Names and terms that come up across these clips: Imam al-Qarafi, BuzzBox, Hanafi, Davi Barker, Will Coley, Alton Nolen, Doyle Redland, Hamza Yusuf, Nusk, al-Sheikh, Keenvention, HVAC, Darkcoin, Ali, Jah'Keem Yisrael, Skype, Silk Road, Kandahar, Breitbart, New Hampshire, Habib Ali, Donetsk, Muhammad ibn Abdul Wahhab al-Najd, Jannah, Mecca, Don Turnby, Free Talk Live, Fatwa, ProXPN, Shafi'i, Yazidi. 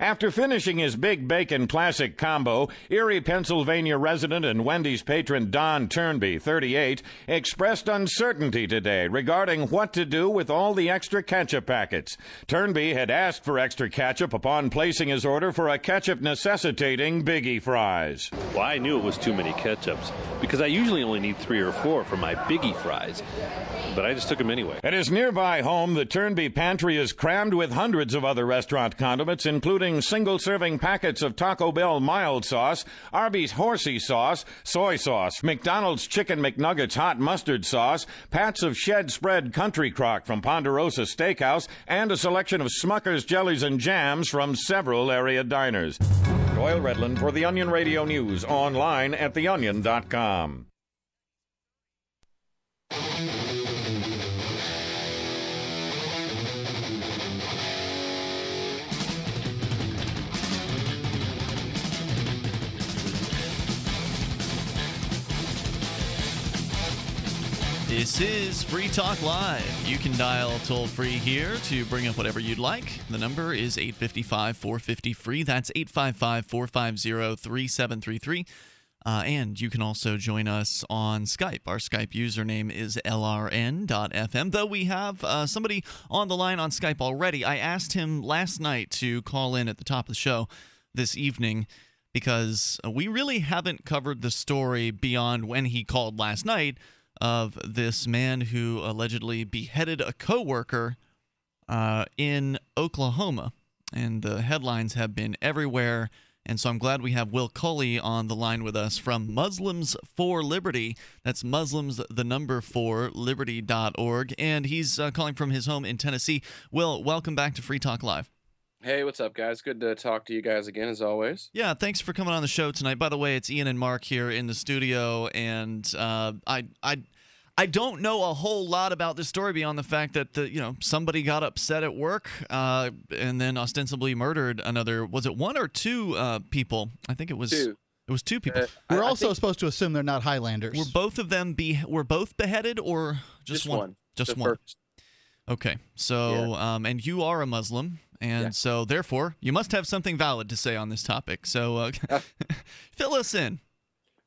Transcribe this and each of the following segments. After finishing his big bacon classic combo, Erie, Pennsylvania resident and Wendy's patron Don Turnby, 38, expressed uncertainty today regarding what to do with all the extra ketchup packets. Turnby had asked for extra ketchup upon placing his order for a ketchup necessitating Biggie fries. Well, I knew it was too many ketchups because I usually only need 3 or 4 for my Biggie fries, but I just took them anyway. At his nearby home, the Turnby pantry is crammed with hundreds of other restaurant condiments, including single-serving packets of Taco Bell mild sauce, Arby's horsey sauce, soy sauce, McDonald's Chicken McNuggets hot mustard sauce, pats of shed spread country crock from Ponderosa Steakhouse, and a selection of Smucker's jellies and jams from several area diners. Doyle Redland for The Onion Radio News, online at theonion.com. This is Free Talk Live. You can dial toll-free here to bring up whatever you'd like. The number is 855-450-FREE. That's 855-450-3733. And you can also join us on Skype. Our Skype username is lrn.fm, though we have somebody on the line on Skype already. I asked him last night to call in at the top of the show this evening because we really haven't covered the story beyond when he called last night, of this man who allegedly beheaded a coworker in Oklahoma. And the headlines have been everywhere. And so I'm glad we have Will Coley on the line with us from Muslims for Liberty. That's Muslims, the number 4, liberty.org. And he's calling from his home in Tennessee. Will, welcome back to Free Talk Live. Hey, what's up, guys? Good to talk to you guys again, as always. Yeah, thanks for coming on the show tonight. By the way, it's Ian and Mark here in the studio, and I don't know a whole lot about this story beyond the fact that somebody got upset at work and then ostensibly murdered another. Was it 1 or 2 people? I think it was 2. It was 2 people. We're also supposed to assume they're not Highlanders. Were both of them were both beheaded, or just one? Just one. First. Okay, so yeah. And you are a Muslim. And yeah. So, therefore, you must have something valid to say on this topic. So, fill us in.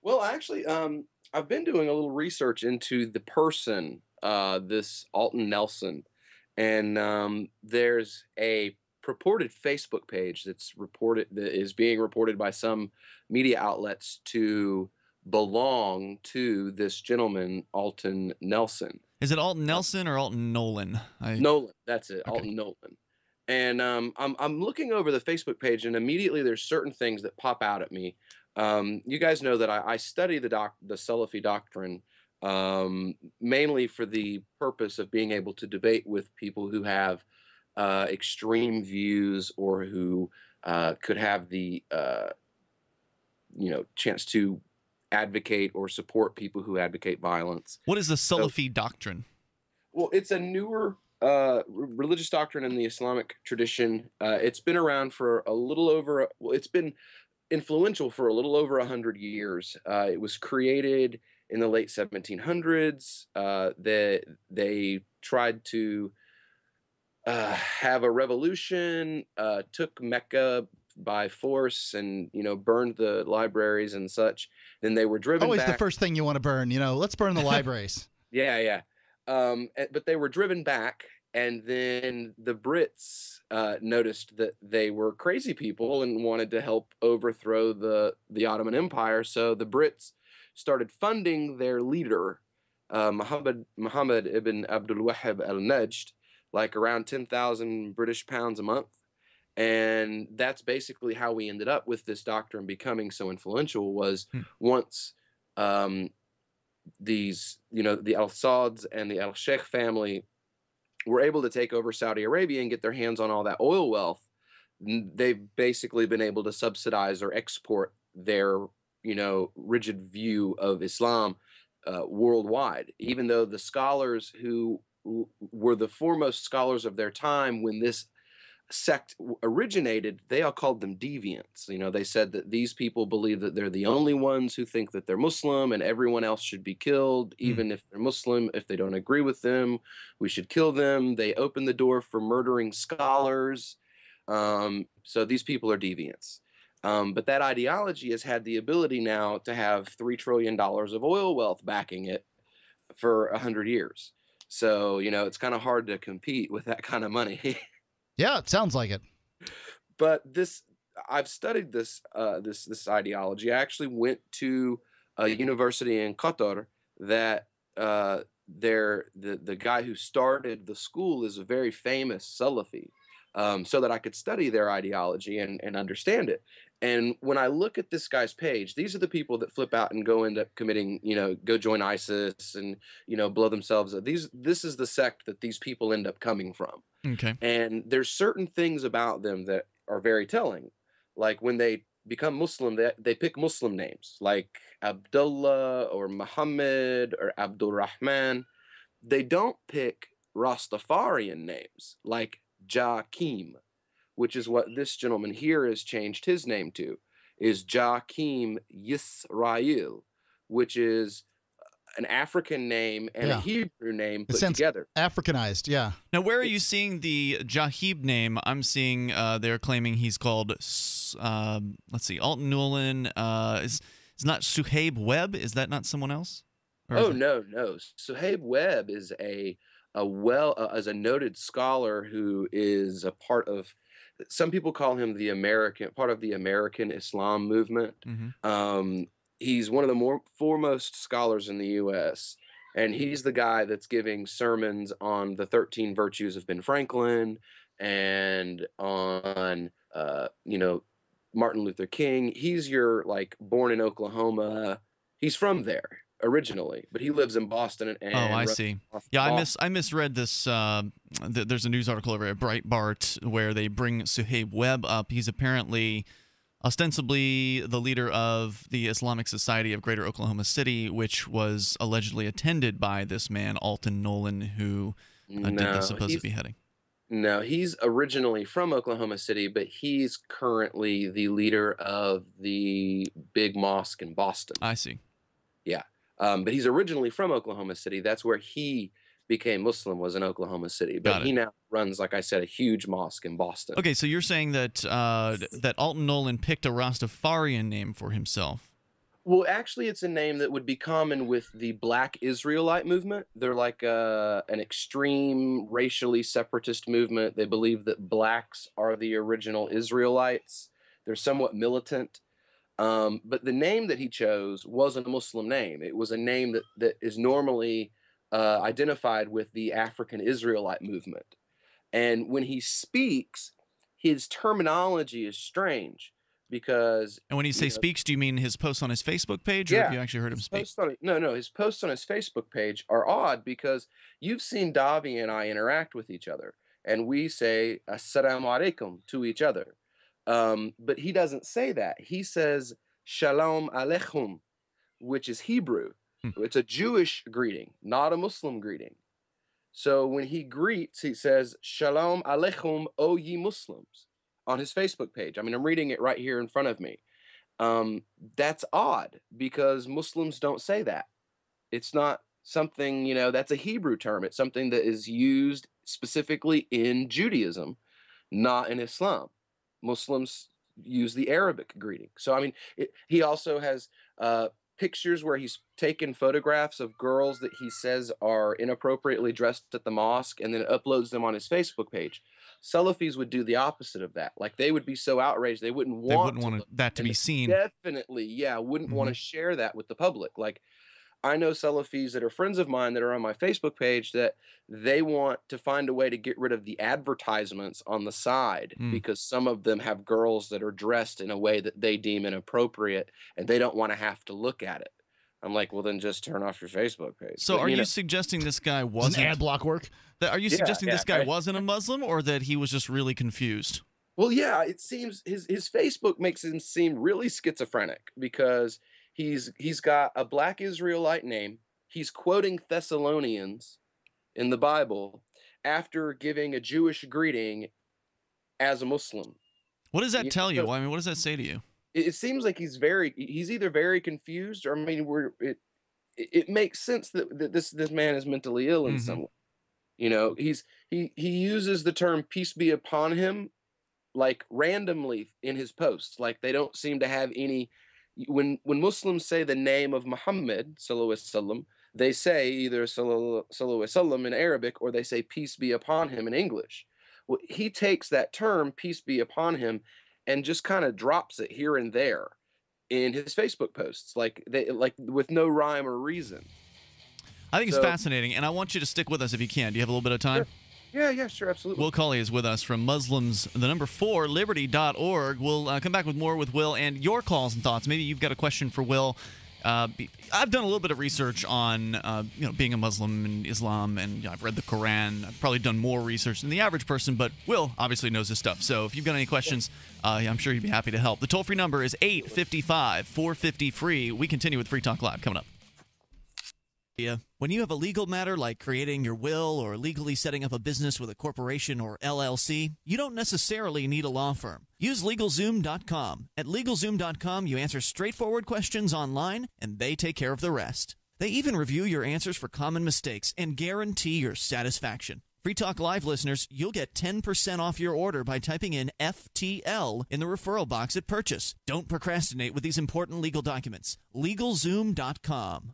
Well, actually, I've been doing a little research into the person, this Alton Nolen. And there's a purported Facebook page that is being reported by some media outlets to belong to this gentleman, Alton Nolen. Is it Alton Nolen or Alton Nolen? Nolen, that's it, okay. Alton Nolen. And I'm looking over the Facebook page, and immediately there's certain things that pop out at me. You guys know that I study the Salafi doctrine mainly for the purpose of being able to debate with people who have extreme views or who could have the chance to advocate or support people who advocate violence. What is the Salafi doctrine? Well, it's a newer religious doctrine in the Islamic tradition. It's been around for a little over, well, it's been influential for a little over 100 years. It was created in the late 1700s. They tried to have a revolution, took Mecca by force and, burned the libraries and such. Then they were driven back. Always the first thing you want to burn, let's burn the libraries. Yeah, yeah. But they were driven back, and then the Brits noticed that they were crazy people and wanted to help overthrow the Ottoman Empire. So the Brits started funding their leader, Muhammad ibn Abdul Wahhab al-Najd, like around 10,000 British pounds a month. And that's basically how we ended up with this doctrine becoming so influential, was once these, the Al-Saud's and the Al-Sheikh family were able to take over Saudi Arabia and get their hands on all that oil wealth, they've basically been able to subsidize or export their, rigid view of Islam worldwide, even though the scholars who were the foremost scholars of their time when this sect originated, they all called them deviants. They said that these people believe that they're the only ones who think that they're Muslim and everyone else should be killed, even if they're Muslim. If they don't agree with them, we should kill them. They opened the door for murdering scholars. So these people are deviants. But that ideology has had the ability now to have $3 trillion of oil wealth backing it for 100 years. So, you know, it's kind of hard to compete with that kind of money. Yeah, it sounds like it. But this, I've studied this, this ideology. I actually went to a university in Qatar that the guy who started the school is a very famous Salafi. So that I could study their ideology and understand it. And when I look at this guy's page, these are the people that flip out and go end up committing, you know, go join ISIS and, you know, blow themselves up. This is the sect that these people end up coming from. Okay. And there's certain things about them that are very telling. Like when they become Muslim, they pick Muslim names like Abdullah or Muhammad or Abdul Rahman. They don't pick Rastafarian names like Jah'Keem, which is what this gentleman here has changed his name to, is Jah'Keem Yisrael, which is an African name and a Hebrew name put together. Africanized, yeah. Now, where are you seeing the Jahib name? I'm seeing they're claiming he's called, let's see, Alton Nolen. It's not Suhaib Webb. Is that not someone else? Or oh, no, no. Suhaib Webb is a noted scholar who is a part of, some people call him the American, part of the American Islam movement. Mm-hmm. He's one of the foremost scholars in the U.S., and he's the guy that's giving sermons on the 13 virtues of Ben Franklin and on, you know, Martin Luther King. He's your, like, born in Oklahoma. He's from there originally, but he lives in Boston. And oh, I see. Yeah, I misread this. There's a news article over at Breitbart where they bring Suhaib Webb up. He's apparently, ostensibly, the leader of the Islamic Society of Greater Oklahoma City, which was allegedly attended by this man, Alton Nolen, who did the supposed beheading. No, he's originally from Oklahoma City, but he's currently the leader of the big mosque in Boston. I see. Yeah. But he's originally from Oklahoma City. That's where he became Muslim, was in Oklahoma City. But he now runs, like I said, a huge mosque in Boston. Okay, so you're saying that that Alton Nolen picked a Rastafarian name for himself. Well, actually, it's a name that would be common with the Black Israelite movement. They're like an extreme, racially separatist movement. They believe that blacks are the original Israelites. They're somewhat militant. But the name that he chose wasn't a Muslim name. It was a name that is normally identified with the African Israelite movement. And when he speaks, his terminology is strange because... And when you say speaks, do you mean his posts on his Facebook page? Or have you actually heard him speak? No, his posts on his Facebook page are odd because you've seen Davi and I interact with each other. And we say, Assalamu Alaikum to each other. But he doesn't say that. He says Shalom Alechum, which is Hebrew. It's a Jewish greeting, not a Muslim greeting. So when he greets, he says Shalom Alechum, O ye Muslims, on his Facebook page. I mean, I'm reading it right here in front of me. That's odd because Muslims don't say that. It's not something, you know, that's a Hebrew term. It's something that is used specifically in Judaism, not in Islam. Muslims use the Arabic greeting. So, I mean, he also has pictures where he's taken photographs of girls that he says are inappropriately dressed at the mosque and then uploads them on his Facebook page. Salafis would do the opposite of that. Like, they would be so outraged, they wouldn't want that to be seen. Definitely, yeah, wouldn't want to share that with the public. Like, I know Salafis that are friends of mine that are on my Facebook page that they want to find a way to get rid of the advertisements on the side because some of them have girls that are dressed in a way that they deem inappropriate and they don't want to have to look at it. I'm like, well, then just turn off your Facebook page. So but, are you suggesting this guy wasn't... Doesn't ad block work? Are you suggesting this guy wasn't a Muslim or that he was just really confused? Well, yeah, it seems his Facebook makes him seem really schizophrenic because... He's got a Black Israelite name. He's quoting Thessalonians in the Bible after giving a Jewish greeting as a Muslim. What does that tell you? I mean, what does that say to you? It seems like he's either very confused or, I mean, it makes sense that this man is mentally ill in some way. You know, he uses the term peace be upon him like randomly in his posts. Like they don't seem to have any. When Muslims say the name of Muhammad sallallahu alaihi wasallam, they say either sallallahu alaihi wasallam in Arabic or they say peace be upon him in English. Well, he takes that term peace be upon him and just kind of drops it here and there in his Facebook posts, like with no rhyme or reason. I think it's fascinating, and I want you to stick with us if you can. Do you have a little bit of time? Sure. Yeah, sure, absolutely. Will Coley is with us from Muslims, the number 4, liberty.org. We'll come back with more with Will and your calls and thoughts. Maybe you've got a question for Will. I've done a little bit of research on being a Muslim and Islam, and I've read the Quran. I've probably done more research than the average person, but Will obviously knows his stuff. So if you've got any questions, I'm sure he'd be happy to help. The toll-free number is 855-450-FREE. We continue with Free Talk Live coming up. When you have a legal matter like creating your will or legally setting up a business with a corporation or LLC, you don't necessarily need a law firm. Use LegalZoom.com. At LegalZoom.com, you answer straightforward questions online, and they take care of the rest. They even review your answers for common mistakes and guarantee your satisfaction. Free Talk Live listeners, you'll get 10% off your order by typing in FTL in the referral box at purchase. Don't procrastinate with these important legal documents. LegalZoom.com.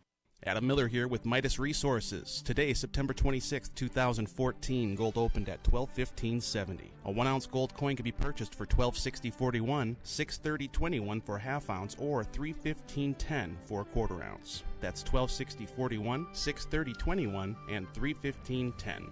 Adam Miller here with Midas Resources. Today, September 26, 2014, gold opened at $12.1570. A 1-ounce gold coin can be purchased for $12.6041, $6.3021 for a half ounce, or $3.1510 for a quarter ounce. That's $12.6041, $6.3021, and $3.1510.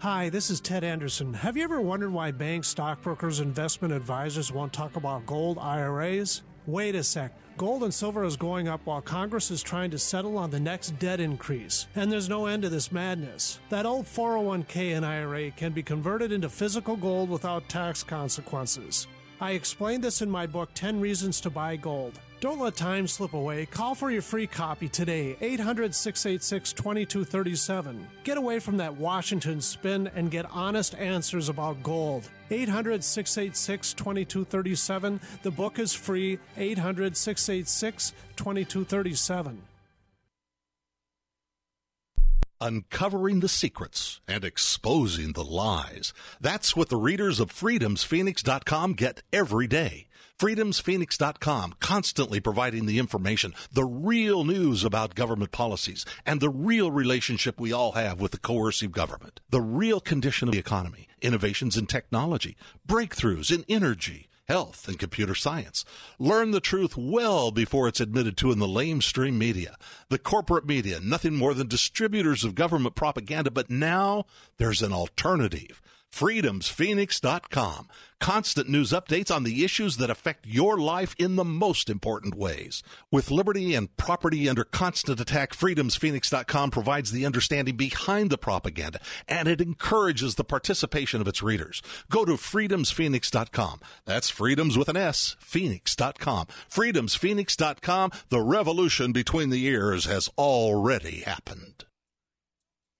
Hi, this is Ted Anderson. Have you ever wondered why banks, stockbrokers, investment advisors won't talk about gold IRAs? Wait a sec. Gold and silver is going up while Congress is trying to settle on the next debt increase. And there's no end to this madness. That old 401k and IRA can be converted into physical gold without tax consequences. I explained this in my book, 10 Reasons to Buy Gold. Don't let time slip away. Call for your free copy today, 800-686-2237. Get away from that Washington spin and get honest answers about gold. 800-686-2237. The book is free, 800-686-2237. Uncovering the secrets and exposing the lies. That's what the readers of freedomsphoenix.com get every day. Freedomsphoenix.com, constantly providing the information, the real news about government policies, and the real relationship we all have with the coercive government, the real condition of the economy, innovations in technology, breakthroughs in energy, health, and computer science. Learn the truth well before it's admitted to in the lamestream media. The corporate media, nothing more than distributors of government propaganda, but now there's an alternative. Freedomsphoenix.com. Constant news updates on the issues that affect your life in the most important ways. With liberty and property under constant attack, freedomsphoenix.com provides the understanding behind the propaganda, and it encourages the participation of its readers. Go to freedomsphoenix.com. That's freedoms with an S, phoenix.com. Freedomsphoenix.com. The revolution between the ears has already happened.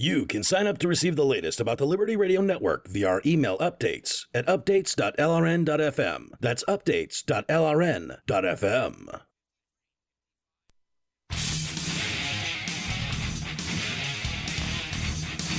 You can sign up to receive the latest about the Liberty Radio Network via our email updates at updates.lrn.fm. That's updates.lrn.fm.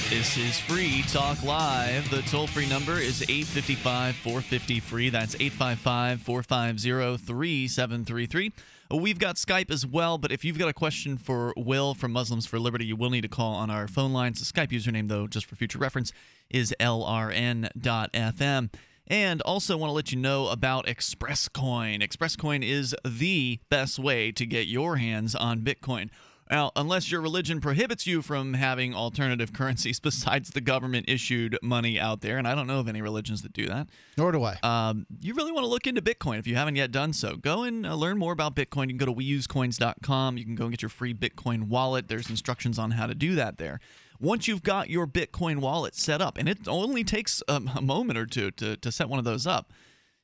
This is Free Talk Live. The toll-free number is 855-450-FREE. That's 855-450-3733. We've got Skype as well, but if you've got a question for Will from Muslims for Liberty, you will need to call on our phone lines. The Skype username, though, just for future reference, is lrn.fm. And also want to let you know about ExpressCoin. ExpressCoin is the best way to get your hands on Bitcoin. Now, unless your religion prohibits you from having alternative currencies besides the government-issued money out there, and I don't know of any religions that do that. Nor do I. You really want to look into Bitcoin if you haven't yet done so. Go and learn more about Bitcoin. You can go to weusecoins.com. You can go and get your free Bitcoin wallet. There's instructions on how to do that there. Once you've got your Bitcoin wallet set up, and it only takes a moment or two to set one of those up,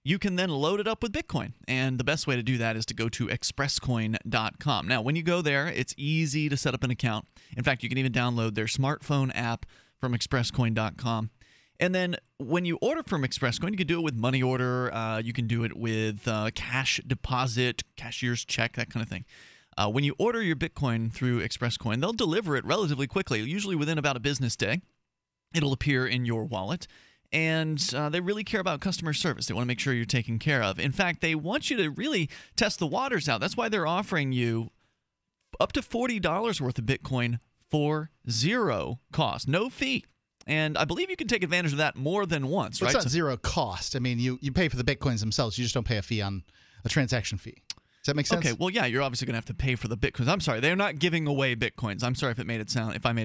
you can then load it up with Bitcoin. And the best way to do that is to go to expresscoin.com. Now, when you go there, it's easy to set up an account. In fact, you can even download their smartphone app from expresscoin.com. And then when you order from ExpressCoin, you can do it with money order. You can do it with cash deposit, cashier's check, that kind of thing. When you order your Bitcoin through ExpressCoin, they'll deliver it relatively quickly, usually within about a business day. It'll appear in your wallet. And they really care about customer service. They want to make sure you're taken care of. In fact, they want you to really test the waters out. That's why they're offering you up to $40 worth of Bitcoin for zero cost, no fee. And I believe you can take advantage of that more than once, right? It's not zero cost. I mean, you pay for the Bitcoins themselves. You just don't pay a fee on a transaction fee. Does that make sense? Okay, well, yeah, you're obviously going to have to pay for the Bitcoins. I'm sorry, they're not giving away Bitcoins. I'm sorry if I made it sound like that.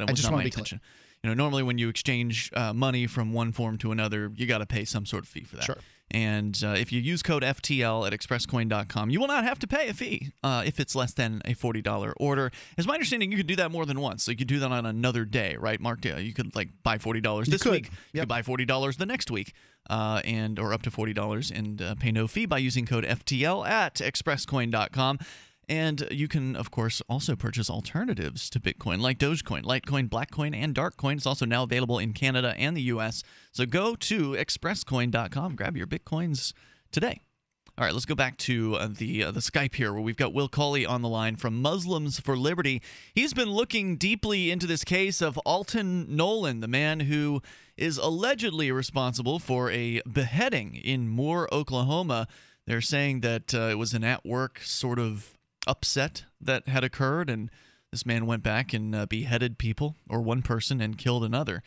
It was not my intention. You know, normally when you exchange money from one form to another, you got to pay some sort of fee for that. Sure. And if you use code FTL at expresscoin.com, you will not have to pay a fee if it's less than a $40 order. As my understanding, you could do that more than once. So you could do that on another day, right, Mark? You could like buy $40 this week. Yep. You could buy $40 the next week, or up to $40, and pay no fee by using code FTL at expresscoin.com. And you can, of course, also purchase alternatives to Bitcoin, like Dogecoin, Litecoin, Blackcoin, and Darkcoin. It's also now available in Canada and the U.S. So go to expresscoin.com. Grab your Bitcoins today. All right, let's go back to the Skype here, where we've got Will Coley on the line from Muslims for Liberty. He's been looking deeply into this case of Alton Nolen, the man who is allegedly responsible for a beheading in Moore, Oklahoma. They're saying that it was an at-work sort of upset that had occurred, and this man went back and beheaded people, or one person, and killed another.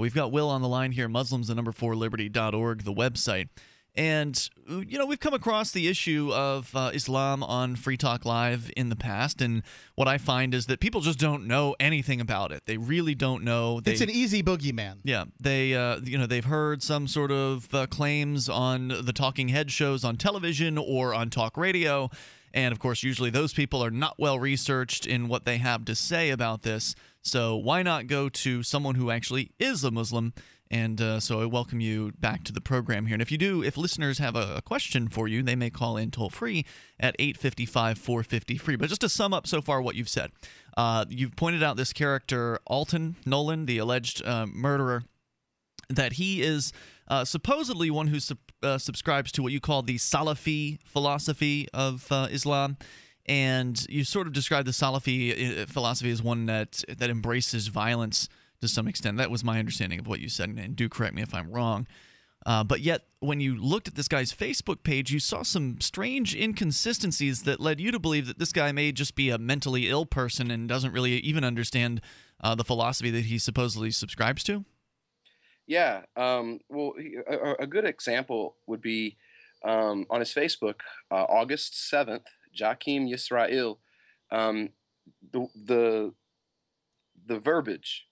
We've got Will on the line here, Muslims4liberty.org, the website. And, you know, we've come across the issue of Islam on Free Talk Live in the past, and what I find is that people just don't know anything about it. They really don't know. It's an easy boogeyman. Yeah. They, you know, they've heard some sort of claims on the talking head shows on television or on talk radio. And, of course, usually those people are not well-researched in what they have to say about this. So why not go to someone who actually is a Muslim? And so I welcome you back to the program here. And if you do, if listeners have a question for you, they may call in toll-free at 855-450-FREE. But just to sum up so far what you've said, you've pointed out this character, Alton Nolen, the alleged murderer, that he is supposedly one who subscribes to what you call the Salafi philosophy of Islam. And you sort of describe the Salafi philosophy as one that embraces violence to some extent. That was my understanding of what you said, and do correct me if I'm wrong. But yet, when you looked at this guy's Facebook page, you saw some strange inconsistencies that led you to believe that this guy may just be a mentally ill person and doesn't really even understand the philosophy that he supposedly subscribes to. Yeah, well, a good example would be on his Facebook, August 7th, Jah'Keem Yisrael, the verbiage,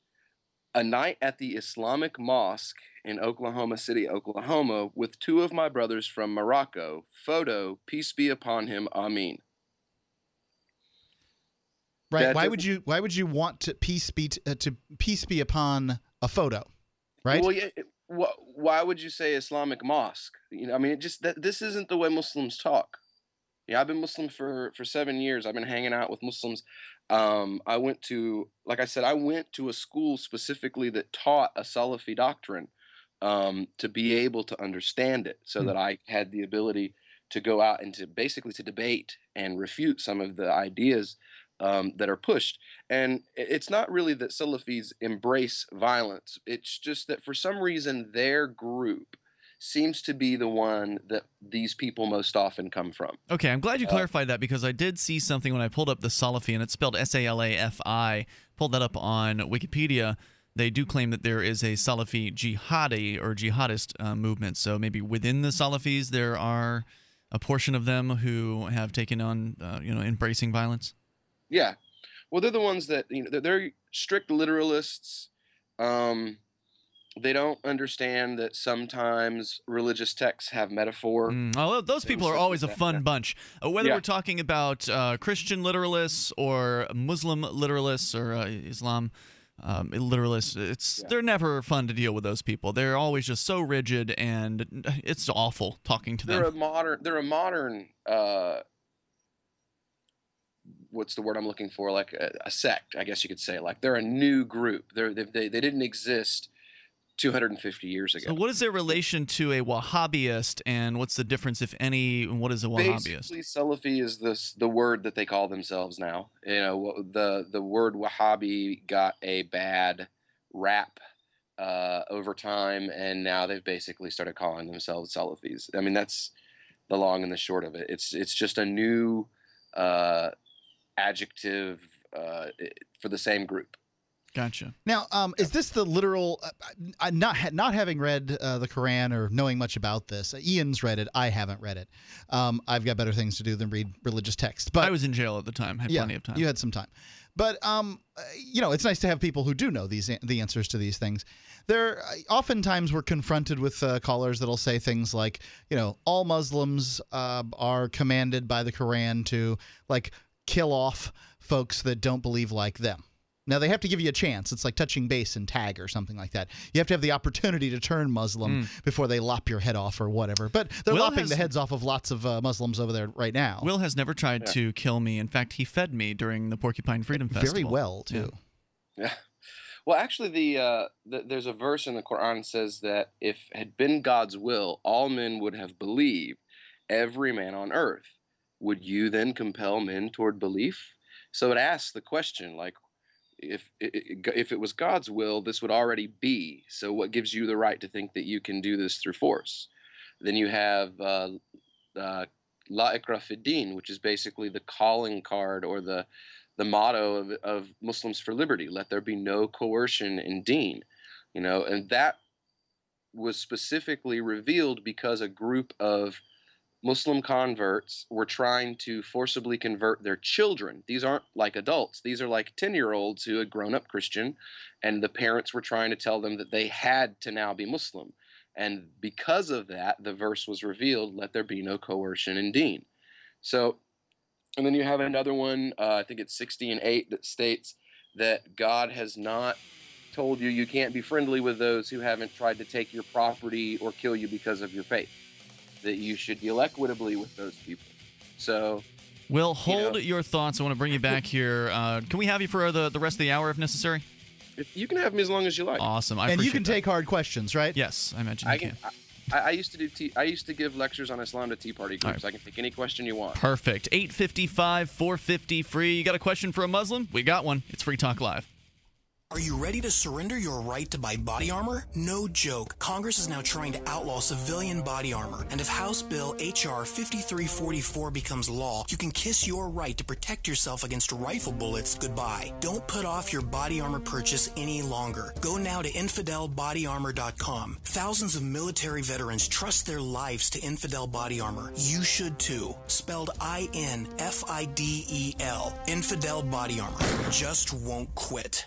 a night at the Islamic Mosque in Oklahoma City, Oklahoma, with two of my brothers from Morocco, photo, peace be upon him, Amin. Right, that why would you want to peace be upon a photo? Right? Well, yeah, why would you say Islamic mosque? You know, I mean, it just this isn't the way Muslims talk. Yeah, I've been Muslim for 7 years. I've been hanging out with Muslims. I went to, like I said, I went to a school specifically that taught a Salafi doctrine to be able to understand it, so that I had the ability to go out and to basically to debate and refute some of the ideas that are pushed. And it's not really that Salafis embrace violence. It's just that for some reason their group seems to be the one that these people most often come from. Okay, I'm glad you clarified that, because I did see something when I pulled up the Salafi, and it's spelled S-A-L-A-F-I, pulled that up on Wikipedia. They do claim that there is a Salafi jihadi or jihadist movement, so maybe within the Salafis there are a portion of them who have taken on, embracing violence? Yeah. Well, they're the ones that, they're strict literalists. They don't understand that sometimes religious texts have metaphor. Well, those people are always a fun bunch. Whether we're talking about Christian literalists or Muslim literalists or Islam literalists, they're never fun to deal with, those people. They're always just so rigid, and it's awful talking to them. They're a modern what's the word I'm looking for? Like a sect, I guess you could say. Like they're a new group. They didn't exist 250 years ago. So what is their relation to a Wahhabiist, and what's the difference, if any, and what is a Wahhabiist? Basically, Salafi is the word that they call themselves now. You know, the word Wahhabi got a bad rap over time, and now they've basically started calling themselves Salafis. I mean, that's the long and the short of it. It's just a new adjective for the same group. Gotcha. Now, is this the literal? Not having read the Quran or knowing much about this, Ian's read it. I haven't read it. I've got better things to do than read religious texts. But I was in jail at the time. I had plenty of time. You had some time, but it's nice to have people who do know the answers to these things. There, oftentimes we're confronted with callers that'll say things like, all Muslims are commanded by the Quran to kill off folks that don't believe like them. Now, they have to give you a chance. It's like touching base and tag or something like that. You have to have the opportunity to turn Muslim before they lop your head off or whatever. But they're lopping the heads off of lots of Muslims over there right now. Will has never tried to kill me. In fact, he fed me during the Porcupine Freedom Festival. Very well, too. Yeah. Well, actually, there's a verse in the Quran that says that if it had been God's will, all men would have believed, every man on earth. Would you then compel men toward belief? So it asks the question, if it was God's will, this would already be. So what gives you the right to think that you can do this through force? Then you have La Ikra Fiddin, which is basically the calling card or the motto of Muslims for Liberty. Let there be no coercion in deen. And that was specifically revealed because a group of Muslim converts were trying to forcibly convert their children. These aren't like adults. These are like 10-year-olds who had grown up Christian, and the parents were trying to tell them that they had to now be Muslim. And because of that, the verse was revealed, let there be no coercion in deen. So, and then you have another one, I think it's 60 and 8, that states that God has not told you you can't be friendly with those who haven't tried to take your property or kill you because of your faith. That you should deal equitably with those people. So, Will, hold your thoughts. I want to bring you back here. Can we have you for the rest of the hour if necessary? You can have me as long as you like. Awesome. I appreciate that. And you can take hard questions, right? Yes, I imagine you can. I used to do. I used to give lectures on Islam to Tea Party groups. Right. I can pick any question you want. Perfect. 855 450 free. You got a question for a Muslim? We got one. It's Free Talk Live. Are you ready to surrender your right to buy body armor? No joke. Congress is now trying to outlaw civilian body armor. And if House Bill H.R. 5344 becomes law, you can kiss your right to protect yourself against rifle bullets goodbye. Don't put off your body armor purchase any longer. Go now to InfidelBodyArmor.com. Thousands of military veterans trust their lives to Infidel Body Armor. You should too. Spelled I-N-F-I-D-E-L. Infidel Body Armor. Just won't quit.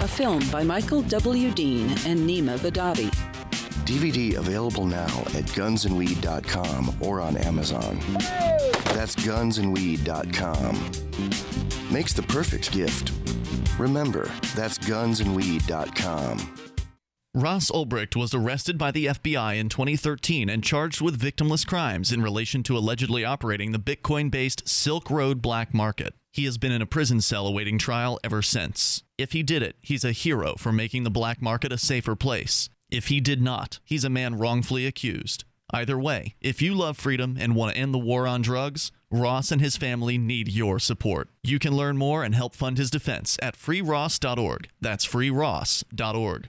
A film by Michael W. Dean and Nima Vadavi. DVD available now at gunsandweed.com or on Amazon. Hey! That's gunsandweed.com. Makes the perfect gift. Remember, that's gunsandweed.com. Ross Ulbricht was arrested by the FBI in 2013 and charged with victimless crimes in relation to allegedly operating the Bitcoin-based Silk Road black market. He has been in a prison cell awaiting trial ever since. If he did it, he's a hero for making the black market a safer place. If he did not, he's a man wrongfully accused. Either way, if you love freedom and want to end the war on drugs, Ross and his family need your support. You can learn more and help fund his defense at freeross.org. That's freeross.org.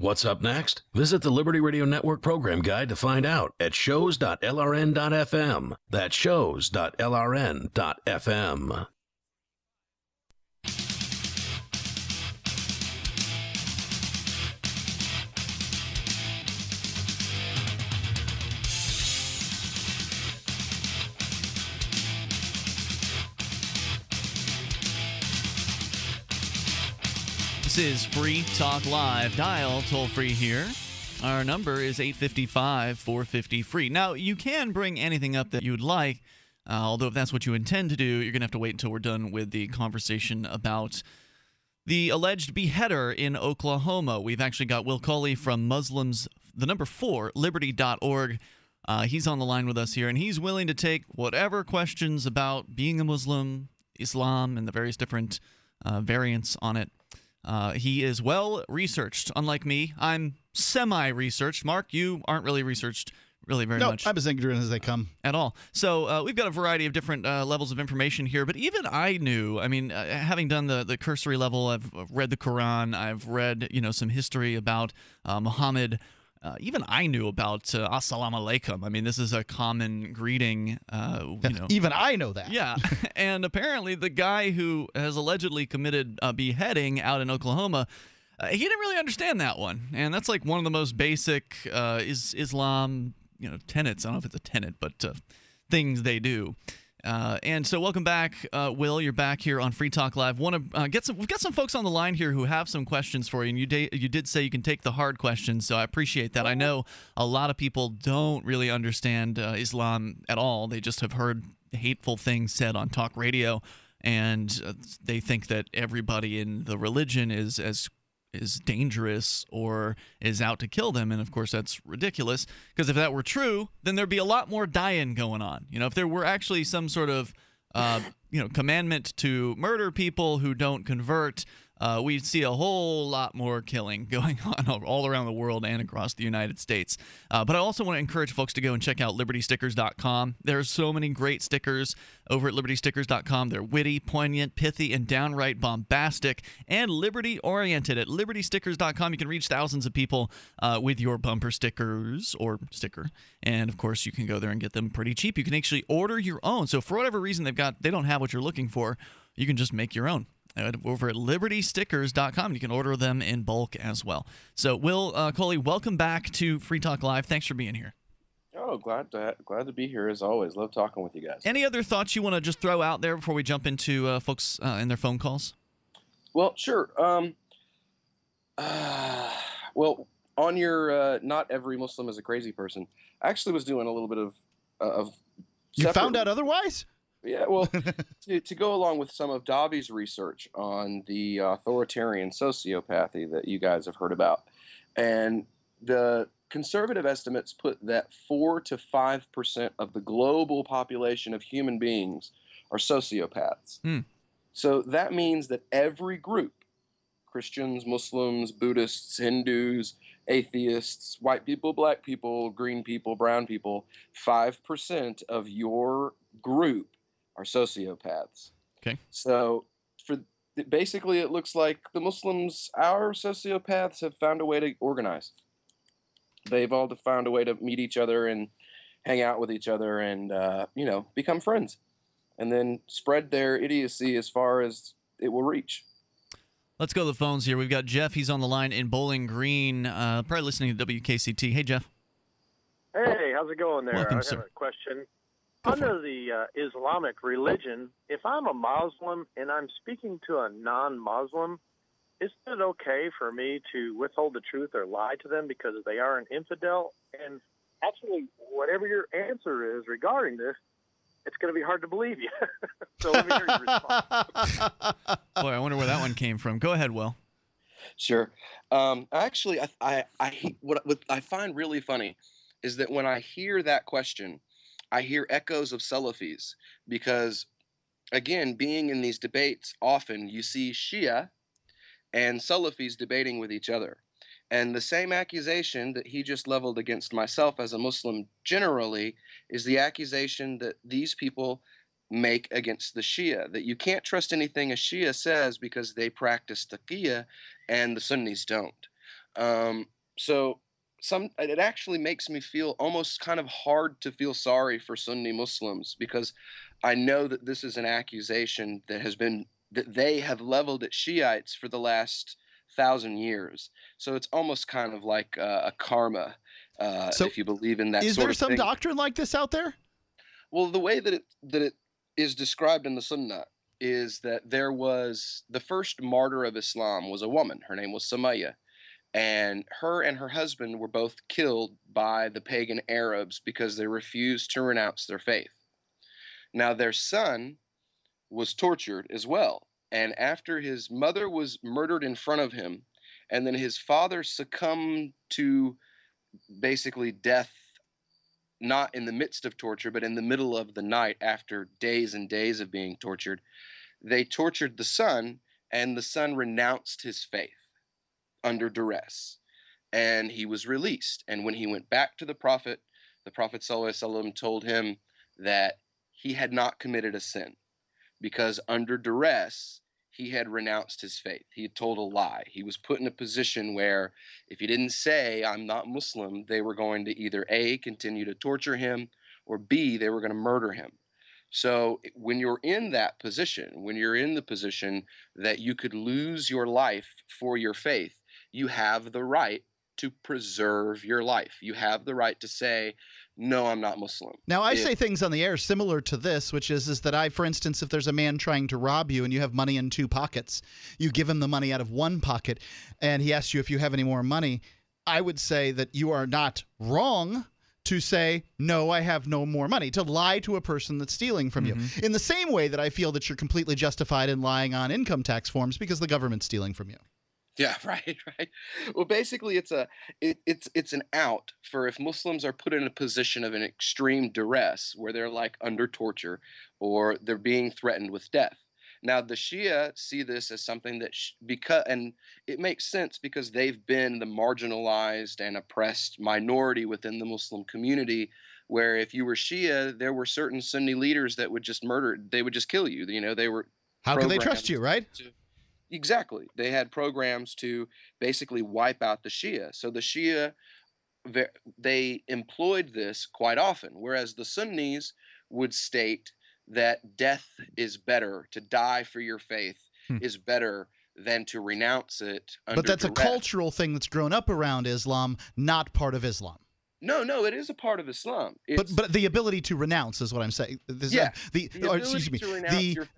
What's up next? Visit the Liberty Radio Network program guide to find out at shows.lrn.fm. That's shows.lrn.fm. This is Free Talk Live. Dial toll-free here. Our number is 855-450-FREE. Now, you can bring anything up that you'd like, although if that's what you intend to do, you're going to have to wait until we're done with the conversation about the alleged beheader in Oklahoma. We've actually got Will Coley from Muslims, the number 4, liberty.org. He's on the line with us here, and he's willing to take whatever questions about being a Muslim, Islam, and the various different variants on it. He is well-researched, unlike me. I'm semi-researched. Mark, you aren't really researched really very much. No, I'm as ignorant as they come. At all. So we've got a variety of different levels of information here, but even I knew, I mean, having done the cursory level, I've read the Quran, I've read, you know, some history about Muhammad. Even I knew about Assalamu Alaikum. I mean, this is a common greeting. You know. Even I know that. Yeah. And apparently the guy who has allegedly committed a beheading out in Oklahoma, he didn't really understand that one. And that's like one of the most basic Islam, you know, tenets. I don't know if it's a tenet, but things they do. And so welcome back, Will. You're back here on Free Talk Live. Want to get some? We've got some folks on the line here who have some questions for you, and you did say you can take the hard questions, so I appreciate that. I know a lot of people don't really understand Islam at all. They just have heard hateful things said on talk radio, and they think that everybody in the religion is dangerous or is out to kill them. And of course that's ridiculous, because if that were true, then there'd be a lot more dying going on. You know, if there were actually some sort of you know, commandment to murder people who don't convert, we'd see a whole lot more killing going on all around the world and across the United States. But I also want to encourage folks to go and check out libertystickers.com. There are so many great stickers over at libertystickers.com. They're witty, poignant, pithy, and downright bombastic and liberty-oriented. At libertystickers.com, you can reach thousands of people with your bumper stickers or sticker. And, of course, you can go there and get them pretty cheap. You can actually order your own. So for whatever reason they don't have what you're looking for, you can just make your own over at libertystickers.com. You can order them in bulk as well. So, Will Coley, welcome back to Free Talk Live. Thanks for being here. Oh, glad to be here as always. Love talking with you guys. Any other thoughts you want to just throw out there before we jump into folks and their phone calls? Well, sure. Well, on your not every Muslim is a crazy person, I actually was doing a little bit of... you found out otherwise? Yeah, well, to go along with some of Davi's research on the authoritarian sociopathy that you guys have heard about, and the conservative estimates put that 4 to 5% of the global population of human beings are sociopaths. Mm. So that means that every group, Christians, Muslims, Buddhists, Hindus, atheists, white people, black people, green people, brown people, 5% of your group are sociopaths. Okay. So basically it looks like the Muslims, our sociopaths, have found a way to organize. They've all found a way to meet each other and hang out with each other and, you know, become friends and then spread their idiocy as far as it will reach. Let's go to the phones here. We've got Jeff. He's on the line in Bowling Green, probably listening to WKCT. Hey, Jeff. Hey, how's it going there? Welcome, sir. I have a question. Under the Islamic religion, if I'm a Muslim and I'm speaking to a non-Muslim, isn't it okay for me to withhold the truth or lie to them because they are an infidel? And actually, whatever your answer is regarding this, it's going to be hard to believe you. So let me hear your response. Boy, I wonder where that one came from. Go ahead, Will. Sure. Actually, what I find really funny is that when I hear that question, I hear echoes of Salafis because, again, being in these debates, often you see Shia and Salafis debating with each other. And the same accusation that he just leveled against myself as a Muslim generally is the accusation that these people make against the Shia, that you can't trust anything a Shia says because they practice taqiyya and the Sunnis don't. It actually makes me feel almost kind of hard to feel sorry for Sunni Muslims because I know that this is an accusation that has been that they have leveled at Shiites for the last 1,000 years. So it's almost kind of like a karma. So if you believe in that, is there some doctrine like this out there? Well, the way that it is described in the Sunnah is that there was the first martyr of Islam was a woman. Her name was Sumayya. And her husband were both killed by the pagan Arabs because they refused to renounce their faith. Now, their son was tortured as well. And after his mother was murdered in front of him, and then his father succumbed to basically death, not in the midst of torture, but in the middle of the night after days and days of being tortured, they tortured the son, and the son renounced his faith under duress, and he was released. And when he went back to the Prophet ﷺ told him that he had not committed a sin because under duress he had renounced his faith. He had told a lie. He was put in a position where if he didn't say, "I'm not Muslim," they were going to either A, continue to torture him, or B, they were going to murder him. So when you're in that position, when you're in the position that you could lose your life for your faith, you have the right to preserve your life. You have the right to say, no, I'm not Muslim. Now, I say things on the air similar to this, which is that I, for instance, if there's a man trying to rob you and you have money in two pockets, you give him the money out of one pocket and he asks you if you have any more money, I would say that you are not wrong to say, no, I have no more money, to lie to a person that's stealing from you. In the same way that I feel that you're completely justified in lying on income tax forms because the government's stealing from you. Yeah, right, right. Well, basically, it's an out for if Muslims are put in a position of an extreme duress where they're like under torture or they're being threatened with death. Now, the Shia see this as something that and it makes sense because they've been the marginalized and oppressed minority within the Muslim community, where if you were Shia, there were certain Sunni leaders that would just murder. They would just kill you. You know, they were. How could they trust you, right? Exactly. They had programs to basically wipe out the Shia. So the Shia, they employed this quite often, whereas the Sunnis would state that death is better, to die for your faith is better than to renounce it under duress. But that's a cultural thing that's grown up around Islam, not part of Islam. No, no, it is a part of Islam. It's, but the ability to renounce is what I'm saying. This, yeah, the excuse me,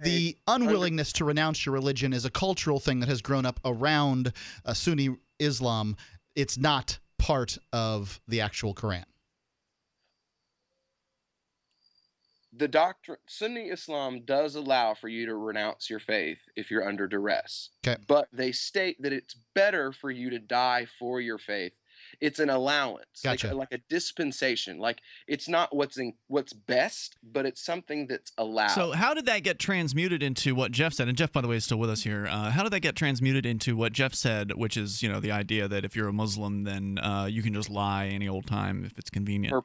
the unwillingness to renounce your religion is a cultural thing that has grown up around Sunni Islam. It's not part of the actual Quran. The doctrine, Sunni Islam does allow for you to renounce your faith if you're under duress, but they state that it's better for you to die for your faith. It's an allowance, like a dispensation. Like it's not what's best, but it's something that's allowed. So how did that get transmuted into what Jeff said? And Jeff, by the way, is still with us here. How did that get transmuted into what Jeff said, which is, you know, the idea that if you're a Muslim, then you can just lie any old time if it's convenient?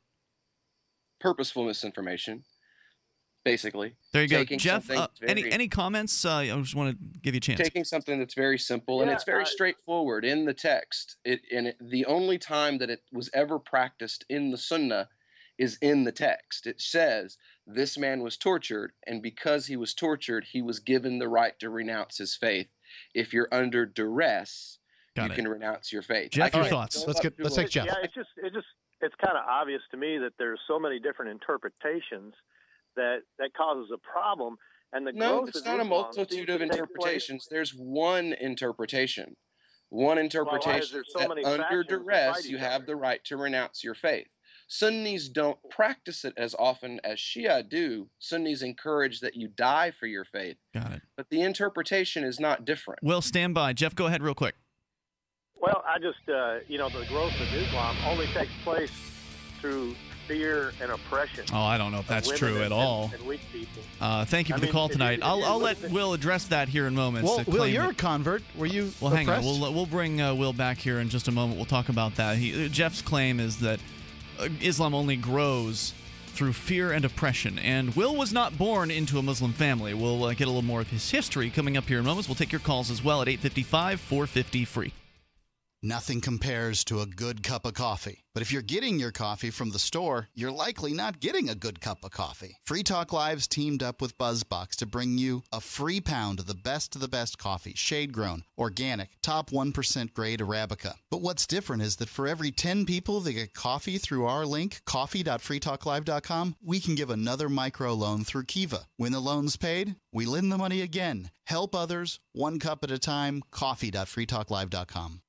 Purposeful misinformation. Basically, there you go, Jeff. Any comments? I just want to give you a chance. Taking something that's very simple and it's very straightforward in the text. The only time that it was ever practiced in the Sunnah is in the text. It says this man was tortured, and because he was tortured, he was given the right to renounce his faith. If you're under duress, you can renounce your faith. Jeff, your thoughts? Let's take Jeff. Yeah, it's kind of obvious to me that there's so many different interpretations. That causes a problem, and the growth it's not a multitude of interpretations. There's one interpretation, that under duress you have the right to renounce your faith. Sunnis don't practice it as often as Shia do. Sunnis encourage that you die for your faith. Got it. But the interpretation is not different. Will, stand by. Jeff, go ahead real quick. Well, I just you know, the growth of Islam only takes place through fear and oppression. Oh, I don't know if that's true at all. And weak people. Thank you for the call tonight. I'll let Will address that here in moments. Well, Will, you're a convert. Were you oppressed? Well, hang on. We'll bring Will back here in just a moment. We'll talk about that. Jeff's claim is that Islam only grows through fear and oppression. And Will was not born into a Muslim family. We'll get a little more of his history coming up here in moments. We'll take your calls as well at 855-450-FREE. Nothing compares to a good cup of coffee. But if you're getting your coffee from the store, you're likely not getting a good cup of coffee. Free Talk Live's teamed up with BuzzBox to bring you a free pound of the best coffee, shade-grown, organic, top 1% grade Arabica. But what's different is that for every 10 people that get coffee through our link, coffee.freetalklive.com, we can give another microloan through Kiva. When the loan's paid, we lend the money again. Help others, one cup at a time, coffee.freetalklive.com.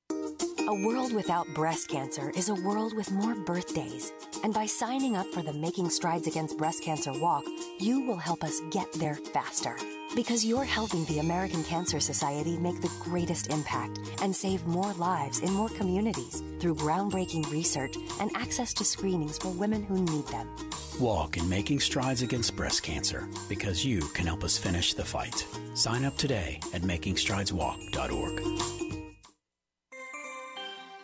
A world without breast cancer is a world with more birthdays. And by signing up for the Making Strides Against Breast Cancer Walk, you will help us get there faster. Because you're helping the American Cancer Society make the greatest impact and save more lives in more communities through groundbreaking research and access to screenings for women who need them. Walk in Making Strides Against Breast Cancer, because you can help us finish the fight. Sign up today at makingstrideswalk.org.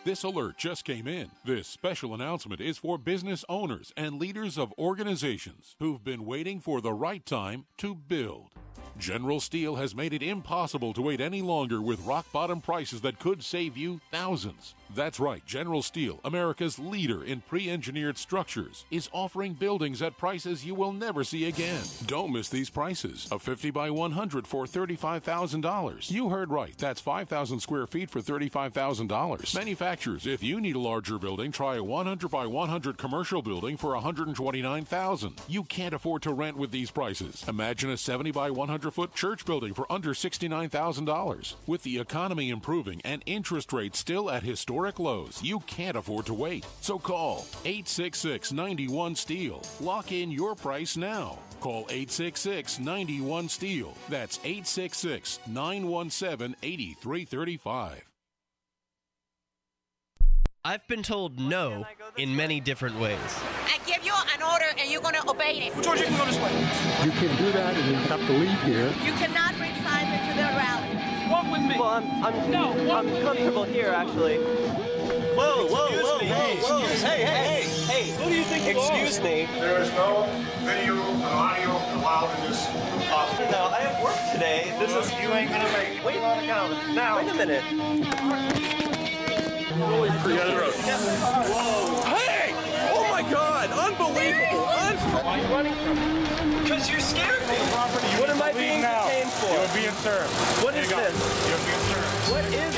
This alert just came in. This special announcement is for business owners and leaders of organizations who've been waiting for the right time to build. General Steel has made it impossible to wait any longer with rock-bottom prices that could save you thousands. That's right, General Steel, America's leader in pre-engineered structures, is offering buildings at prices you will never see again. Don't miss these prices. A 50 by 100 for $35,000. You heard right. That's 5,000 square feet for $35,000. Manufacturers, if you need a larger building, try a 100 by 100 commercial building for $129,000. You can't afford to rent with these prices. Imagine a 70 by 100 1,200-foot church building for under $69,000. With the economy improving and interest rates still at historic lows, you can't afford to wait. So call 866-91-STEEL. Lock in your price now. Call 866-91-STEEL. That's 866-917-8335. I've been told no in many different ways. I give you an order and you're going to obey it. Who told you to go this way? You can do that and you have to leave here. You cannot bring Simon to the rally. Walk with me. Well, I'm comfortable here, actually. Whoa, whoa, whoa, hey, whoa, hey, hey, hey, hey. Who do you think you are? Excuse me. There is no video or audio allowed in this office. No, I have work today. This is... You ain't going to make it. Wait now. Wait a minute. Hey! Oh my God! Unbelievable! Why are you running from me? Because you scared me. What am I being detained for? You're being served. What is this? You're being served. What is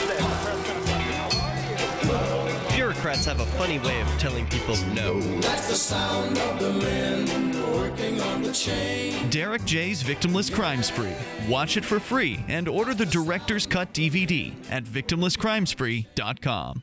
this? Bureaucrats have a funny way of telling people no. That's the sound of the men working on the chain. Derek J's Victimless Crime Spree. Watch it for free and order the Director's Cut DVD at victimlesscrimespree.com.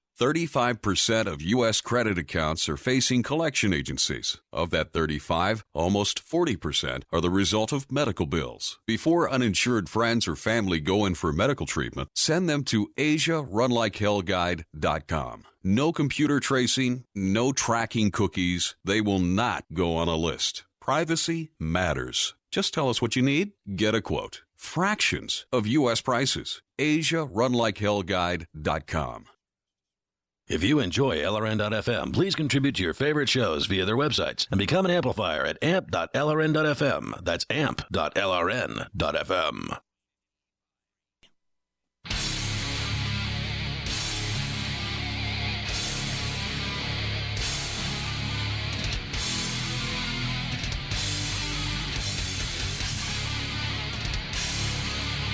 35% of U.S. credit accounts are facing collection agencies. Of that 35, almost 40% are the result of medical bills. Before uninsured friends or family go in for medical treatment, send them to AsiaRunLikeHellGuide.com. No computer tracing, no tracking cookies. They will not go on a list. Privacy matters. Just tell us what you need. Get a quote. Fractions of U.S. prices. AsiaRunLikeHellGuide.com. If you enjoy LRN.FM, please contribute to your favorite shows via their websites and become an amplifier at amp.lrn.fm. That's amp.lrn.fm.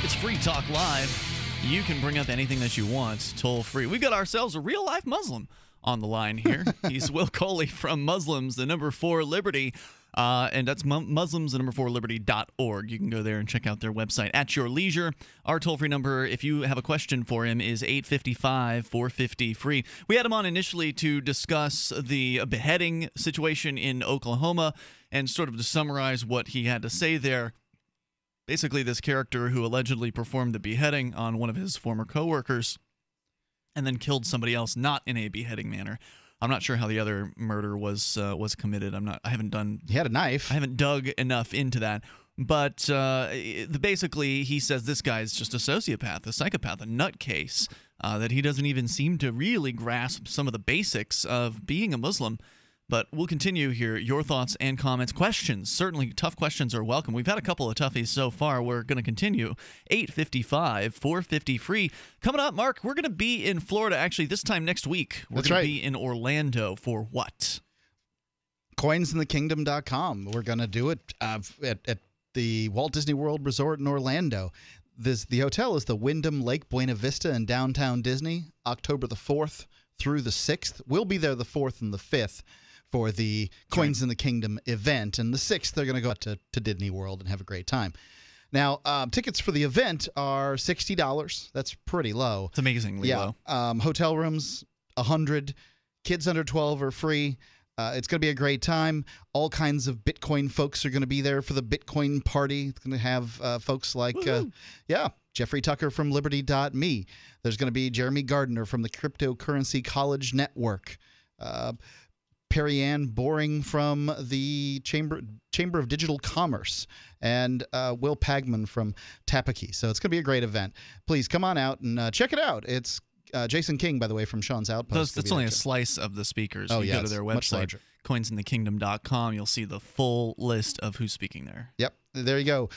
It's Free Talk Live. You can bring up anything that you want, toll-free. We've got ourselves a real-life Muslim on the line here. He's Will Coley from Muslims, the number 4 Liberty, and that's Muslims, the number 4 Liberty.org. You can go there and check out their website at your leisure. Our toll-free number, if you have a question for him, is 855-450-FREE. We had him on initially to discuss the beheading situation in Oklahoma and sort of to summarize what he had to say there. Basically, this character who allegedly performed the beheading on one of his former coworkers and then killed somebody else, not in a beheading manner. I'm not sure how the other murder was committed. I haven't done. He had a knife. I haven't dug enough into that. But basically, he says this guy is just a sociopath, a psychopath, a nutcase, that he doesn't even seem to really grasp some of the basics of being a Muslim. But we'll continue here. Your thoughts and comments. Questions. Certainly tough questions are welcome. We've had a couple of toughies so far. We're going to continue. 855-450-FREE. Coming up, Mark, we're going to be in Florida. Actually, this time next week, we're going to be in Orlando for what? Coinsinthekingdom.com. We're going to do it at the Walt Disney World Resort in Orlando. The hotel is the Wyndham Lake Buena Vista in downtown Disney, October the 4th through the 6th. We'll be there the 4th and the 5th. For the Coins in the Kingdom event. And the 6th, they're going to go out to Disney World and have a great time. Now, tickets for the event are $60. That's pretty low. It's amazingly low. Hotel rooms, $100. Kids under 12 are free. It's going to be a great time. All kinds of Bitcoin folks are going to be there for the Bitcoin party. It's going to have folks like, Jeffrey Tucker from Liberty.me. There's going to be Jeremy Gardner from the Cryptocurrency College Network. Perry Ann Boring from the Chamber of Digital Commerce, and Will Pagman from Tapaki. So it's going to be a great event. Please come on out and check it out. It's Jason King, by the way, from Sean's Outpost. That's only a slice of the speakers. Oh, yeah, go to their website, coinsinthekingdom.com. You'll see the full list of who's speaking there. Yep. there you go.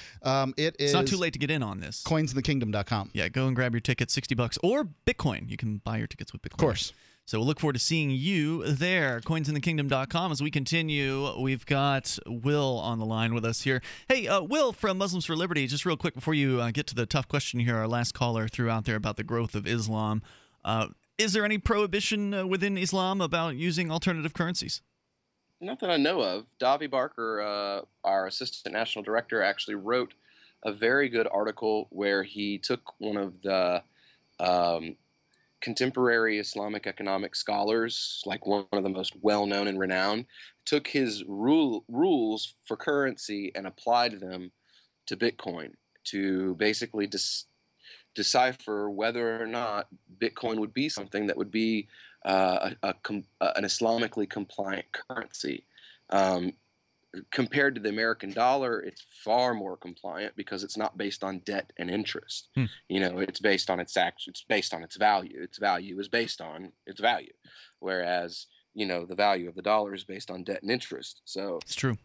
It is. It's not too late to get in on this. Coinsthekingdom.com. Yeah, go and grab your ticket, $60 or Bitcoin. You can buy your tickets with Bitcoin. Of course. So we'll look forward to seeing you there. Coinsthekingdom.com. As we continue, we've got Will on the line with us here. Hey, Will from Muslims for Liberty, just real quick before you get to the tough question here, our last caller threw out there about the growth of Islam. Is there any prohibition within Islam about using alternative currencies? Not that I know of. Davi Barker, our assistant national director, actually wrote a very good article where he took one of the contemporary Islamic economic scholars, like one of the most well-known and renowned, took his rules for currency and applied them to Bitcoin to basically decipher whether or not Bitcoin would be something that would be an Islamically compliant currency. Compared to the American dollar, it's far more compliant because it's not based on debt and interest. Hmm. You know, it's based on its action. It's based on its value. Its value is based on its value, whereas you know the value of the dollar is based on debt and interest. So it's true.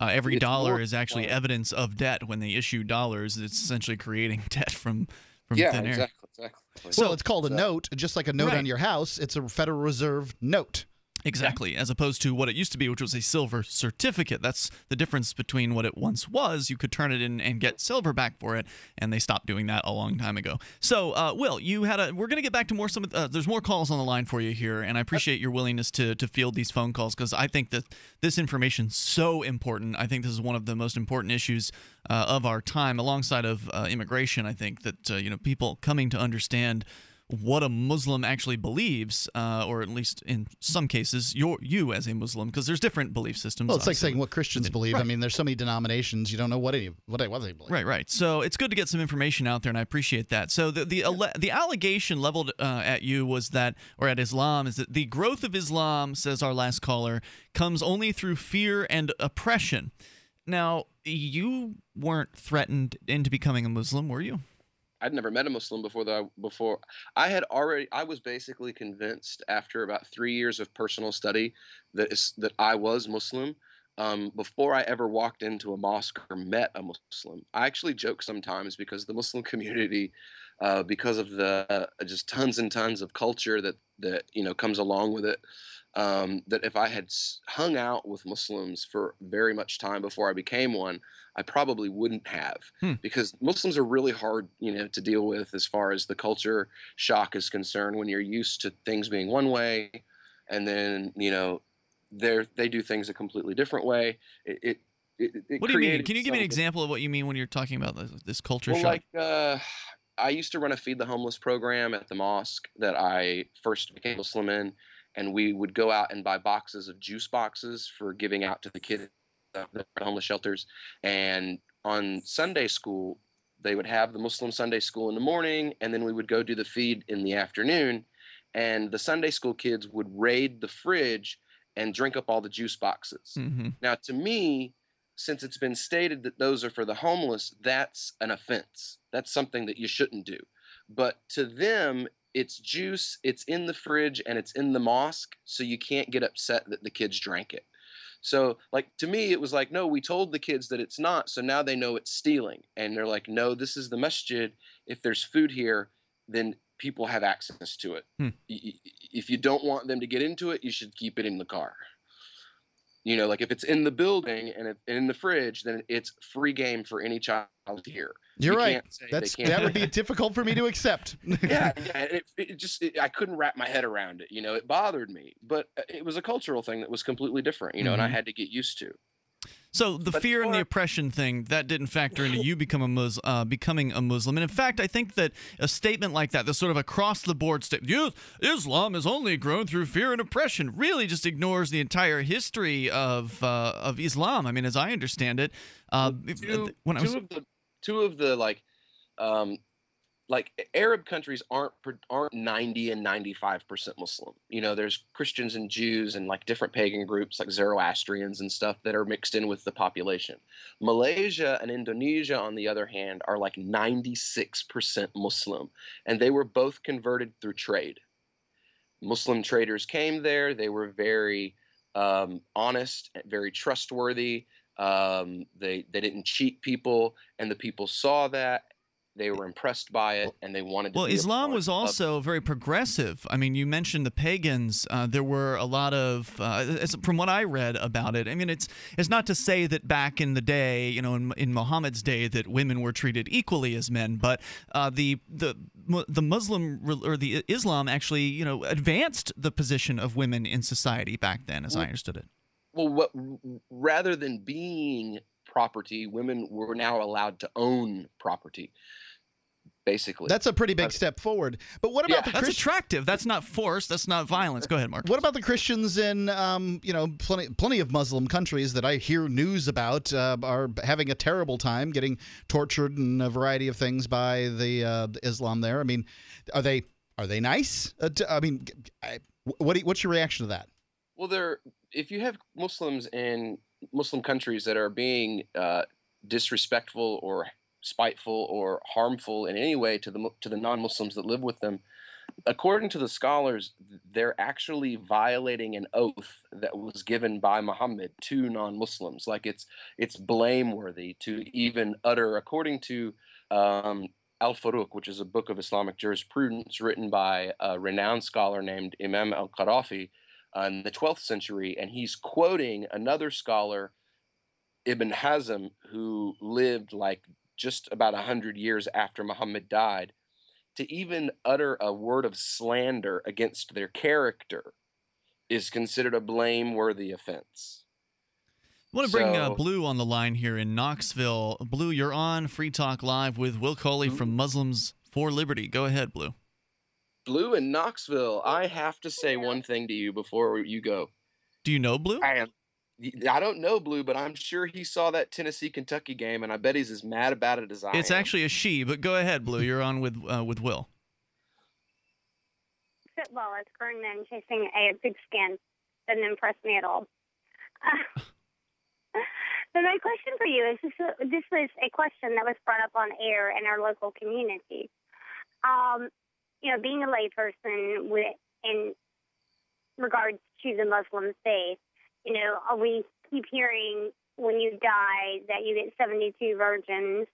Every dollar is actually evidence of debt. When they issue dollars, it's essentially creating debt from thin air. Exactly. So it's called a note, just like a note on your house. It's a Federal Reserve note. Exactly, as opposed to what it used to be, which was a silver certificate. That's the difference between what it once was. You could turn it in and get silver back for it, and they stopped doing that a long time ago. So, Will, you had a. We're going to get back to more. There's more calls on the line for you here, and I appreciate your willingness to field these phone calls because I think that this information's so important. I think this is one of the most important issues of our time, alongside of immigration. I think that you know, people coming to understand what a Muslim actually believes, or at least in some cases, you as a Muslim, because there's different belief systems. Well, it's like saying what Christians believe. Right. I mean, there's so many denominations, you don't know what they believe. Right, right. So it's good to get some information out there, and I appreciate that. So the allegation leveled at you was that, or at Islam, is that the growth of Islam, says our last caller, comes only through fear and oppression. Now, you weren't threatened into becoming a Muslim, were you? I'd never met a Muslim before. I was basically convinced after about 3 years of personal study that I was Muslim before I ever walked into a mosque or met a Muslim. I actually joke sometimes because the Muslim community, because of the just tons and tons of culture that you know comes along with it, that if I had hung out with Muslims for very much time before I became one, I probably wouldn't have, because Muslims are really hard, you know, to deal with as far as the culture shock is concerned. When you're used to things being one way, and then you know, they do things a completely different way. What do you mean? Can you give me an example of what you mean when you're talking about this culture shock? Like, I used to run a feed the homeless program at the mosque that I first became Muslim in, and we would go out and buy boxes of juice boxes for giving out to the kids. The homeless shelters. And on Sunday school, they would have the Muslim Sunday school in the morning, and then we would go do the feed in the afternoon, and the Sunday school kids would raid the fridge and drink up all the juice boxes. Mm-hmm. Now, to me, since it's been stated that those are for the homeless, that's an offense. That's something that you shouldn't do. But to them, it's juice, it's in the fridge, and it's in the mosque, so you can't get upset that the kids drank it. So, like, to me, it was like, no, we told the kids that it's not, so now they know it's stealing. And they're like, no, this is the masjid. If there's food here, then people have access to it. Hmm. If you don't want them to get into it, you should keep it in the car. You know, like, if it's in the building and in the fridge, then it's free game for any child here. You're right. That would be difficult for me to accept. It just I couldn't wrap my head around it. You know, it bothered me. But it was a cultural thing that was completely different, you know, and I had to get used to. So the fear and the oppression thing, that didn't factor into you becoming a Muslim. And in fact, I think that a statement like that, this sort of across-the-board statement, Islam has only grown through fear and oppression, really just ignores the entire history of Islam. I mean, as I understand it, two of the Arab countries aren't 90 and 95% Muslim. You know, there's Christians and Jews and like different pagan groups like Zoroastrians and stuff that are mixed in with the population. Malaysia and Indonesia, on the other hand, are like 96% Muslim, and they were both converted through trade. Muslim traders came there. They were very honest, very trustworthy. They didn't cheat people, and the people saw that. They were impressed by it, and they wanted to. Well, Islam was also very progressive. I mean, you mentioned the pagans. There were a lot of, from what I read about it, I mean, it's not to say that back in the day, you know, in Muhammad's day, that women were treated equally as men, but the Muslim or the Islam actually, you know, advanced the position of women in society back then, as I understood it. Well, rather than being property, women were now allowed to own property. Basically, that's a pretty big step forward. But what about the Christians? That's attractive. That's not force. That's not violence. Go ahead, Mark. What about the Christians in you know, plenty of Muslim countries that I hear news about are having a terrible time, getting tortured and a variety of things by the Islam there? I mean, are they nice? I mean, what's your reaction to that? Well, if you have Muslims in Muslim countries that are being disrespectful or spiteful or harmful in any way to the non-Muslims that live with them, according to the scholars, they're actually violating an oath that was given by Muhammad to non-Muslims. Like, it's blameworthy to even utter, according to Al-Faruq, which is a book of Islamic jurisprudence written by a renowned scholar named Imam al-Qarafi, in the 12th century, and he's quoting another scholar, Ibn Hazm, who lived like just about 100 years after Muhammad died, to even utter a word of slander against their character is considered a blameworthy offense. I want to bring Blue on the line here in Knoxville. Blue, you're on Free Talk Live with Will Coley from Muslims for Liberty. Go ahead, Blue. Blue in Knoxville, I have to say one thing to you before you go. Do you know Blue? I don't know Blue, but I'm sure he saw that Tennessee-Kentucky game, and I bet he's as mad about it as I am. It's actually a she, but go ahead, Blue. You're on with Will. Football is growing and chasing a big skin. Doesn't impress me at all. But my question for you is, this was a question that was brought up on air in our local community. You know, being a layperson in regards to the Muslim faith, you know, we keep hearing when you die that you get 72 virgins,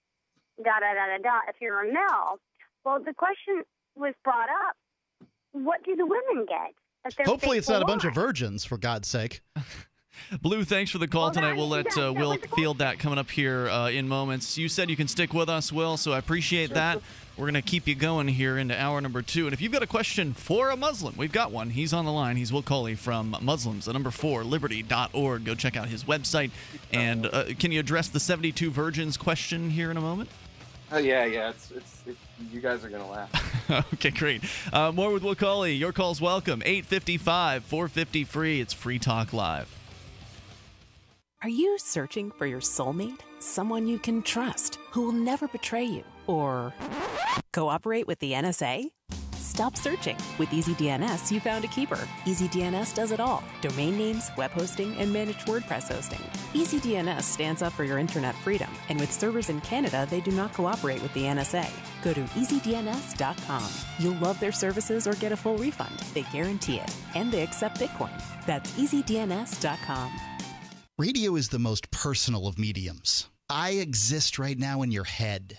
da-da-da-da-da, if you're a male. Well, the question was brought up, what do the women get? Hopefully it's not a bunch of virgins, for God's sake. Blue, thanks for the call tonight. We'll let Will field that coming up here in moments. You said you can stick with us, Will, so I appreciate that. We're going to keep you going here into hour number 2. And if you've got a question for a Muslim, we've got one. He's on the line. He's Will Coley from Muslims4Liberty.org. Go check out his website. And can you address the 72 virgins question here in a moment? Oh, yeah. You guys are going to laugh. Okay, great. More with Will Coley. Your call's welcome. 855-450-FREE. It's Free Talk Live. Are you searching for your soulmate? Someone you can trust, who will never betray you or cooperate with the NSA? Stop searching. With EasyDNS, you found a keeper. EasyDNS does it all. Domain names, web hosting, and managed WordPress hosting. EasyDNS stands up for your internet freedom, and with servers in Canada, they do not cooperate with the NSA. Go to EasyDNS.com. You'll love their services or get a full refund. They guarantee it, and they accept Bitcoin. That's EasyDNS.com. Radio is the most personal of mediums. I exist right now in your head.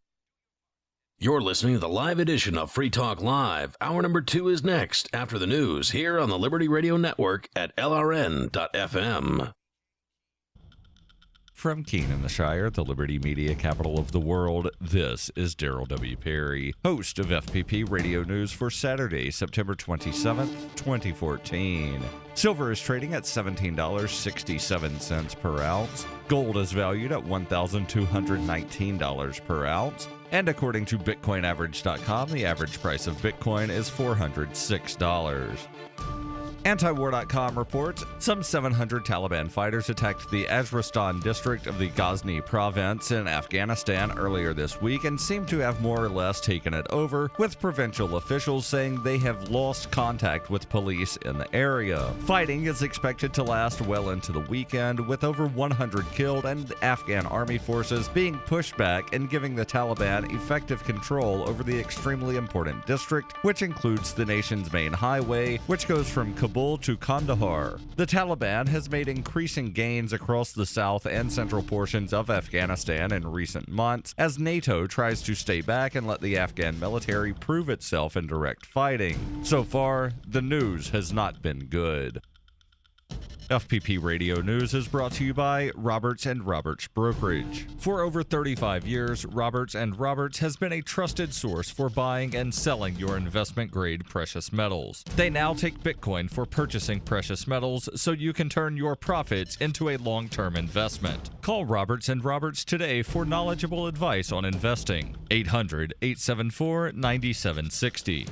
You're listening to the live edition of Free Talk Live. Hour number 2 is next, after the news, here on the Liberty Radio Network at LRN.FM. From Keene in the Shire, the Liberty Media capital of the world, this is Daryl W. Perry, host of FPP Radio News for Saturday, September 27th, 2014. Silver is trading at $17.67 per ounce. Gold is valued at $1,219 per ounce. And according to BitcoinAverage.com, the average price of Bitcoin is $406. Antiwar.com reports some 700 Taliban fighters attacked the Azristan district of the Ghazni province in Afghanistan earlier this week and seem to have more or less taken it over, with provincial officials saying they have lost contact with police in the area. Fighting is expected to last well into the weekend, with over 100 killed and Afghan army forces being pushed back and giving the Taliban effective control over the extremely important district, which includes the nation's main highway, which goes from Kabul to Kandahar. The Taliban has made increasing gains across the south and central portions of Afghanistan in recent months as NATO tries to stay back and let the Afghan military prove itself in direct fighting. So far, the news has not been good. FPP Radio News is brought to you by Roberts & Roberts Brokerage. For over 35 years, Roberts & Roberts has been a trusted source for buying and selling your investment-grade precious metals. They now take Bitcoin for purchasing precious metals so you can turn your profits into a long-term investment. Call Roberts & Roberts today for knowledgeable advice on investing. 800-874-9760.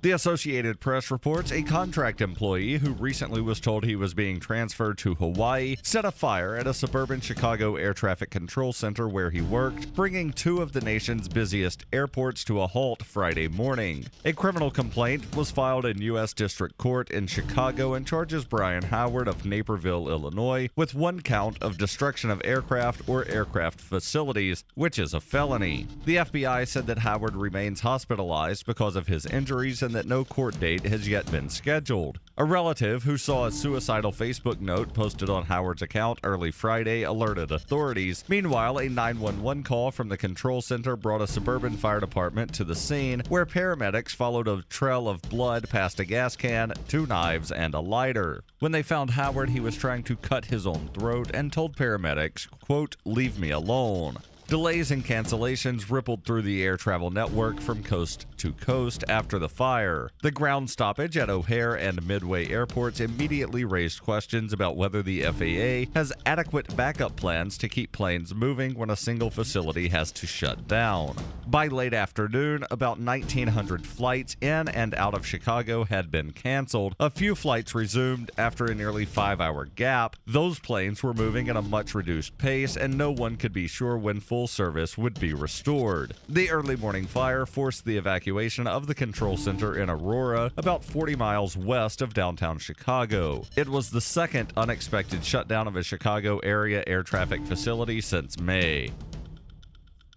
The Associated Press reports a contract employee who recently was told he was being transferred to Hawaii set a fire at a suburban Chicago air traffic control center where he worked, bringing two of the nation's busiest airports to a halt Friday morning. A criminal complaint was filed in U.S. District Court in Chicago and charges Brian Howard of Naperville, Illinois, with one count of destruction of aircraft or aircraft facilities, which is a felony. The FBI said that Howard remains hospitalized because of his injuries and that no court date has yet been scheduled. A relative who saw a suicidal Facebook note posted on Howard's account early Friday alerted authorities. Meanwhile, a 911 call from the control center brought a suburban fire department to the scene, where paramedics followed a trail of blood past a gas can, two knives, and a lighter. When they found Howard, he was trying to cut his own throat and told paramedics, quote, "Leave me alone." Delays and cancellations rippled through the air travel network from coast to coast after the fire. The ground stoppage at O'Hare and Midway airports immediately raised questions about whether the FAA has adequate backup plans to keep planes moving when a single facility has to shut down. By late afternoon, about 1,900 flights in and out of Chicago had been canceled. A few flights resumed after a nearly 5-hour gap. Those planes were moving at a much reduced pace, and no one could be sure when full service would be restored. The early morning fire forced the evacuation of the control center in Aurora, about 40 miles west of downtown Chicago. It was the second unexpected shutdown of a Chicago area air traffic facility since May.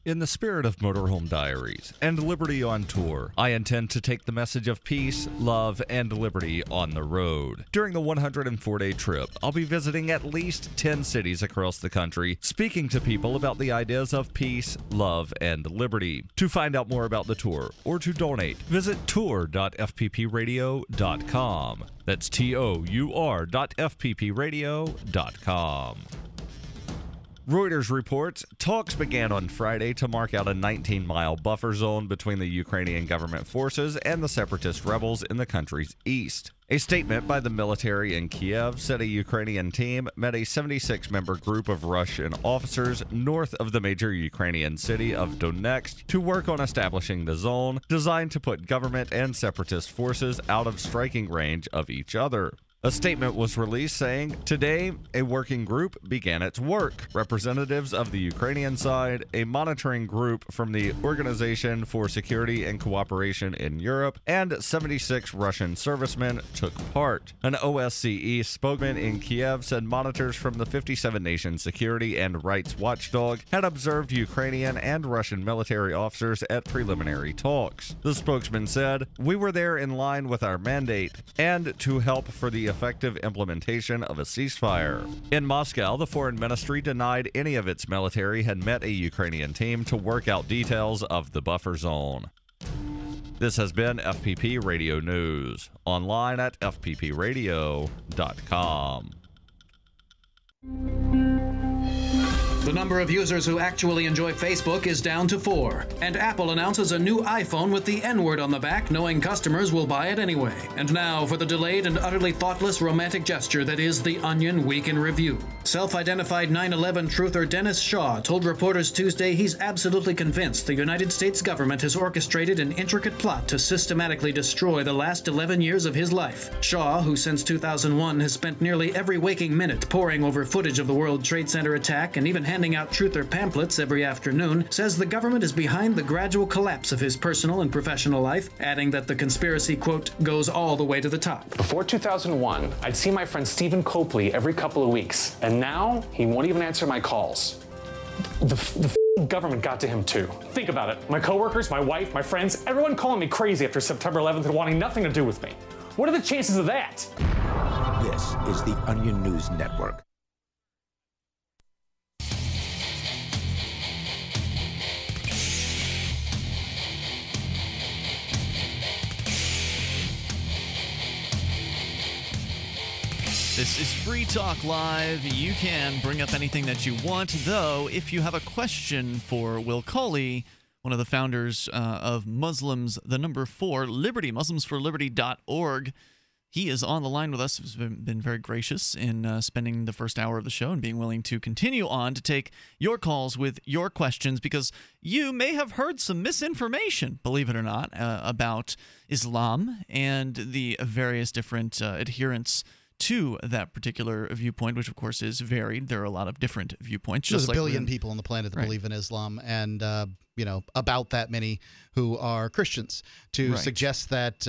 In the spirit of Motorhome Diaries and Liberty on Tour, I intend to take the message of peace, love, and liberty on the road. During the 104-day trip, I'll be visiting at least 10 cities across the country, speaking to people about the ideas of peace, love, and liberty. To find out more about the tour or to donate, visit tour.fppradio.com. That's tour.fppradio.com. Reuters reports talks began on Friday to mark out a 19-mile buffer zone between the Ukrainian government forces and the separatist rebels in the country's east. A statement by the military in Kiev said a Ukrainian team met a 76-member group of Russian officers north of the major Ukrainian city of Donetsk to work on establishing the zone, designed to put government and separatist forces out of striking range of each other. A statement was released saying, "Today, a working group began its work. Representatives of the Ukrainian side, a monitoring group from the Organization for Security and Cooperation in Europe, and 76 Russian servicemen took part." An OSCE spokesman in Kiev said monitors from the 57-nation security and rights watchdog had observed Ukrainian and Russian military officers at preliminary talks. The spokesman said, "We were there in line with our mandate and to help for the effective implementation of a ceasefire." In Moscow, the foreign ministry denied any of its military had met a Ukrainian team to work out details of the buffer zone. This has been FPP Radio News, online at fppradio.com. The number of users who actually enjoy Facebook is down to 4, and Apple announces a new iPhone with the N-word on the back, knowing customers will buy it anyway. And now for the delayed and utterly thoughtless romantic gesture that is The Onion Week in Review. Self-identified 9/11 truther Dennis Shaw told reporters Tuesday he's absolutely convinced the United States government has orchestrated an intricate plot to systematically destroy the last 11 years of his life. Shaw, who since 2001 has spent nearly every waking minute poring over footage of the World Trade Center attack and even handing out truther pamphlets every afternoon, says the government is behind the gradual collapse of his personal and professional life, adding that the conspiracy, quote, goes all the way to the top. Before 2001, I'd see my friend Stephen Copley every couple of weeks, and now he won't even answer my calls. The government got to him too. Think about it. My coworkers, my wife, my friends, everyone calling me crazy after September 11th and wanting nothing to do with me. What are the chances of that? This is the Onion News Network. This is Free Talk Live. You can bring up anything that you want, though if you have a question for Will Coley, one of the founders of Muslims, the number 4, Liberty, muslimsforliberty.org. He is on the line with us. He's been very gracious in spending the first hour of the show and being willing to continue on to take your calls with your questions, because you may have heard some misinformation, believe it or not, about Islam and the various different adherents to that particular viewpoint, which of course is varied. There are a lot of different viewpoints. There's just a billion people on the planet that believe in Islam, and you know, about that many who are Christians. To suggest that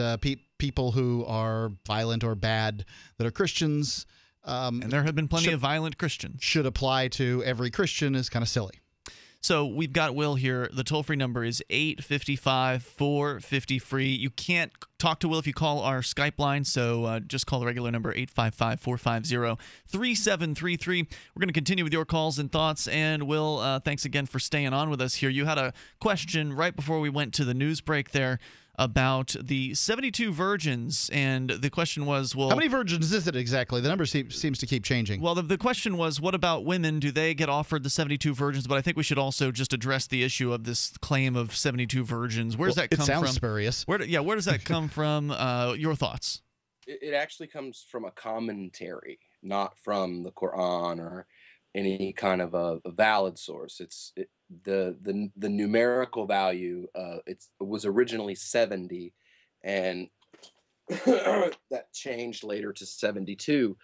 people who are violent or bad that are Christians, and there have been plenty of violent Christians, should apply to every Christian is kind of silly. So we've got Will here. The toll-free number is 855-450-FREE. You can't talk to Will if you call our Skype line, so just call the regular number, 855-450-3733. We're going to continue with your calls and thoughts. And, Will, thanks again for staying on with us here. You had a question right before we went to the news break there about the 72 virgins, and the question was, well, how many virgins is it exactly? The number seems to keep changing. Well, the question was, what about women? Do they get offered the 72 virgins? But I think we should also just address the issue of this claim of 72 virgins. Where does that come from? It sounds spurious. Where does that come from? Your thoughts? It actually comes from a commentary, not from the Quran or any kind of a valid source. The numerical value, it was originally 70, and that changed later to 72.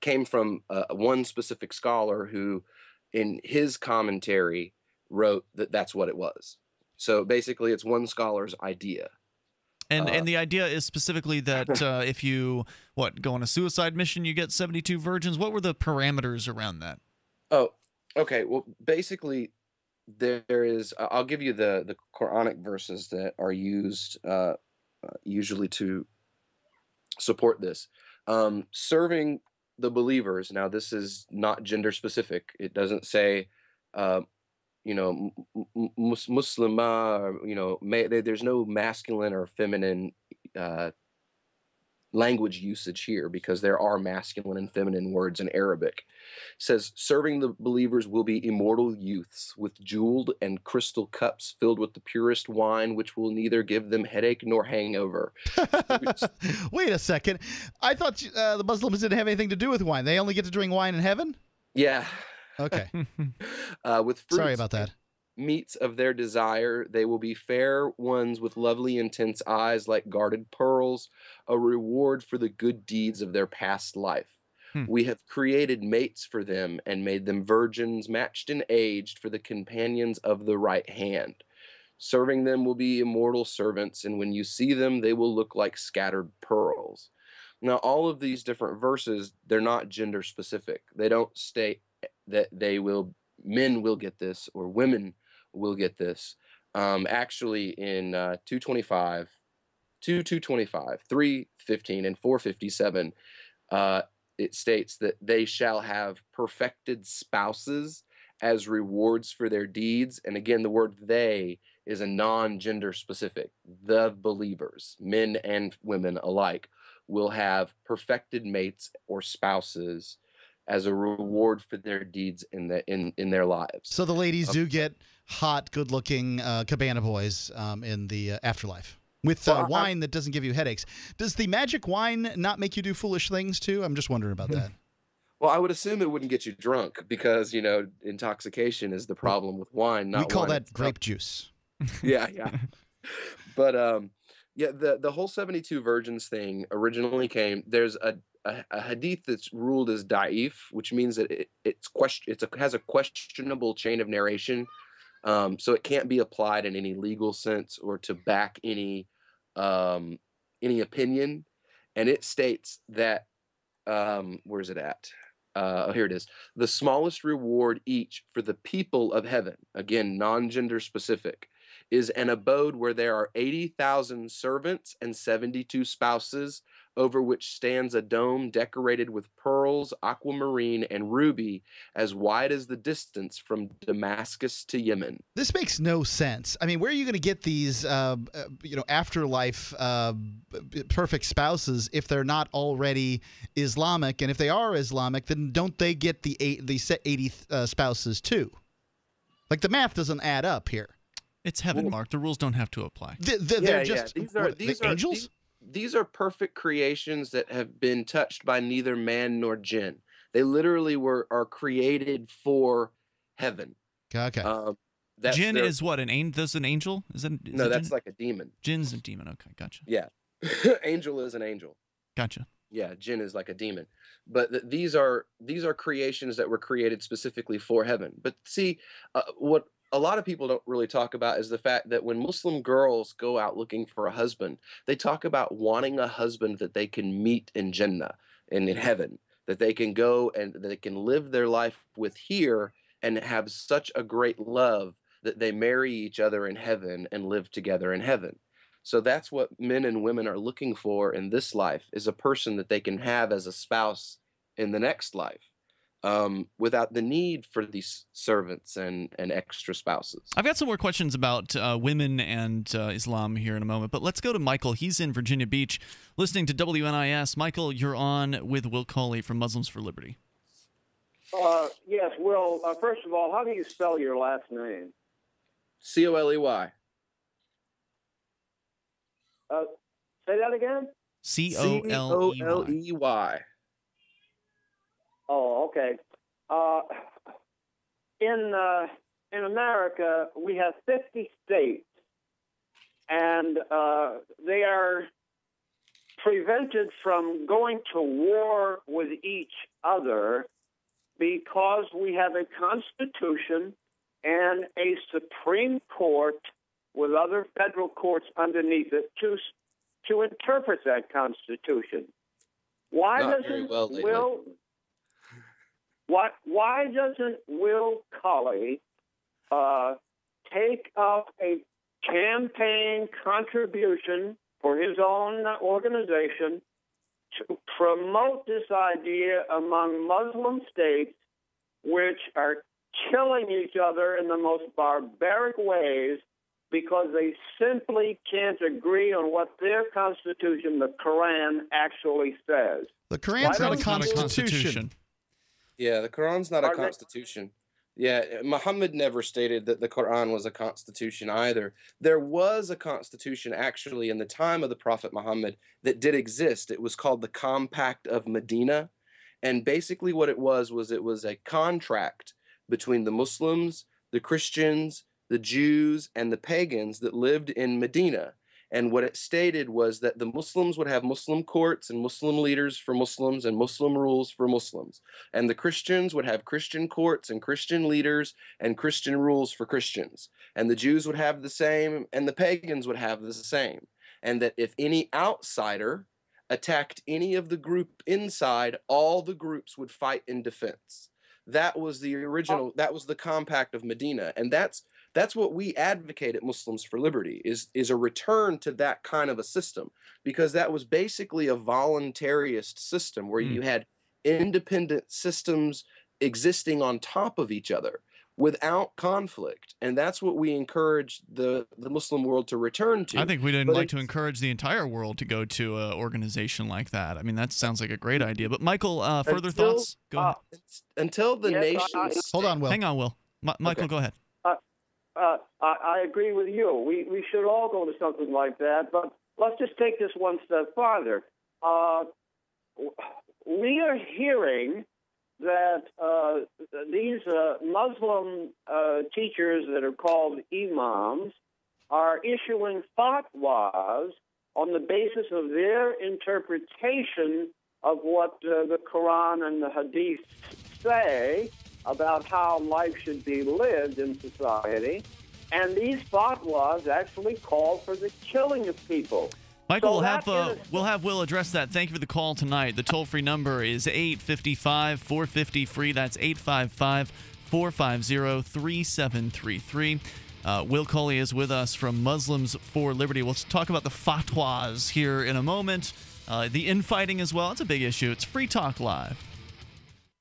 Came from one specific scholar who, in his commentary, wrote that that's what it was. So basically, it's one scholar's idea. And the idea is specifically that if you go on a suicide mission, you get 72 virgins. What were the parameters around that? Oh. Okay, well, basically, there is. I'll give you the Quranic verses that are used usually to support this. Serving the believers. Now, this is not gender specific. It doesn't say, you know, Muslima. Or, you know, there's no masculine or feminine language usage here, because there are masculine and feminine words in Arabic. It says, serving the believers will be immortal youths with jeweled and crystal cups filled with the purest wine, which will neither give them headache nor hangover. Wait a second. I thought the Muslims didn't have anything to do with wine. They only get to drink wine in heaven? Yeah. Okay. With fruits. Sorry about that. meats of their desire. They will be fair ones with lovely intense eyes like guarded pearls, a reward for the good deeds of their past life. We have created mates for them and made them virgins, matched and aged for the companions of the right hand. Serving them will be immortal servants, and when you see them, they will look like scattered pearls. Now, all of these different verses, they're not gender specific. They don't state that they will, men will get this or women will get this. Actually, in 225, 315, and 457, it states that they shall have perfected spouses as rewards for their deeds. And again, the word they is a non-gender specific. The believers, men and women alike, will have perfected mates or spouses as a reward for their deeds in their lives. So the ladies do get hot, good-looking cabana boys in the afterlife. With wine that doesn't give you headaches. Does the magic wine not make you do foolish things, too? I'm just wondering about that. Well, I would assume it wouldn't get you drunk because, you know, intoxication is the problem with wine. Not we call wine. That grape juice. Yeah, yeah. But, yeah, the whole 72 virgins thing originally came. There's a hadith that's ruled as da'if, which means that it has a questionable chain of narration. So it can't be applied in any legal sense or to back any opinion. And it states that, where is it at? Here it is. The smallest reward each for the people of heaven, again, non-gender specific, is an abode where there are 80,000 servants and 72 spouses, over which stands a dome decorated with pearls, aquamarine, and ruby, as wide as the distance from Damascus to Yemen. This makes no sense. I mean, where are you going to get these, you know, afterlife perfect spouses if they're not already Islamic? And if they are Islamic, then don't they get the 80 spouses too? Like, the math doesn't add up here. It's heaven, well, Mark. The rules don't have to apply. They're just these are angels. These are perfect creations that have been touched by neither man nor jinn. They literally are created for heaven. Okay. Jinn is what, an angel? That's an angel? No, that's like a demon. Jinn's a demon. Okay, gotcha. Yeah. Angel is an angel. Gotcha. Yeah, jinn is like a demon. But these are creations that were created specifically for heaven. But see, what a lot of people don't really talk about is the fact that when Muslim girls go out looking for a husband, they talk about wanting a husband that they can meet in Jannah and in heaven, that they can go and that they can live their life with here and have such a great love that they marry each other in heaven and live together in heaven. So that's what men and women are looking for in this life, is a person that they can have as a spouse in the next life. Without the need for these servants and extra spouses. I've got some more questions about women and Islam here in a moment, but let's go to Michael. He's in Virginia Beach listening to WNIS. Michael, you're on with Will Coley from Muslims for Liberty. Yes, Will. First of all, how do you spell your last name? C-O-L-E-Y. Say that again? C-O-L-E-Y. C-O-L-E-Y. Oh, okay. In America, we have 50 states, and they are prevented from going to war with each other because we have a constitution and a Supreme Court with other federal courts underneath it to interpret that constitution. Why doesn't Will? Why doesn't Will Coley take up a campaign contribution for his own organization to promote this idea among Muslim states, which are killing each other in the most barbaric ways because they simply can't agree on what their constitution, the Quran, actually says? The Quran's not a constitution. Yeah, the Quran's not a constitution. Yeah, Muhammad never stated that the Quran was a constitution either. There was a constitution actually in the time of the Prophet Muhammad that did exist. It was called the Compact of Medina. And basically what it was a contract between the Muslims, the Christians, the Jews and the pagans that lived in Medina. And what it stated was that the Muslims would have Muslim courts and Muslim leaders for Muslims and Muslim rules for Muslims. And the Christians would have Christian courts and Christian leaders and Christian rules for Christians. And the Jews would have the same, and the pagans would have the same. And that if any outsider attacked any of the group inside, all the groups would fight in defense. That was the original, that was the Compact of Medina. And that's what we advocate at Muslims for Liberty, is a return to that kind of a system, because that was basically a voluntarist system where you had independent systems existing on top of each other without conflict. And that's what we encourage the Muslim world to return to. I think we'd like to encourage the entire world to go to an organization like that. I mean, that sounds like a great idea. But, Michael, further thoughts? Go ahead. Until the nation... Hold on, Will. Hang on, Will. Michael, okay. Go ahead. I agree with you. We should all go to something like that, but let's just take this one step farther. We are hearing that these Muslim teachers that are called imams are issuing fatwas on the basis of their interpretation of what the Quran and the Hadith say about how life should be lived in society. And these fatwas actually call for the killing of people. Michael, so we'll have Will address that. Thank you for the call tonight. The toll-free number is 855-450-FREE. That's 855-450-3733. Will Coley is with us from Muslims for Liberty. We'll talk about the fatwas here in a moment. The infighting as well. It's a big issue. It's Free Talk Live.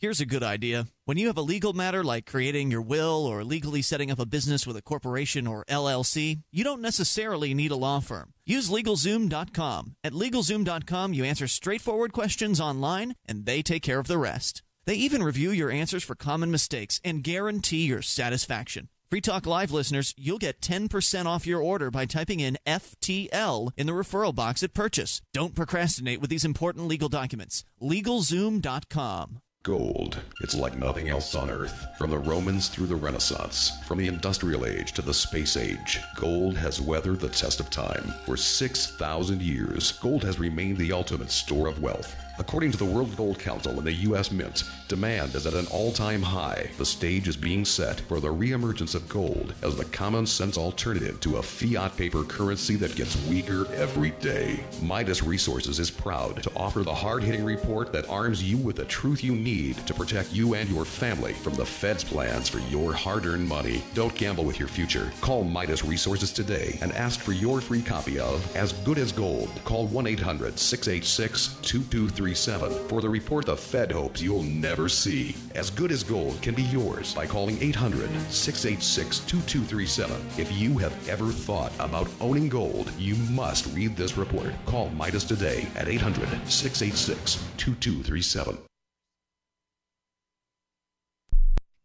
Here's a good idea. When you have a legal matter like creating your will or legally setting up a business with a corporation or LLC, you don't necessarily need a law firm. Use LegalZoom.com. At LegalZoom.com, you answer straightforward questions online, and they take care of the rest. They even review your answers for common mistakes and guarantee your satisfaction. Free Talk Live listeners, you'll get 10% off your order by typing in FTL in the referral box at purchase. Don't procrastinate with these important legal documents. LegalZoom.com. Gold. It's like nothing else on Earth. From the Romans through the Renaissance, from the Industrial Age to the Space Age, gold has weathered the test of time. For 6,000 years, gold has remained the ultimate store of wealth. According to the World Gold Council and the U.S. Mint, demand is at an all-time high. The stage is being set for the reemergence of gold as the common-sense alternative to a fiat paper currency that gets weaker every day. Midas Resources is proud to offer the hard-hitting report that arms you with the truth you need to protect you and your family from the Fed's plans for your hard-earned money. Don't gamble with your future. Call Midas Resources today and ask for your free copy of As Good as Gold. Call 1-800-686-2233. For the report the Fed hopes you'll never see. As Good as Gold can be yours by calling 800-686-2237. If you have ever thought about owning gold, you must read this report. Call Midas today at 800-686-2237.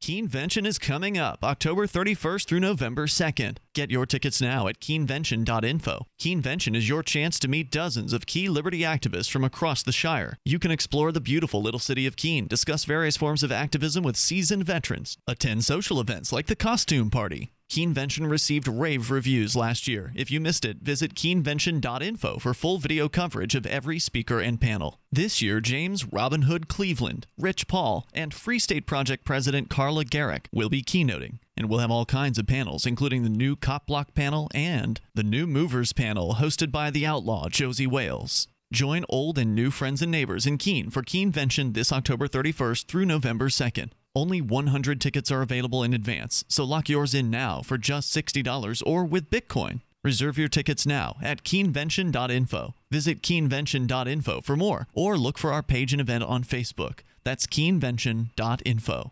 Keenvention is coming up October 31st through November 2nd. Get your tickets now at Keenvention.info. Keenvention is your chance to meet dozens of key liberty activists from across the Shire. You can explore the beautiful little city of Keene, discuss various forms of activism with seasoned veterans, attend social events like the Costume Party. Keenvention received rave reviews last year. If you missed it, visit Keenvention.info for full video coverage of every speaker and panel. This year, James Robin Hood Cleveland, Rich Paul, and Free State Project President Carla Garrick will be keynoting. And we'll have all kinds of panels, including the new Cop Block panel and the new Movers panel hosted by the outlaw Josie Wales. Join old and new friends and neighbors in Keene for Keenvention this October 31st through November 2nd. Only 100 tickets are available in advance, so lock yours in now for just $60 or with Bitcoin. Reserve your tickets now at Keenvention.info. Visit Keenvention.info for more, or look for our page and event on Facebook. That's Keenvention.info.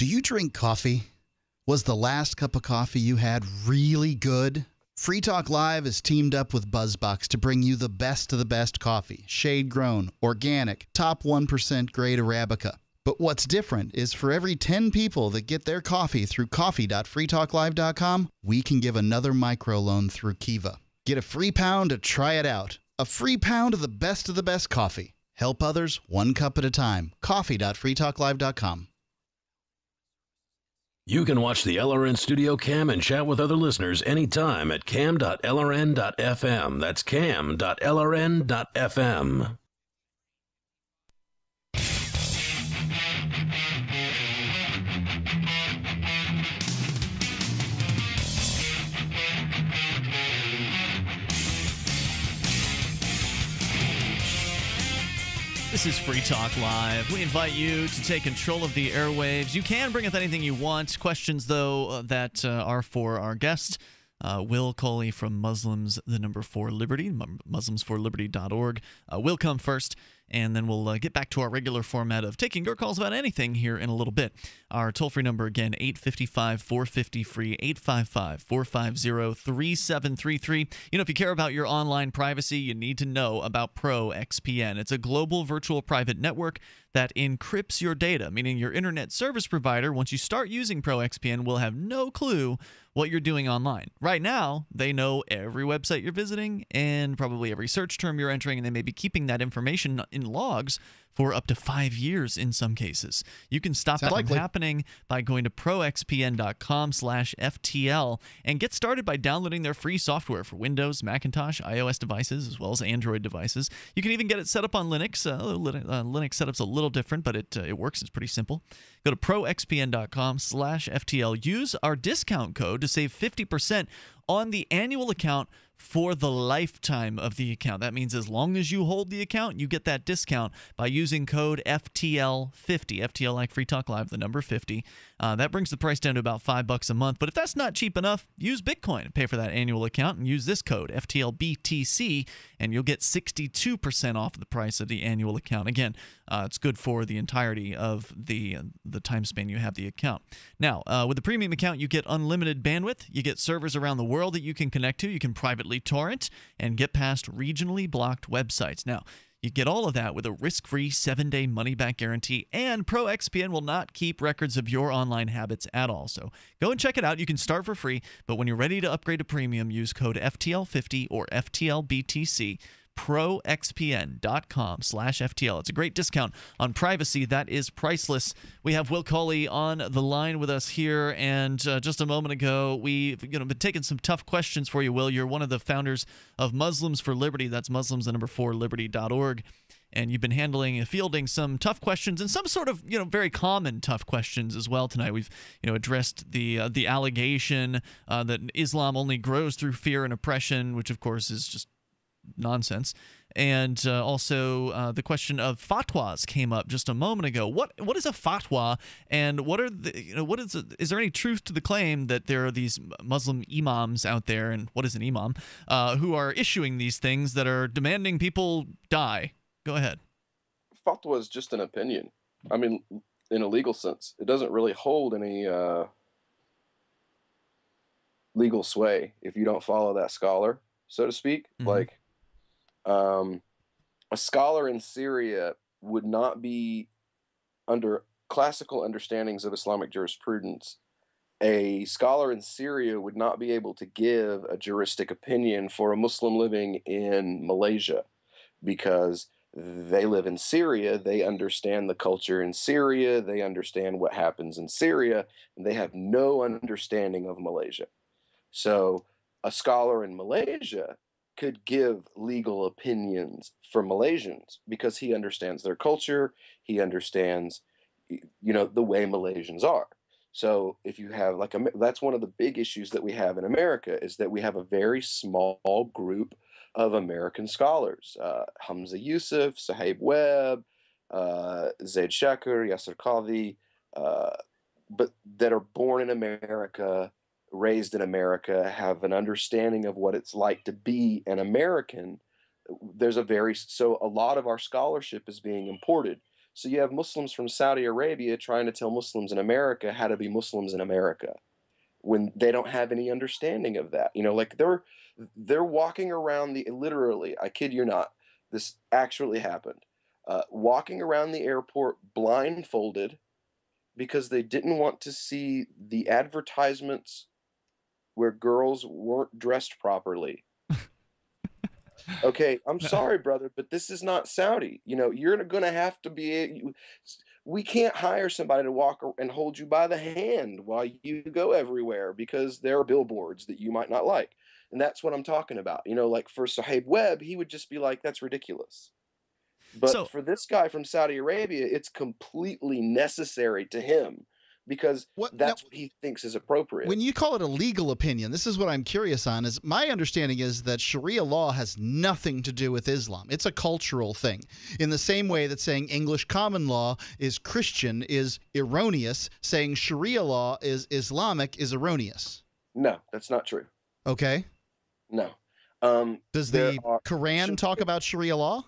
Do you drink coffee? Was the last cup of coffee you had really good? Free Talk Live has teamed up with BuzzBox to bring you the best of the best coffee. Shade-grown, organic, top 1% grade Arabica. But what's different is for every 10 people that get their coffee through coffee.freetalklive.com, we can give another microloan through Kiva. Get a free pound to try it out. A free pound of the best coffee. Help others one cup at a time. coffee.freetalklive.com. You can watch the LRN Studio Cam and chat with other listeners anytime at cam.lrn.fm. That's cam.lrn.fm. This is Free Talk Live. We invite you to take control of the airwaves. You can bring up anything you want. Questions, though, that are for our guest, Will Coley from Muslims, the number 4 Liberty, muslimsforliberty.org. Will come first, and then we'll get back to our regular format of taking your calls about anything here in a little bit. Our toll-free number, again, 855-450-FREE, 855-450-3733. You know, if you care about your online privacy, you need to know about ProXPN. It's a global virtual private network that encrypts your data, meaning your internet service provider, once you start using ProXPN, will have no clue what you're doing online. Right now, they know every website you're visiting and probably every search term you're entering, and they may be keeping that information in logs for up to 5 years in some cases. You can stop that from happening by going to proxpn.com/ftl and get started by downloading their free software for Windows, Macintosh, iOS devices, as well as Android devices. You can even get it set up on Linux. Linux setup's a little different, but it works. It's pretty simple. Go to proxpn.com/ftl. Use our discount code to save 50% on the annual account for the lifetime of the account. That means as long as you hold the account, you get that discount by using code FTL50. FTL like Free Talk Live, the number 50. That brings the price down to about $5 a month. But if that's not cheap enough, use Bitcoin and pay for that annual account and use this code, FTLBTC, and you'll get 62% off the price of the annual account. Again, it's good for the entirety of the time span you have the account. Now, with the premium account, you get unlimited bandwidth. You get servers around the world that you can connect to. You can privately torrent and get past regionally blocked websites. Now, you get all of that with a risk-free 7-day money-back guarantee, and ProXPN will not keep records of your online habits at all. So go and check it out. You can start for free, but when you're ready to upgrade to premium, use code FTL50 or FTLBTC. proxpn.com/ftl. It's a great discount on privacy that is priceless. We have Will Coley on the line with us here, and just a moment ago, we've been taking some tough questions for you, Will. You're one of the founders of Muslims for Liberty. That's Muslims, the number 4, liberty.org. And you've been handling and fielding some tough questions and some sort of, very common tough questions as well tonight. We've, addressed the allegation that Islam only grows through fear and oppression, which, of course, is just nonsense, and also the question of fatwas came up just a moment ago. What is a fatwa, and what are the is there any truth to the claim that there are these Muslim imams out there, and what is an imam, who are issuing these things that are demanding people die? Go ahead. Fatwa is just an opinion. I mean, in a legal sense, it doesn't really hold any legal sway if you don't follow that scholar, so to speak. Mm-hmm. Like, a scholar in Syria would not be, under classical understandings of Islamic jurisprudence, a scholar in Syria would not be able to give a juristic opinion for a Muslim living in Malaysia, because they live in Syria, they understand the culture in Syria, they understand what happens in Syria, and they have no understanding of Malaysia. So a scholar in Malaysia could give legal opinions for Malaysians because he understands their culture, he understands, the way Malaysians are. So if you have like, that's one of the big issues that we have in America, is that we have a very small group of American scholars, Hamza Yusuf, Suhaib Webb, Zaid Shaker, Yasser Qadhi, but that are born in America, raised in America, have an understanding of what it's like to be an American. So a lot of our scholarship is being imported. So you have Muslims from Saudi Arabia trying to tell Muslims in America how to be Muslims in America when they don't have any understanding of that. You know, like they're walking around literally, I kid you not, this actually happened, walking around the airport blindfolded because they didn't want to see the advertisements where girls weren't dressed properly. Okay, I'm sorry, brother, but this is not Saudi. You know, you're going to have to be – we can't hire somebody to walk and hold you by the hand while you go everywhere because there are billboards that you might not like. And that's what I'm talking about. You know, like for Suhaib Webb, he would just be like, that's ridiculous. But for this guy from Saudi Arabia, it's completely necessary to him because that's what he thinks is appropriate. When you call it a legal opinion, this is what I'm curious on, is my understanding is that Sharia law has nothing to do with Islam. It's a cultural thing. In the same way that saying English common law is Christian is erroneous, saying Sharia law is Islamic is erroneous. No, that's not true. Okay. No. Does the Quran talk about Sharia law?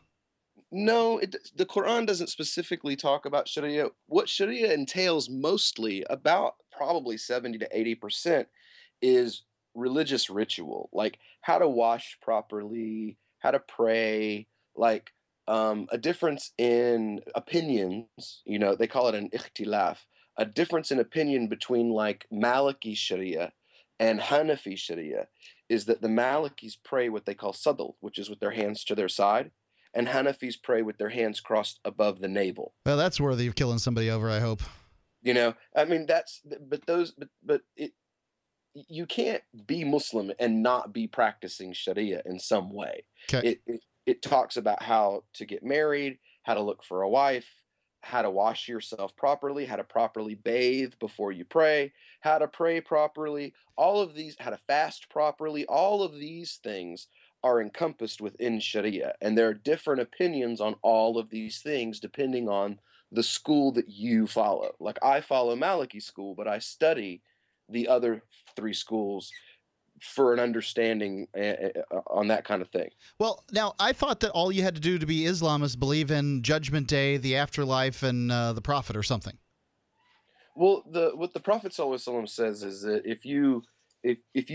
No, the Quran doesn't specifically talk about Sharia. What Sharia entails mostly, about probably 70 to 80%, is religious ritual, like how to wash properly, how to pray, like a difference in opinions. You know, they call it an ikhtilaf, a difference in opinion between like Maliki Sharia and Hanafi Sharia is that the Malikis pray what they call sadl, which is with their hands to their side. And Hanafis pray with their hands crossed above the navel. Well, that's worthy of killing somebody over, I hope. You know, I mean, that's, you can't be Muslim and not be practicing Sharia in some way. Okay. It talks about how to get married, how to look for a wife, how to wash yourself properly, how to properly bathe before you pray, how to pray properly, all of these, how to fast properly, all of these things are encompassed within Sharia, and there are different opinions on all of these things depending on the school that you follow. Like I follow Maliki school, but I study the other three schools for an understanding on that kind of thing. Well, now I thought that all you had to do to be Islam is believe in Judgment Day, the afterlife, and the Prophet or something. Well, what the Prophet sallallahu alaihi wasallam says is that if you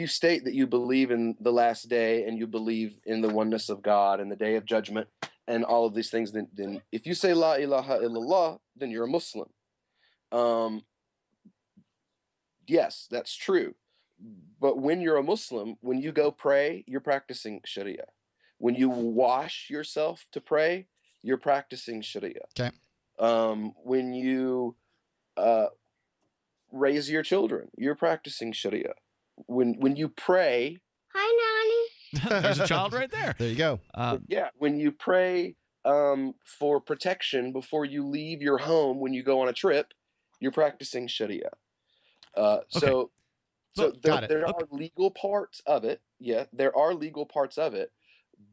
state that you believe in the last day and you believe in the oneness of God and the day of judgment and all of these things, then if you say la ilaha illallah, then you're a Muslim. Yes, that's true. But when you're a Muslim, when you go pray, you're practicing Sharia. When you wash yourself to pray, you're practicing Sharia. Okay. When you raise your children, you're practicing Sharia. When you pray, hi Nanny. There's a child right there. There you go. Yeah, when you pray for protection before you leave your home when you go on a trip, you're practicing Sharia. So there are legal parts of it. Yeah, there are legal parts of it.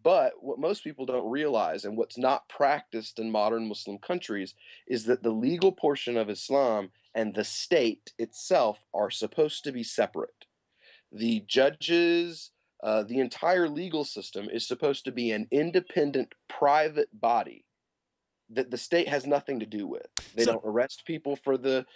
But what most people don't realize, and what's not practiced in modern Muslim countries, is that the legal portion of Islam and the state itself are supposed to be separate. The judges, the entire legal system is supposed to be an independent private body that the state has nothing to do with. They don't arrest people for the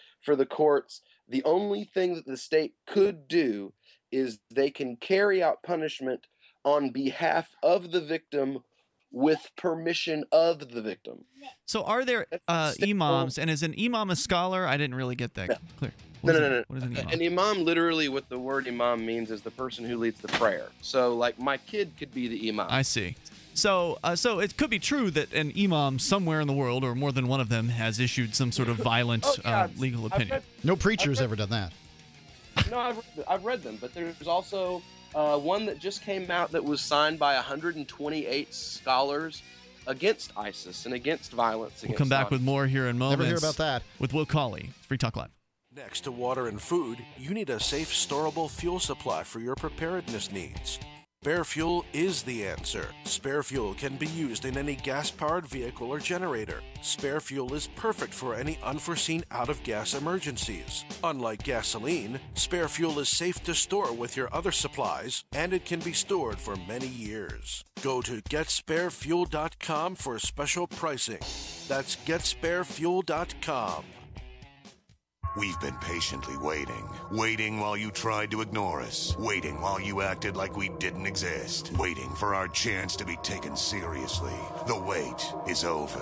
courts. The only thing that the state could do is they can carry out punishment on behalf of the victim with permission of the victim. So are there imams? And is an imam a scholar? I didn't really get that clear. No. An imam, literally what the word imam means, is the person who leads the prayer. So like my kid could be the imam. I see. So so it could be true that an imam somewhere in the world, or more than one of them, has issued some sort of violent legal opinion. No preacher's ever done that. No, I've read them, but there's also one that just came out that was signed by 128 scholars against ISIS and against violence. We'll come back with more here in moments. Never hear about that. With Will Coley, Free Talk Live. Next to water and food, you need a safe, storable fuel supply for your preparedness needs. Spare fuel is the answer. Spare fuel can be used in any gas-powered vehicle or generator. Spare fuel is perfect for any unforeseen out-of-gas emergencies. Unlike gasoline, spare fuel is safe to store with your other supplies, and it can be stored for many years. Go to GetSpareFuel.com for special pricing. That's GetSpareFuel.com. We've been patiently waiting. Waiting while you tried to ignore us. Waiting while you acted like we didn't exist. Waiting for our chance to be taken seriously. The wait is over.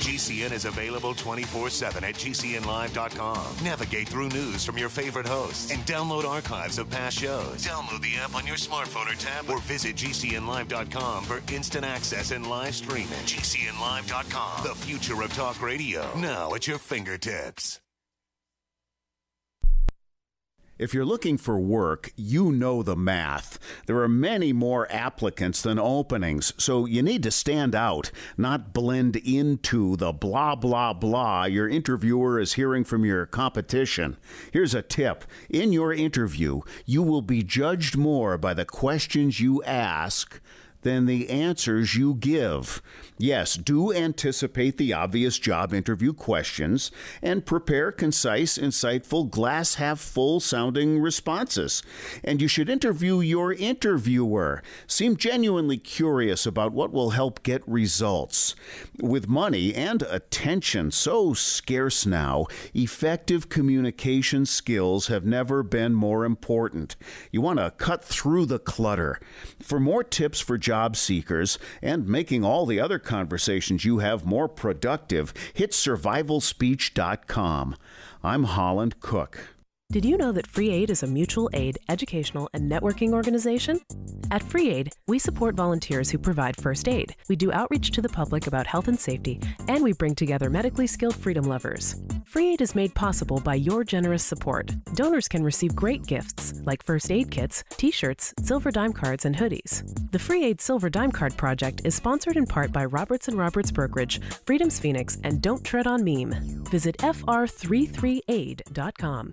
GCN is available 24/7 at GCNlive.com. Navigate through news from your favorite hosts and download archives of past shows. Download the app on your smartphone or tablet or visit GCNlive.com for instant access and live streaming. GCNlive.com, the future of talk radio, now at your fingertips. If you're looking for work, you know the math. There are many more applicants than openings, so you need to stand out, not blend into the blah, blah, blah your interviewer is hearing from your competition. Here's a tip. In your interview, you will be judged more by the questions you ask than the answers you give. Yes, do anticipate the obvious job interview questions and prepare concise, insightful, glass-half-full-sounding responses. And you should interview your interviewer. Seem genuinely curious about what will help get results. With money and attention so scarce now, effective communication skills have never been more important. You want to cut through the clutter. For more tips for job seekers and making all the other conversations you have more productive, hit survivalspeech.com. I'm Holland Cook. Did you know that Free Aid is a mutual aid, educational, and networking organization? At Free Aid, we support volunteers who provide first aid. We do outreach to the public about health and safety, and we bring together medically skilled freedom lovers. Free Aid is made possible by your generous support. Donors can receive great gifts like first aid kits, t-shirts, silver dime cards, and hoodies. The Free Aid Silver Dime Card Project is sponsored in part by Roberts & Roberts Brokerage, Freedom's Phoenix, and Don't Tread on Meme. Visit fr33aid.com.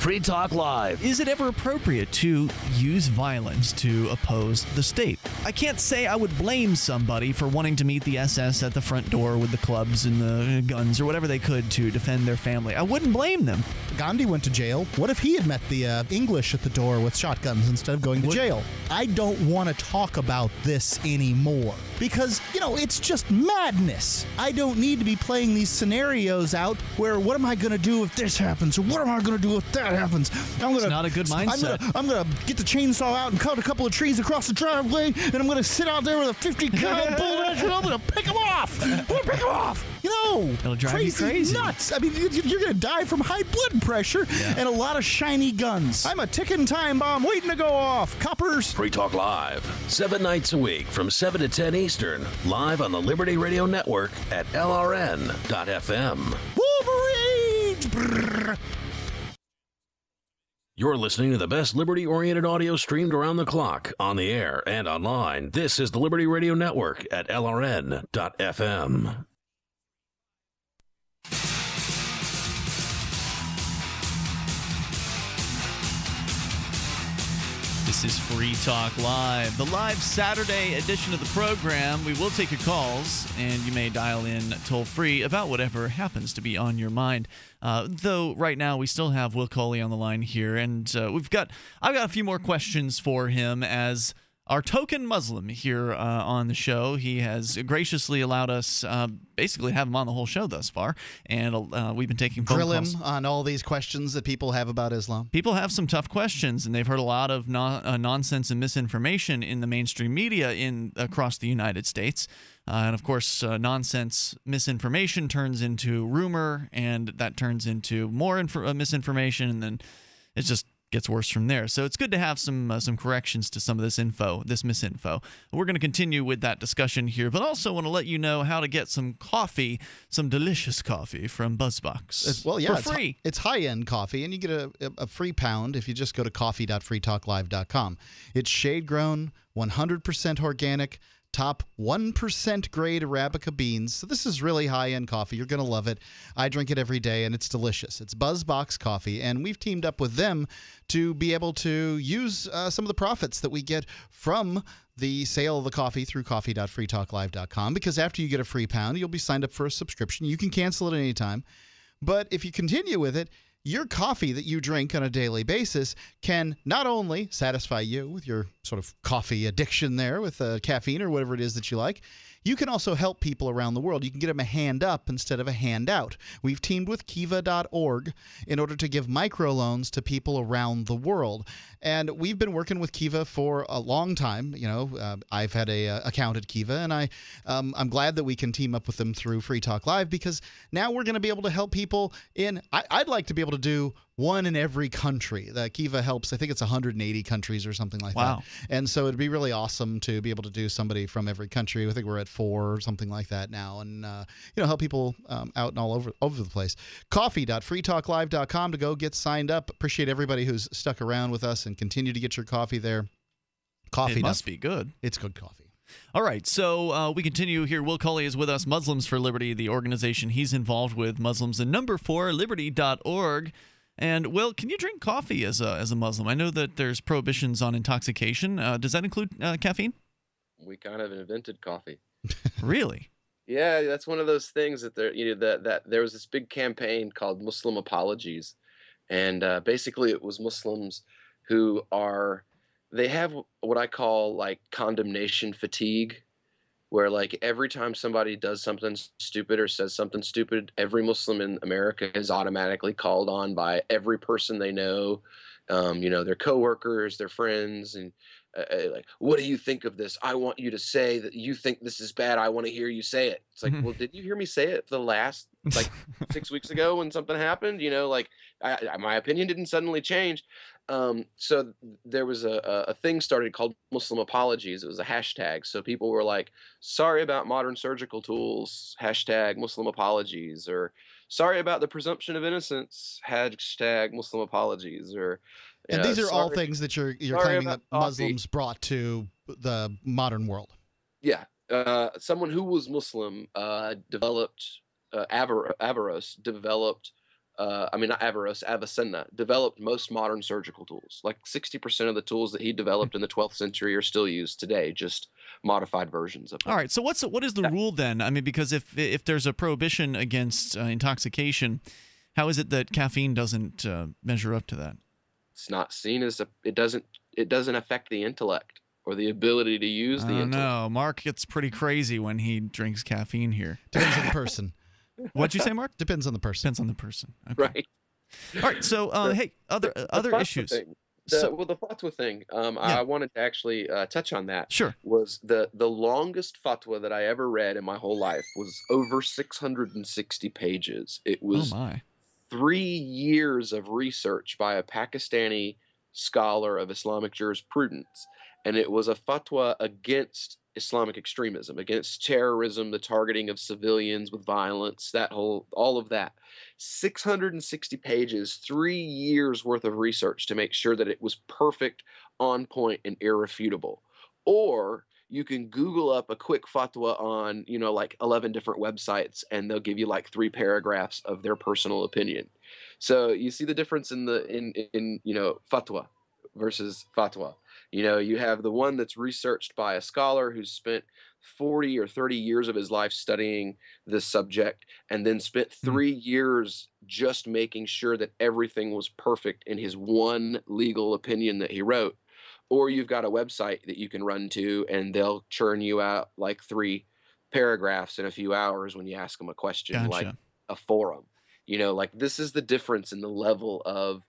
Free Talk Live. Is it ever appropriate to use violence to oppose the state? I can't say I would blame somebody for wanting to meet the SS at the front door with the clubs and the guns or whatever they could to defend their family. I wouldn't blame them. Gandhi went to jail. What if he had met the English at the door with shotguns instead of going to jail? I don't want to talk about this anymore because, you know, it's just madness. I don't need to be playing these scenarios out where what am I going to do if this happens? Or what am I going to do if that happens? It's not a good mindset. I'm going to get the chainsaw out and cut a couple of trees across the driveway, and I'm going to sit out there with a 50 cal bullet, and I'm going to pick them off. I'm going to pick them off. You know, it'll drive you crazy. Nuts. I mean, you're going to die from high blood pressure and a lot of shiny guns. I'm a ticking time bomb waiting to go off. Coppers. Free Talk Live, 7 nights a week from 7 to 10 Eastern, live on the Liberty Radio Network at LRN.FM. Wolverines! You're listening to the best liberty-oriented audio streamed around the clock, on the air, and online. This is the Liberty Radio Network at LRN.FM. This is Free Talk Live, the live Saturday edition of the program. We will take your calls, and you may dial in toll-free about whatever happens to be on your mind. Though right now we still have Will Coley on the line here, and I've got a few more questions for him as our token Muslim here on the show. He has graciously allowed us basically have him on the whole show thus far, and we've been taking phone calls. Grill him on all these questions that people have about Islam. People have some tough questions, and they've heard a lot of nonsense and misinformation in the mainstream media across the United States. And of course, nonsense, misinformation turns into rumor, and that turns into more misinformation, and then it's just gets worse from there. So it's good to have some corrections to some of this info, this misinfo. We're going to continue with that discussion here, but also want to let you know how to get some coffee, some delicious coffee from Buzzbox. Well, yeah, for free. It's high-end coffee, and you get a free pound if you just go to coffee.freetalklive.com. It's shade-grown, 100% organic, top 1% grade Arabica beans. So this is really high-end coffee. You're going to love it. I drink it every day, and it's delicious. It's BuzzBox Coffee, and we've teamed up with them to be able to use some of the profits that we get from the sale of the coffee through coffee.freetalklive.com, because after you get a free pound, you'll be signed up for a subscription. You can cancel it at any time. But if you continue with it, your coffee that you drink on a daily basis can not only satisfy you with your sort of coffee addiction there with caffeine or whatever it is that you like, you can also help people around the world. You can get them a hand up instead of a hand out. We've teamed with Kiva.org in order to give microloans to people around the world. And we've been working with Kiva for a long time. You know, I've had an account at Kiva, and I'm glad that we can team up with them through Free Talk Live, because now we're going to be able to help people in – I'd like to be able to do – one in every country. The Kiva helps, I think it's 180 countries or something like that. And so it'd be really awesome to be able to do somebody from every country. I think we're at 4 or something like that now, and you know, help people out and all over the place. Coffee.freetalklive.com to go get signed up. Appreciate everybody who's stuck around with us and continue to get your coffee there. Coffee must be good. It's good coffee. All right, so we continue here. Will Coley is with us, Muslims for Liberty, the organization he's involved with, Muslims and #4, liberty.org. And, Will, can you drink coffee as a Muslim? I know that there's prohibitions on intoxication. Does that include caffeine? We kind of invented coffee. Really? Yeah, that's one of those things that there was this big campaign called Muslim Apologies, and basically it was Muslims who they have what I call like condemnation fatigue, where like every time somebody does something stupid or says something stupid, every Muslim in America is automatically called on by every person they know, you know, their coworkers, their friends, and like, what do you think of this? I want you to say that you think this is bad. I want to hear you say it. It's like, well, did you hear me say it the last like 6 weeks ago when something happened? You know, like my opinion didn't suddenly change. So there was a thing started called Muslim Apologies. It was a hashtag. So people were like, sorry about modern surgical tools, hashtag Muslim Apologies, or sorry about the presumption of innocence, hashtag Muslim Apologies, or and these are all things that you're claiming that Muslims brought to the modern world. Yeah. Someone who was Muslim developed Averroes developed I mean, not Averroes, Avicenna, developed most modern surgical tools. Like 60% of the tools that he developed in the 12th century are still used today, just modified versions of them. All right, so what is the rule then? I mean, because if there's a prohibition against intoxication, how is it that caffeine doesn't measure up to that? It's not seen as it doesn't affect the intellect or the ability to use the intellect. No, Mark gets pretty crazy when he drinks caffeine here. Depends on the person. What'd you say, Mark? Depends on the person. Depends on the person. Okay. Right. All right. So, hey, other issues. The fatwa thing. Yeah. I wanted to actually touch on that. Sure. Was the longest fatwa that I ever read in my whole life was over 660 pages. It was 3 years of research by a Pakistani scholar of Islamic jurisprudence, and it was a fatwa against Islamic extremism, against terrorism, the targeting of civilians with violence, all of that. 660 pages, 3 years worth of research to make sure that it was perfect, on point, and irrefutable. Or you can Google up a quick fatwa on, you know, like 11 different websites, and they'll give you like 3 paragraphs of their personal opinion. So you see the difference in you know, fatwa versus fatwa. You know, you have the one that's researched by a scholar who's spent 40 or 30 years of his life studying this subject, and then spent 3 years just making sure that everything was perfect in his one legal opinion that he wrote. or you've got a website that you can run to and they'll churn you out like 3 paragraphs in a few hours when you ask them a question. Gotcha. Like a forum. You know, like this is the difference in the level of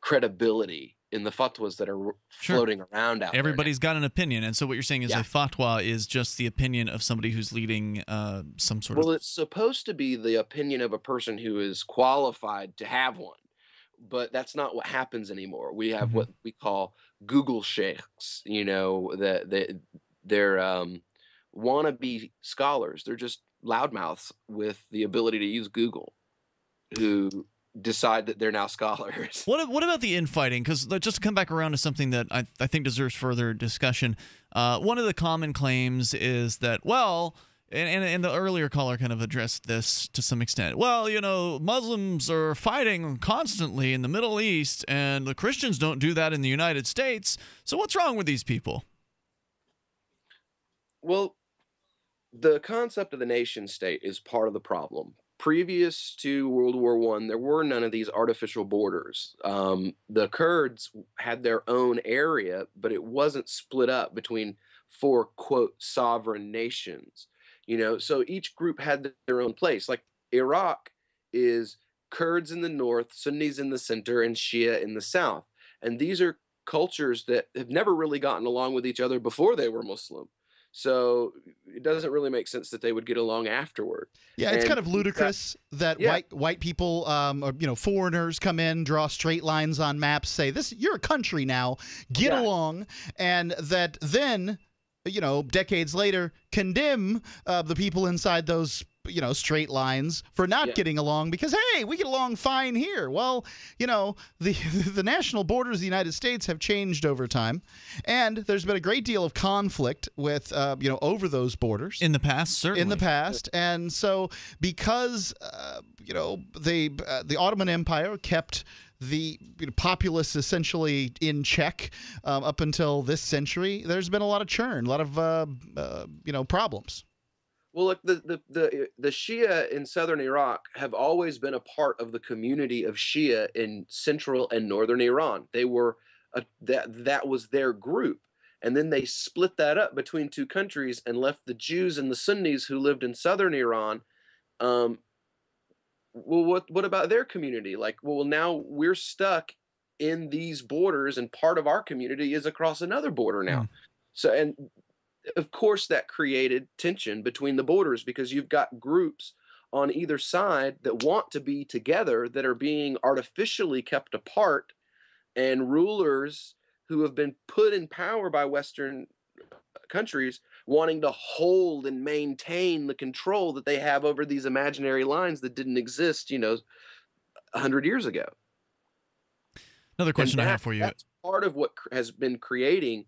credibility in the fatwas that are floating around out there. Everybody's got an opinion. And so what you're saying is a fatwa is just the opinion of somebody who's leading some sort of... Well, it's supposed to be the opinion of a person who is qualified to have one. But that's not what happens anymore. We have what we call Google sheikhs, you know, they're wannabe scholars. They're just loudmouths with the ability to use Google who decide that they're now scholars. What about the infighting? Because just to come back around to something that I think deserves further discussion, one of the common claims is that, well... And the earlier caller kind of addressed this to some extent. Well, you know, Muslims are fighting constantly in the Middle East, and the Christians don't do that in the United States. So what's wrong with these people? Well, the concept of the nation state is part of the problem. Previous to World War I, there were none of these artificial borders. The Kurds had their own area, but it wasn't split up between 4, quote, sovereign nations. You know, so each group had their own place. Like Iraq is Kurds in the north, Sunnis in the center, and Shia in the south. And these are cultures that have never really gotten along with each other before they were Muslim. So it doesn't really make sense that they would get along afterward. Yeah, it's kind of ludicrous that white people, or, you know, foreigners come in, draw straight lines on maps, say, "This, you're a country now, get along," and that then... you know, decades later, condemn the people inside those, you know, straight lines for not getting along because, hey, we get along fine here. Well, you know, the national borders of the United States have changed over time, and there's been a great deal of conflict with, you know, over those borders. In the past, certainly. In the past. And so because, you know, the Ottoman Empire kept the populace essentially in check up until this century, there's been a lot of churn, a lot of you know, problems. Well, look, the Shia in southern Iraq have always been a part of the community of Shia in central and northern Iran. They were that was their group, and then they split that up between 2 countries and left the Jews and the Sunnis who lived in southern Iran. Well, what about their community? Like, well, now we're stuck in these borders, and part of our community is across another border now. So, and of course, that created tension between the borders because you've got groups on either side that want to be together that are being artificially kept apart, and rulers who have been put in power by Western countries wanting to hold and maintain the control that they have over these imaginary lines that didn't exist, you know, 100 years ago. Another question I have for you. That's part of what has been creating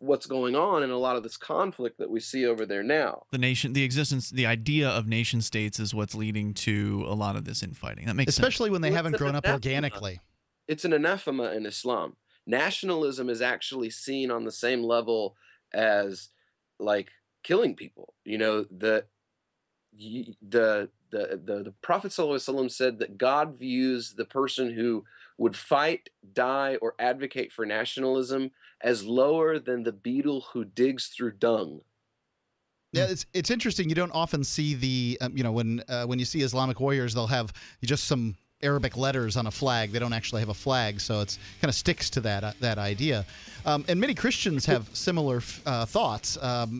what's going on in a lot of this conflict that we see over there now. The idea of nation states is what's leading to a lot of this infighting. That makes sense. Especially when they haven't grown up organically. It's an anathema in Islam. Nationalism is actually seen on the same level as like killing people. You know, the Prophet sallallahu alaihi wasallam said that God views the person who would fight, die, or advocate for nationalism as lower than the beetle who digs through dung. Yeah, it's interesting. You don't often see the you know, when you see Islamic warriors, they'll have just some Arabic letters on a flag. They don't actually have a flag, so it's kind of sticks to that idea. And many Christians have similar thoughts.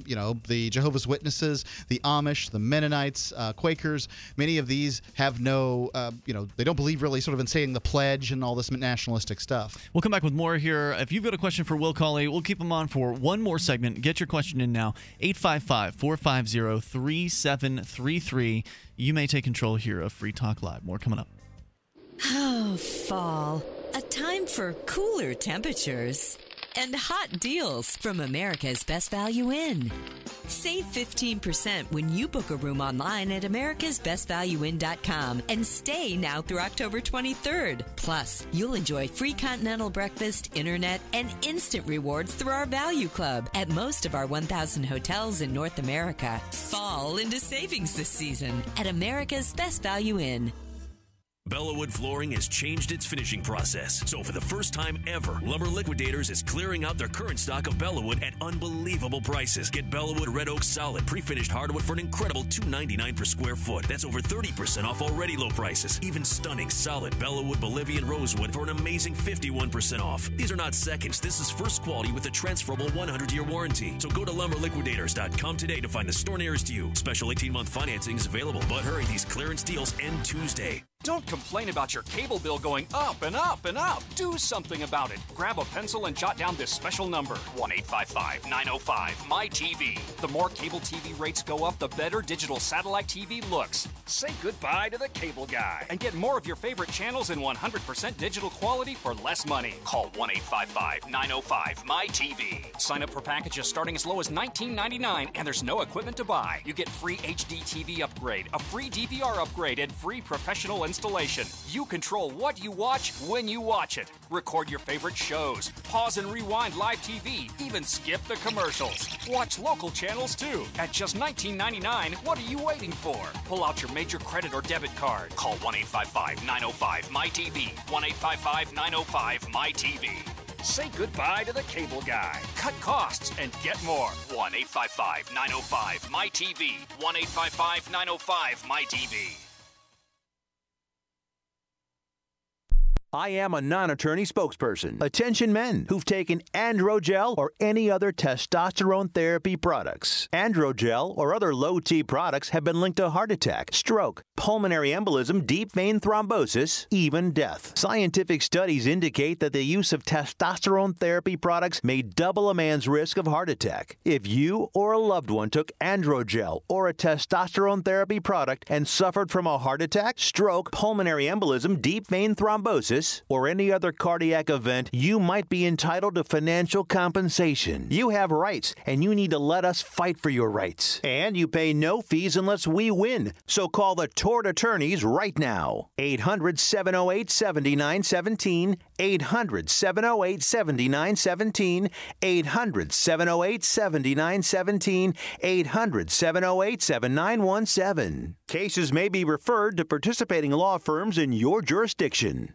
You know, the Jehovah's Witnesses, the Amish, the Mennonites, Quakers. Many of these have no, you know, they don't believe really sort of in saying the pledge and all this nationalistic stuff. We'll come back with more here. If you've got a question for Will Coley, we'll keep him on for one more segment. Get your question in now. 855-450-3733. You may take control here of Free Talk Live. More coming up. Oh, fall. A time for cooler temperatures and hot deals from America's Best Value Inn. Save 15% when you book a room online at americasbestvalueinn.com and stay now through October 23rd. Plus, you'll enjoy free continental breakfast, internet, and instant rewards through our Value Club at most of our 1,000 hotels in North America. Fall into savings this season at America's Best Value Inn. Bellawood Flooring has changed its finishing process. So for the first time ever, Lumber Liquidators is clearing out their current stock of Bellawood at unbelievable prices. Get Bellawood Red Oak Solid pre-finished hardwood for an incredible $2.99 per square foot. That's over 30% off already low prices. Even stunning solid Bellawood Bolivian Rosewood for an amazing 51% off. These are not seconds. This is first quality with a transferable 100-year warranty. So go to LumberLiquidators.com today to find the store nearest you. Special 18-month financing is available, but hurry, these clearance deals end Tuesday. Don't complain about your cable bill going up and up and up. Do something about it. Grab a pencil and jot down this special number, 1-855-905-MY-TV. The more cable TV rates go up, the better digital satellite TV looks. Say goodbye to the cable guy and get more of your favorite channels in 100% digital quality for less money. Call 1-855-905-MY-TV. Sign up for packages starting as low as $19.99, and there's no equipment to buy. You get free HD TV upgrade, a free DVR upgrade, and free professional installation. You control what you watch when you watch it. Record your favorite shows, pause and rewind live TV, even skip the commercials. Watch local channels too. At just $19.99, what are you waiting for? Pull out your major credit or debit card. Call 1-855-905-MY-TV. 1-855-905-MY-TV. Say goodbye to the cable guy. Cut costs and get more. 1-855-905-MY-TV. 1-855-905-MY-TV. I am a non-attorney spokesperson. Attention men who've taken Androgel or any other testosterone therapy products. Androgel or other low-T products have been linked to heart attack, stroke, pulmonary embolism, deep vein thrombosis, even death. Scientific studies indicate that the use of testosterone therapy products may double a man's risk of heart attack. If you or a loved one took Androgel or a testosterone therapy product and suffered from a heart attack, stroke, pulmonary embolism, deep vein thrombosis, or any other cardiac event, you might be entitled to financial compensation. You have rights, and you need to let us fight for your rights. And you pay no fees unless we win. So call the tort attorneys right now. 800-708-7917, 800-708-7917, 800-708-7917, 800-708-7917. Cases may be referred to participating law firms in your jurisdiction.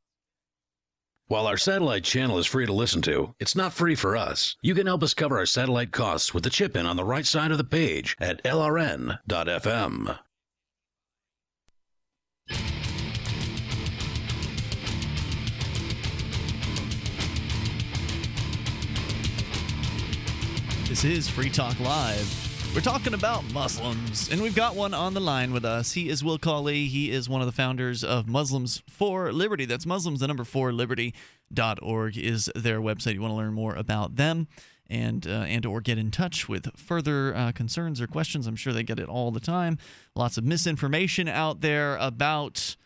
While our satellite channel is free to listen to, it's not free for us. You can help us cover our satellite costs with the chip-in on the right side of the page at LRN.FM. This is Free Talk Live. We're talking about Muslims, and we've got one on the line with us. He is Will Coley. He is one of the founders of Muslims for Liberty. That's Muslims, the number 4, liberty.org is their website. You want to learn more about them and or get in touch with further concerns or questions. I'm sure they get it all the time. Lots of misinformation out there about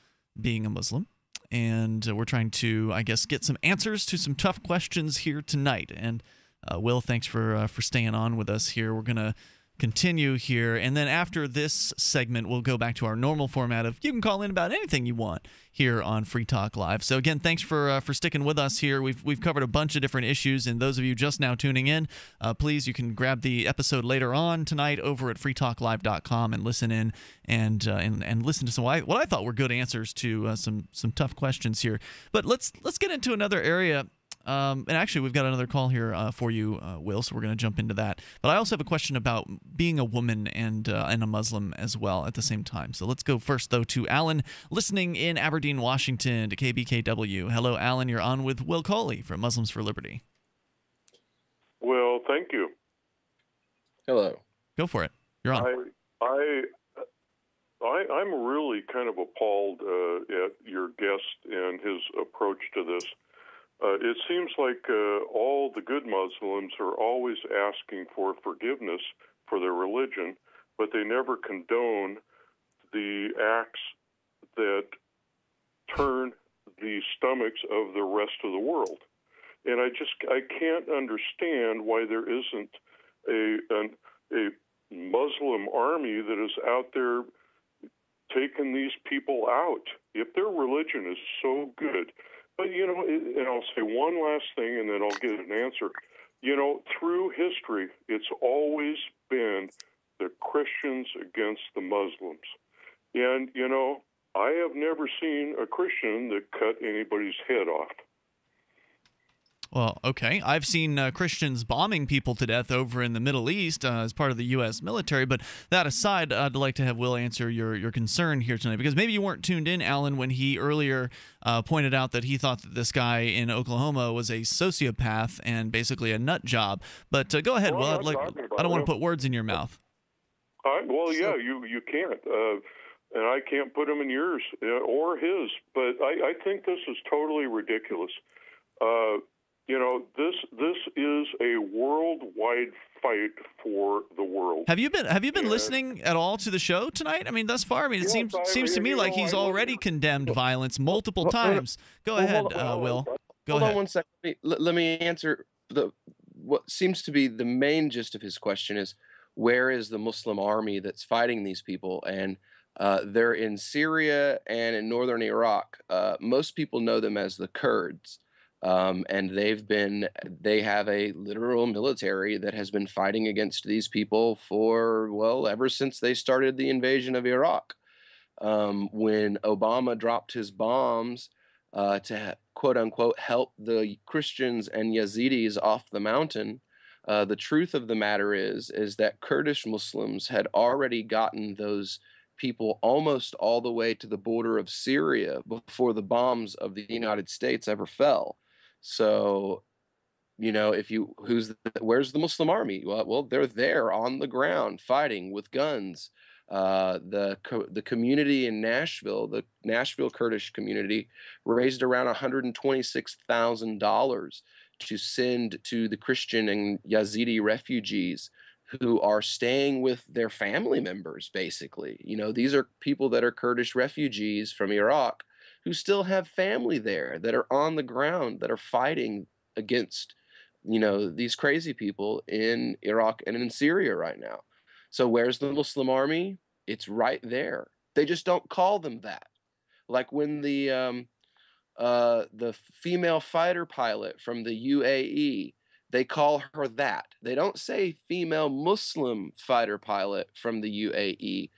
being a Muslim. And we're trying to, I guess, get some answers to some tough questions here tonight. And Will, thanks for staying on with us here. We're going to continue here, and then after this segment we'll go back to our normal format of you can call in about anything you want here on Free Talk Live. So again, thanks for sticking with us here. We've covered a bunch of different issues, and those of you just now tuning in, please, you can grab the episode later on tonight over at freetalklive.com and listen in and listen to some what I thought were good answers to some tough questions here. But let's get into another area And actually, we've got another call here for you, Will, so we're going to jump into that. But I also have a question about being a woman and a Muslim as well at the same time. So let's go first, though, to Alan, listening in Aberdeen, Washington, to KBKW. Hello, Alan. You're on with Will Coley from Muslims for Liberty. Well, thank you. Hello. Go for it. You're on. I'm really kind of appalled at your guest and his approach to this. It seems like all the good Muslims are always asking for forgiveness for their religion, but they never condone the acts that turn the stomachs of the rest of the world. And I can't understand why there isn't a Muslim army that is out there taking these people out. If their religion is so good. But, you know, and I'll say one last thing and then I'll get an answer. You know, through history, it's always been the Christians against the Muslims. And, you know, I have never seen a Christian that cut anybody's head off. Well, okay. I've seen Christians bombing people to death over in the Middle East as part of the U.S. military. But that aside, I'd like to have Will answer your concern here tonight, because maybe you weren't tuned in, Alan, when he earlier pointed out that he thought that this guy in Oklahoma was a sociopath and basically a nut job. But go ahead, Will. I don't want to put words in your mouth. Well, yeah, you can't. And I can't put them in yours or his. But I think this is totally ridiculous. You know, this is a worldwide fight for the world. Have you been listening at all to the show tonight? I mean, thus far, I mean, it seems to me like he's already condemned violence multiple times. Go ahead, Will. Go ahead. Hold on one second. Let me answer what seems to be the main gist of his question is, where is the Muslim army that's fighting these people? And they're in Syria and in northern Iraq. Most people know them as the Kurds. And they have a literal military that has been fighting against these people for, well, ever since they started the invasion of Iraq. When Obama dropped his bombs to, quote unquote, help the Christians and Yazidis off the mountain, the truth of the matter is that Kurdish Muslims had already gotten those people almost all the way to the border of Syria before the bombs of the United States ever fell. So, you know, where's the Muslim army? Well, they're there on the ground fighting with guns. The community in Nashville, the Nashville Kurdish community, raised around $126,000 to send to the Christian and Yazidi refugees who are staying with their family members, basically. You know, these are people that are Kurdish refugees from Iraq who still have family there, that are on the ground, that are fighting against, you know, these crazy people in Iraq and in Syria right now. So where's the Muslim army? It's right there. They just don't call them that. Like when the female fighter pilot from the UAE, they call her that. They don't say female Muslim fighter pilot from the UAE.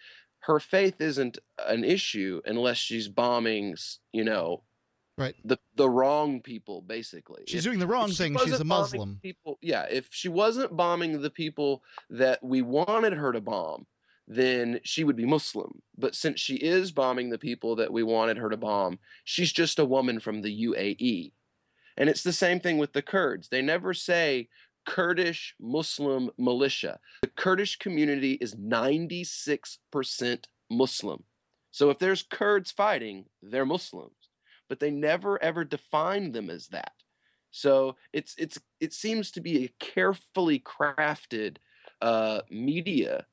Her faith isn't an issue unless she's bombing, you know, right, the wrong people, basically. She's doing the wrong thing. She's a Muslim. People, yeah, if she wasn't bombing the people that we wanted her to bomb, then she would be Muslim. But since she is bombing the people that we wanted her to bomb, she's just a woman from the UAE. And it's the same thing with the Kurds. They never say Kurdish Muslim militia. The Kurdish community is 96% Muslim. So if there's Kurds fighting, they're Muslims. But they never ever define them as that. So it seems to be a carefully crafted media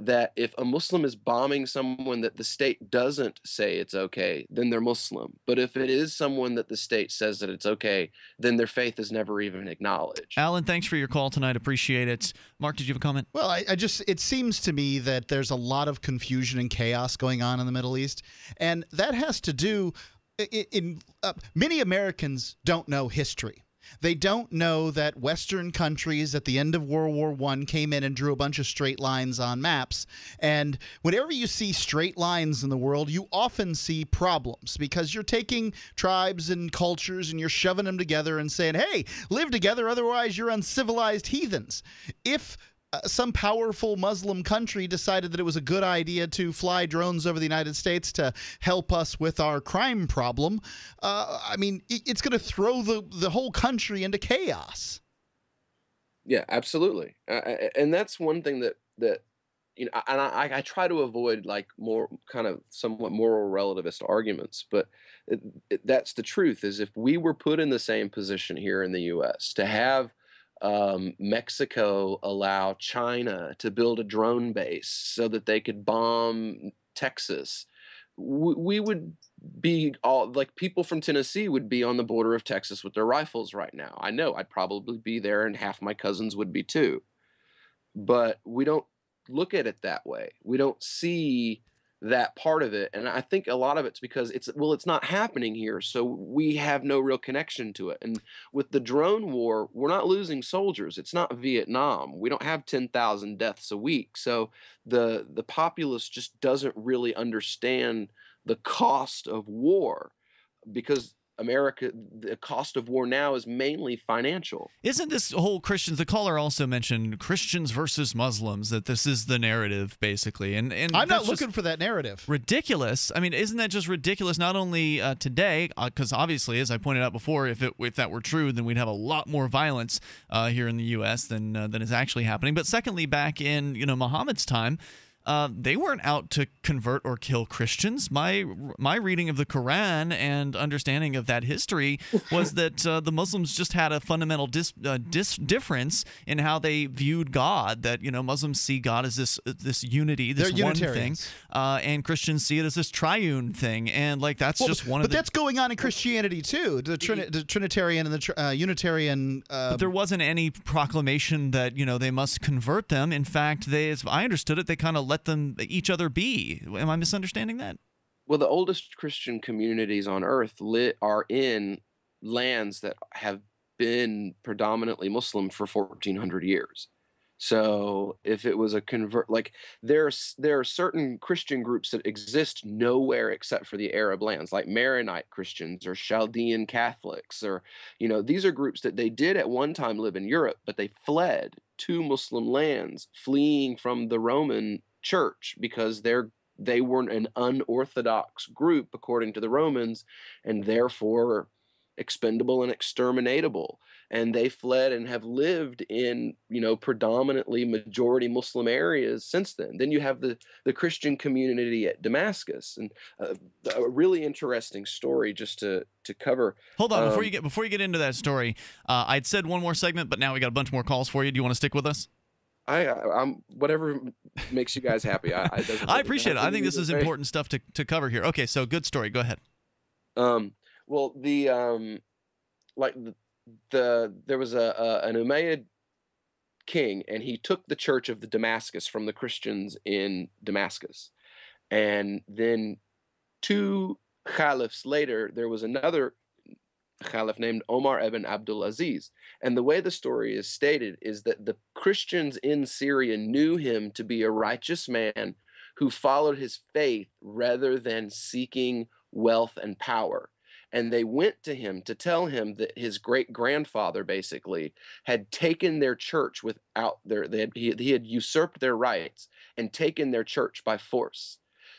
that if a Muslim is bombing someone that the state doesn't say it's okay, then they're Muslim. But if it is someone that the state says that it's okay, then their faith is never even acknowledged. Alan, thanks for your call tonight. Appreciate it. Mark, did you have a comment? Well, it seems to me that there's a lot of confusion and chaos going on in the Middle East, and that has to do many Americans don't know history. They don't know that Western countries at the end of World War I came in and drew a bunch of straight lines on maps. And whenever you see straight lines in the world, you often see problems because you're taking tribes and cultures and you're shoving them together and saying, hey, live together, otherwise you're uncivilized heathens. If some powerful Muslim country decided that it was a good idea to fly drones over the United States to help us with our crime problem, I mean, it's going to throw the whole country into chaos. Yeah, absolutely. And that's one thing that you know, and I try to avoid like more kind of somewhat moral relativist arguments, but that's the truth. Is if we were put in the same position here in the U.S. to have Mexico allow China to build a drone base so that they could bomb Texas, we would be all like, people from Tennessee would be on the border of Texas with their rifles right now. I know I'd probably be there, and half my cousins would be too. But we don't look at it that way. We don't see that part of it, and I think a lot of it's because it's not happening here, so we have no real connection to it. And with the drone war, we're not losing soldiers. It's not Vietnam. We don't have 10,000 deaths a week, so the populace just doesn't really understand the cost of war, because America, the cost of war now is mainly financial. Isn't this whole Christians? The caller also mentioned Christians versus Muslims, that this is the narrative, basically. And I'm not looking for that narrative. Ridiculous. I mean, isn't that just ridiculous? Not only today, because obviously, as I pointed out before, if that were true, then we'd have a lot more violence here in the U.S. than is actually happening. But secondly, back in Muhammad's time, they weren't out to convert or kill Christians. My reading of the Quran and understanding of that history was that the Muslims just had a fundamental difference in how they viewed God. That Muslims see God as this unity, this one thing, and Christians see it as this triune thing. And like that's just one of. But that's going on in Christianity too. The Trinitarian and the Unitarian. But there wasn't any proclamation that they must convert them. In fact, they, as I understood it, they kind of let them each other be. Am I misunderstanding that? Well, the oldest Christian communities on earth are in lands that have been predominantly Muslim for 1,400 years. So if it was a convert, like there are certain Christian groups that exist nowhere except for the Arab lands, like Maronite Christians or Chaldean Catholics, or these are groups that they did at one time live in Europe, but they fled to Muslim lands, fleeing from the Roman church because they weren't an unorthodox group according to the Romans, and therefore expendable and exterminatable. And they fled and have lived in, predominantly majority Muslim areas since then. Then you have the Christian community at Damascus, and a really interesting story just to cover. Hold on, before you get into that story, I'd said one more segment, but now we got a bunch more calls for you. Do you want to stick with us? I'm whatever makes you guys happy. I appreciate it. I think this is important stuff to cover here. Okay, so good story. Go ahead. Well, there was an Umayyad king, and he took the church of Damascus from the Christians in Damascus. And then 2 caliphs later, there was another caliph named Omar ibn Abdul Aziz. And the way the story is stated is that the Christians in Syria knew him to be a righteous man who followed his faith rather than seeking wealth and power. And they went to him to tell him that his great-grandfather basically had taken their church without their, he had usurped their rights and taken their church by force.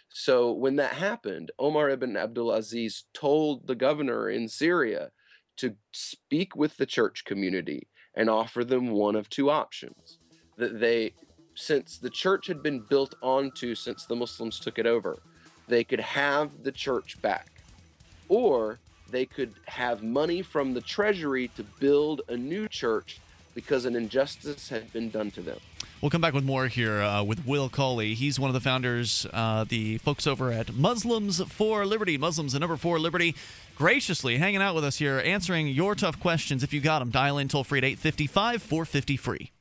So when that happened, Omar ibn Abdul Aziz told the governor in Syria to speak with the church community and offer them one of 2 options. That they, since the church had been built onto since the Muslims took it over, they could have the church back, or they could have money from the treasury to build a new church because an injustice had been done to them. We'll come back with more here with Will Coley. He's one of the founders, the folks over at Muslims for Liberty. Muslims, the number 4 Liberty, graciously hanging out with us here, answering your tough questions. If you got them, dial in toll-free at 855-450-FREE.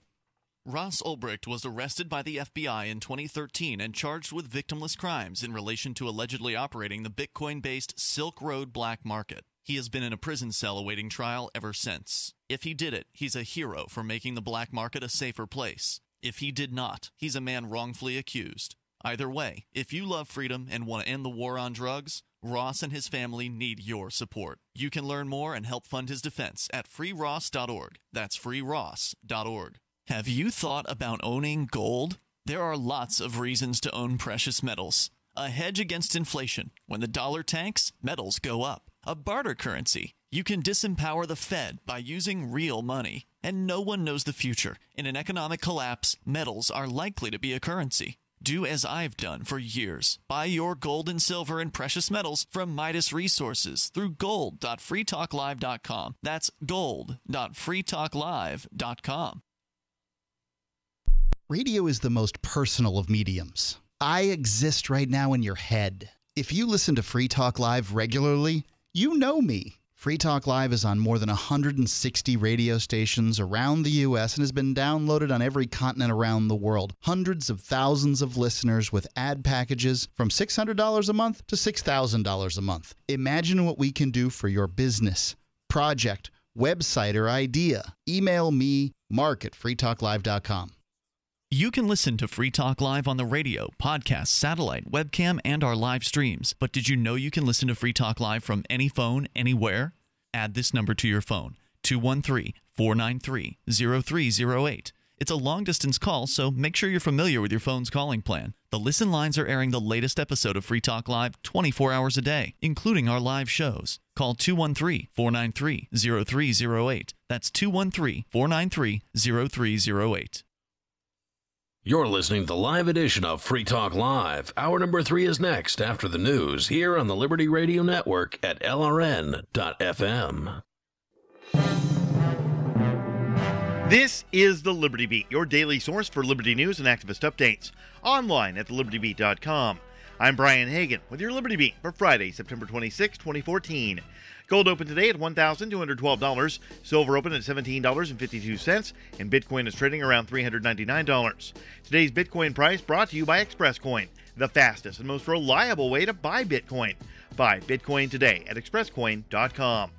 Ross Ulbricht was arrested by the FBI in 2013 and charged with victimless crimes in relation to allegedly operating the Bitcoin-based Silk Road black market. He has been in a prison cell awaiting trial ever since. If he did it, he's a hero for making the black market a safer place. If he did not, he's a man wrongfully accused. Either way, if you love freedom and want to end the war on drugs, Ross and his family need your support. You can learn more and help fund his defense at freeross.org. That's freeross.org. Have you thought about owning gold? There are lots of reasons to own precious metals. A hedge against inflation. When the dollar tanks, metals go up. A barter currency. You can disempower the Fed by using real money. And no one knows the future. In an economic collapse, metals are likely to be a currency. Do as I've done for years. Buy your gold and silver and precious metals from Midas Resources through gold.freetalklive.com. That's gold.freetalklive.com. Radio is the most personal of mediums. I exist right now in your head. If you listen to Free Talk Live regularly, you know me. Free Talk Live is on more than 160 radio stations around the U.S. and has been downloaded on every continent around the world. Hundreds of thousands of listeners with ad packages from $600 a month to $6,000 a month. Imagine what we can do for your business, project, website, or idea. Email me, mark@freetalklive.com. You can listen to Free Talk Live on the radio, podcast, satellite, webcam, and our live streams. But did you know you can listen to Free Talk Live from any phone, anywhere? Add this number to your phone, 213-493-0308. It's a long-distance call, so make sure you're familiar with your phone's calling plan. The listen lines are airing the latest episode of Free Talk Live 24 hours a day, including our live shows. Call 213-493-0308. That's 213-493-0308. You're listening to the live edition of Free Talk Live. Hour number 3 is next after the news here on the Liberty Radio Network at LRN.FM. This is the Liberty Beat, your daily source for liberty news and activist updates. Online at thelibertybeat.com. I'm Brian Hagan with your Liberty Beat for Friday, September 26, 2014. Gold opened today at $1,212, silver opened at $17.52, and Bitcoin is trading around $399. Today's Bitcoin price brought to you by ExpressCoin, the fastest and most reliable way to buy Bitcoin. Buy Bitcoin today at expresscoin.com.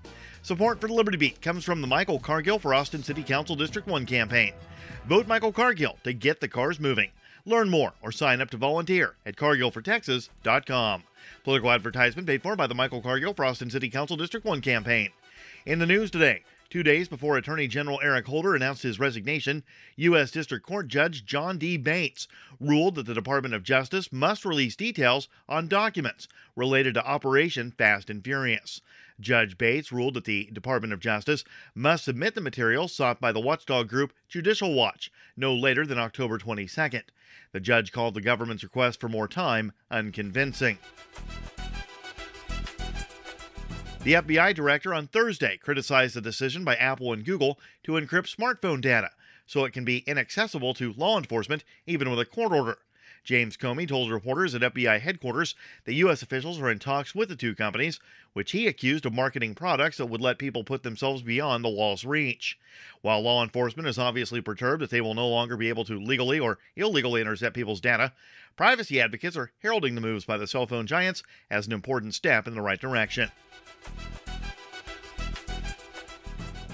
Support for the Liberty Beat comes from the Michael Cargill for Austin City Council District 1 campaign. Vote Michael Cargill to get the cars moving. Learn more or sign up to volunteer at cargillfortexas.com. Political advertisement paid for by the Michael Cargill for Austin City Council District 1 campaign. In the news today, 2 days before Attorney General Eric Holder announced his resignation, U.S. District Court Judge John D. Bates ruled that the Department of Justice must release details on documents related to Operation Fast and Furious. Judge Bates ruled that the Department of Justice must submit the material sought by the watchdog group Judicial Watch no later than October 22nd. The judge called the government's request for more time unconvincing. The FBI director on Thursday criticized the decision by Apple and Google to encrypt smartphone data so it can be inaccessible to law enforcement even with a court order. James Comey told reporters at FBI headquarters that U.S. officials are in talks with the two companies, which he accused of marketing products that would let people put themselves beyond the law's reach. While law enforcement is obviously perturbed that they will no longer be able to legally or illegally intercept people's data, privacy advocates are heralding the moves by the cell phone giants as an important step in the right direction.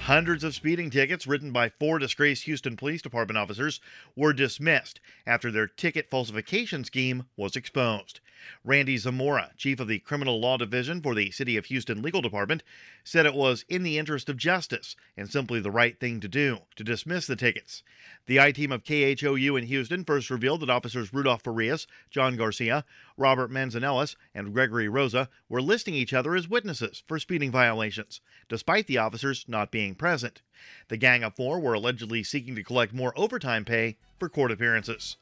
Hundreds of speeding tickets written by 4 disgraced Houston Police Department officers were dismissed after their ticket falsification scheme was exposed. Randy Zamora, chief of the Criminal Law Division for the City of Houston Legal Department, said it was in the interest of justice and simply the right thing to do to dismiss the tickets. The I-team of KHOU in Houston first revealed that officers Rudolph Farias, John Garcia, Robert Manzanellis, and Gregory Rosa were listing each other as witnesses for speeding violations, despite the officers not being present. The gang of 4 were allegedly seeking to collect more overtime pay for court appearances.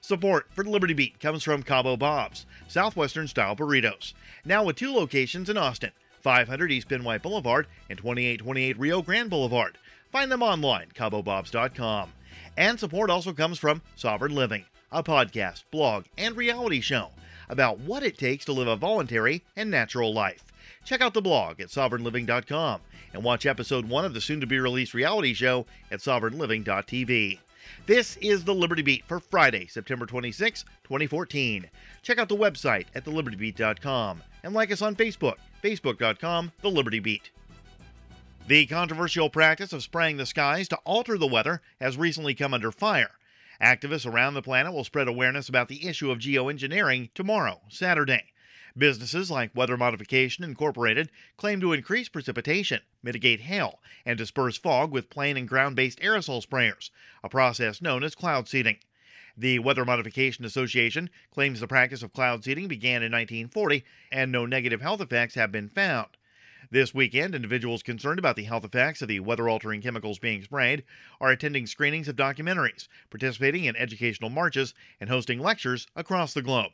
Support for the Liberty Beat comes from Cabo Bob's, Southwestern-style burritos, now with 2 locations in Austin, 500 East Benwhite Boulevard and 2828 Rio Grande Boulevard. Find them online, cabobobs.com. And support also comes from Sovereign Living, a podcast, blog, and reality show about what it takes to live a voluntary and natural life. Check out the blog at sovereignliving.com and watch episode 1 of the soon-to-be-released reality show at sovereignliving.tv. This is the Liberty Beat for Friday, September 26, 2014. Check out the website at thelibertybeat.com and like us on Facebook Facebook.com/TheLibertyBeat. The controversial practice of spraying the skies to alter the weather has recently come under fire. Activists around the planet will spread awareness about the issue of geoengineering tomorrow, Saturday. Businesses like Weather Modification Incorporated claim to increase precipitation, mitigate hail, and disperse fog with plane and ground-based aerosol sprayers, a process known as cloud seeding. The Weather Modification Association claims the practice of cloud seeding began in 1940 and no negative health effects have been found. This weekend, individuals concerned about the health effects of the weather-altering chemicals being sprayed are attending screenings of documentaries, participating in educational marches, and hosting lectures across the globe.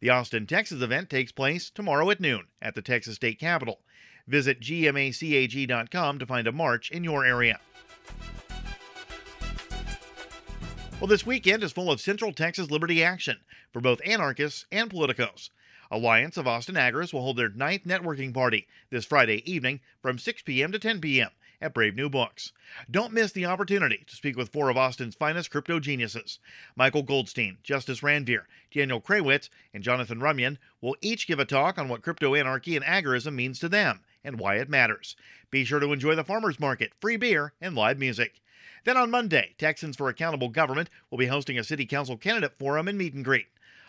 The Austin, Texas event takes place tomorrow at noon at the Texas State Capitol. Visit gmacag.com to find a march in your area. Well, this weekend is full of Central Texas Liberty action for both anarchists and politicos. Alliance of Austin Agorists will hold their 9th networking party this Friday evening from 6 p.m. to 10 p.m. at Brave New Books. Don't miss the opportunity to speak with four of Austin's finest crypto geniuses. Michael Goldstein, Justice Ranvier, Daniel Krawitz, and Jonathan Runyon will each give a talk on what crypto anarchy and agorism means to them and why it matters. Be sure to enjoy the farmers market, free beer, and live music. Then on Monday, Texans for Accountable Government will be hosting a city council candidate forum and meet and greet.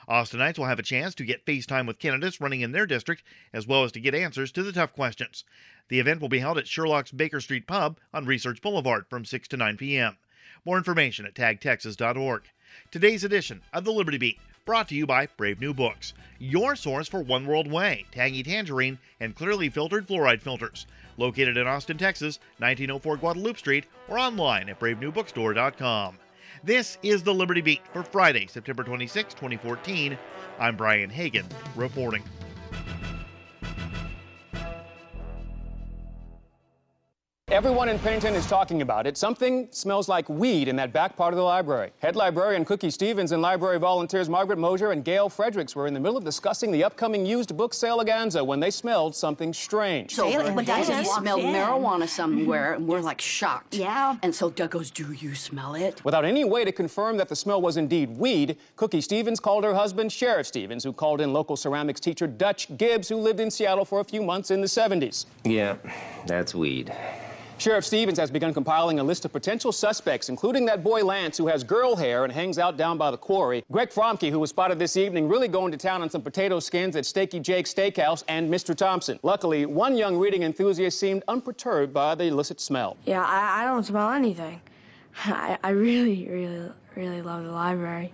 Austinites will have a chance to get face time with candidates running in their district, as well as to get answers to the tough questions. The event will be held at Sherlock's Baker Street Pub on Research Boulevard from 6 to 9 p.m. More information at tagtexas.org. Today's edition of The Liberty Beat, brought to you by Brave New Books, your source for One World Way, Tangy Tangerine, and Clearly Filtered Fluoride Filters. Located in Austin, Texas, 1904 Guadalupe Street, or online at bravenewbookstore.com. This is The Liberty Beat for Friday, September 26, 2014. I'm Brian Hagan reporting. Everyone in Pennington is talking about it. Something smells like weed in that back part of the library. Head librarian Cookie Stevens and library volunteers Margaret Mosier and Gail Fredericks were in the middle of discussing the upcoming used book sale at Ganza when they smelled something strange. So Doug smelled marijuana somewhere, and we're like shocked. Yeah. And so Doug goes, "Do you smell it?" Without any way to confirm that the smell was indeed weed, Cookie Stevens called her husband Sheriff Stevens, who called in local ceramics teacher Dutch Gibbs, who lived in Seattle for a few months in the 70s. Yeah, that's weed. Sheriff Stevens has begun compiling a list of potential suspects, including that boy Lance, who has girl hair and hangs out down by the quarry. Greg Fromke, who was spotted this evening, really going to town on some potato skins at Steaky Jake's Steakhouse and Mr. Thompson. Luckily, one young reading enthusiast seemed unperturbed by the illicit smell. Yeah, I don't smell anything. I really, really, really love the library.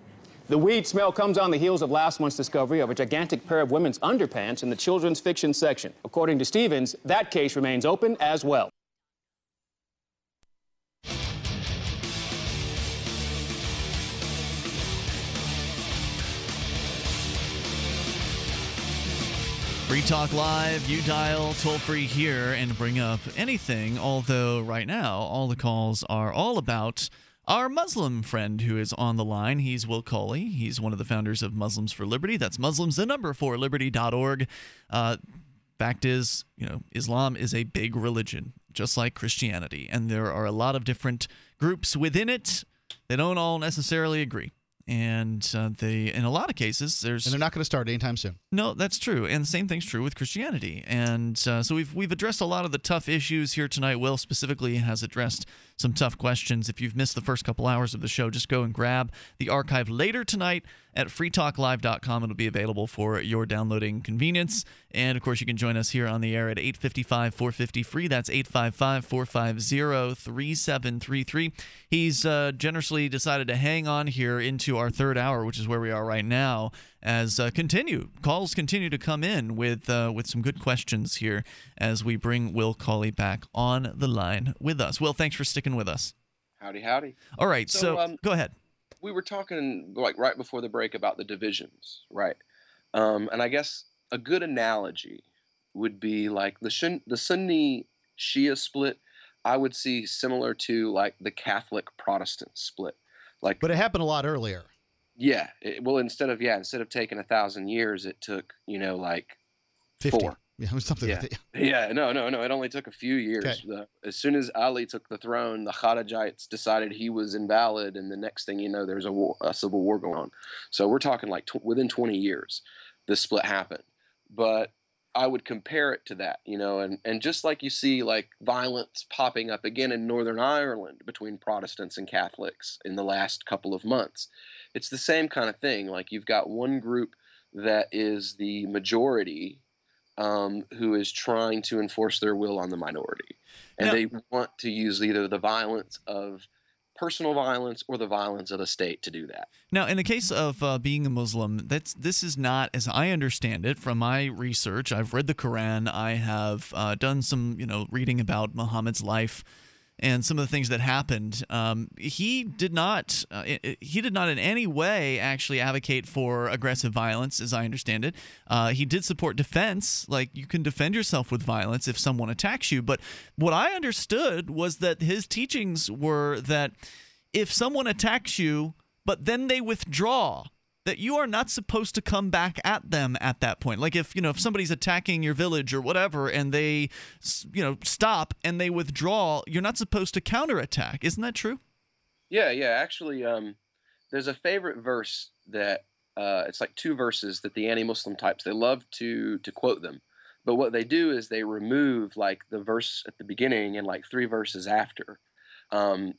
The weed smell comes on the heels of last month's discovery of a gigantic pair of women's underpants in the children's fiction section. According to Stevens, that case remains open as well. Free Talk Live, you dial toll-free here and bring up anything, although right now all the calls are all about our Muslim friend who is on the line. He's Will Coley. He's one of the founders of Muslims for Liberty. That's Muslims, the number 4, liberty.org. Fact is, you know, Islam is a big religion, just like Christianity, and there are a lot of different groups within it. They don't all necessarily agree. And they, in a lot of cases, there's... And they're not going to start anytime soon. No, that's true. And the same thing's true with Christianity. And so we've addressed a lot of the tough issues here tonight. Will specifically has addressed some tough questions. If you've missed the first couple hours of the show, just go and grab the archive later tonight at freetalklive.com. It'll be available for your downloading convenience. And, of course, you can join us here on the air at 855-450-FREE. That's 855-450-3733. He's generously decided to hang on here into our third hour, which is where we are right now, as calls continue to come in with some good questions here as we bring Will Coley back on the line with us. Will, thanks for sticking with us. Howdy, howdy. All right, so go ahead. We were talking like right before the break about the divisions, right? And I guess a good analogy would be like the Sunni Shia split. I would see similar to like the Catholic Protestant split. Like, but it happened a lot earlier. Yeah. Well, instead of taking 1,000 years, it took, you know, like 50. 4. Yeah, something like that. Yeah, no. It only took a few years. Okay. As soon as Ali took the throne, the Kharijites decided he was invalid, and the next thing you know, there's a civil war going on. So we're talking like within 20 years, this split happened. But I would compare it to that, you know, and just like you see like violence popping up again in Northern Ireland between Protestants and Catholics in the last couple of months, it's the same kind of thing. Like you've got one group that is the majority who is trying to enforce their will on the minority, and now, they want to use either the violence of personal violence or the violence of the state to do that. Now, in the case of being a Muslim, this is not, as I understand it from my research. I've read the Quran. I have done some, you know, reading about Muhammad's life and some of the things that happened. He did not in any way actually advocate for aggressive violence, as I understand it. He did support defense, like you can defend yourself with violence if someone attacks you. But what I understood was that his teachings were that if someone attacks you, but then they withdraw, that you are not supposed to come back at them at that point. Like if, you know, if somebody's attacking your village or whatever and they, you know, stop and they withdraw, you're not supposed to counterattack. Isn't that true? Yeah, yeah. Actually, there's a favorite verse that it's like two verses that the anti-Muslim types, they love to quote them. But what they do is they remove like the verse at the beginning and like three verses after. The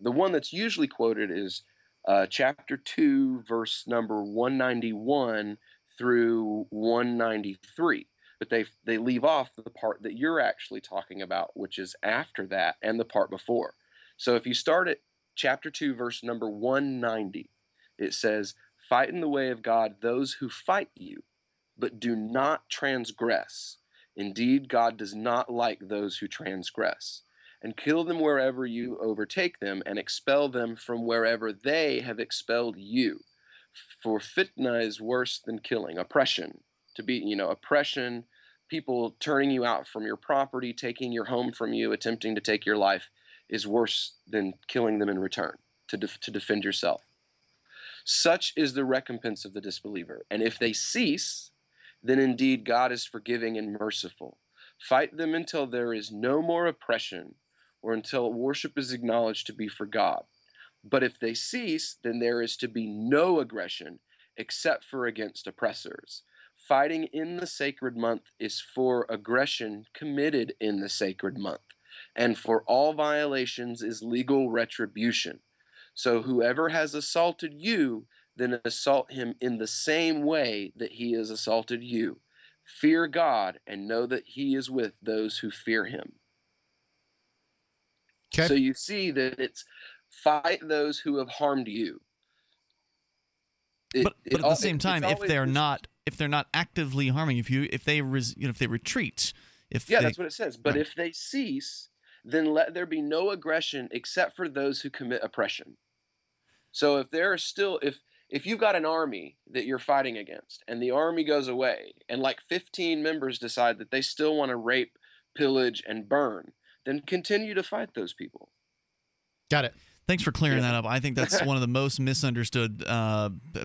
one that's usually quoted is chapter 2, verse number 191 through 193. But they leave off the part that you're actually talking about, which is after that and the part before. So if you start at chapter 2, verse number 190, it says, "Fight in the way of God those who fight you, but do not transgress. Indeed, God does not like those who transgress. And kill them wherever you overtake them, and expel them from wherever they have expelled you. For fitna is worse than killing." Oppression, to be, you know, oppression, people turning you out from your property, taking your home from you, attempting to take your life, is worse than killing them in return, to defend yourself. "Such is the recompense of the disbeliever. And if they cease, then indeed God is forgiving and merciful. Fight them until there is no more oppression, or until worship is acknowledged to be for God. But if they cease, then there is to be no aggression except for against oppressors. Fighting in the sacred month is for aggression committed in the sacred month, and for all violations is legal retribution. So whoever has assaulted you, then assault him in the same way that he has assaulted you. Fear God and know that he is with those who fear him." Okay. So you see that it's fight those who have harmed you. But at the same time, if they're not actively harming, if they retreat, that's what it says. But if they cease, then let there be no aggression except for those who commit oppression. So if there are still if you've got an army that you're fighting against, and the army goes away, and like 15 members decide that they still want to rape, pillage, and burn, then continue to fight those people. Got it. Thanks for clearing that up. I think that's one of the most misunderstood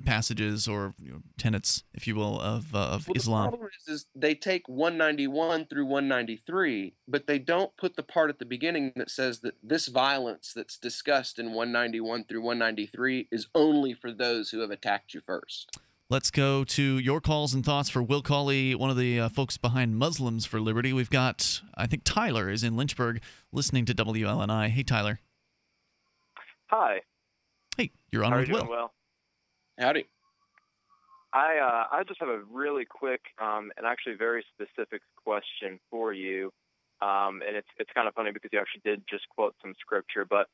passages or, you know, tenets, if you will, of Islam. The problem is they take 191 through 193, but they don't put the part at the beginning that says that this violence that's discussed in 191 through 193 is only for those who have attacked you first. Let's go to your calls and thoughts for Will Coley, one of the folks behind Muslims for Liberty. We've got, I think Tyler is in Lynchburg listening to WLNI. Hey, Tyler. Hi. Hey, you're on with Will. How are you doing, Will? Howdy. I just have a really quick and actually very specific question for you. And it's kind of funny because you actually did just quote some scripture. But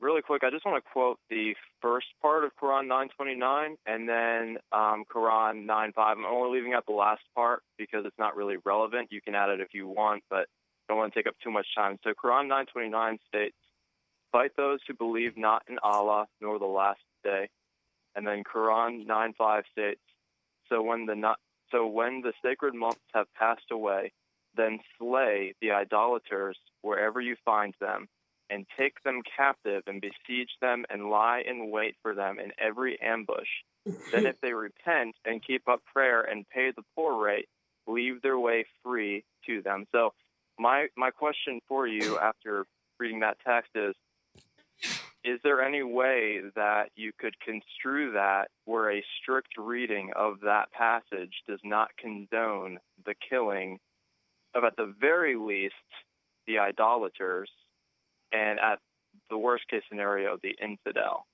really quick, I just want to quote the first part of Quran 9:29 and then Quran 9:5. I'm only leaving out the last part because it's not really relevant. You can add it if you want, but don't want to take up too much time. So Quran 9:29 states, "Fight those who believe not in Allah, nor the last day." And then Quran 9:5 states, So when the sacred months have passed away, then slay the idolaters wherever you find them, and take them captive, and besiege them, and lie in wait for them in every ambush. Then if they repent and keep up prayer and pay the poor rate, leave their way free to them. So my question for you after reading that text is there any way that you could construe that where a strict reading of that passage does not condone the killing of, at the very least, the idolaters, and at the worst-case scenario, the infidel.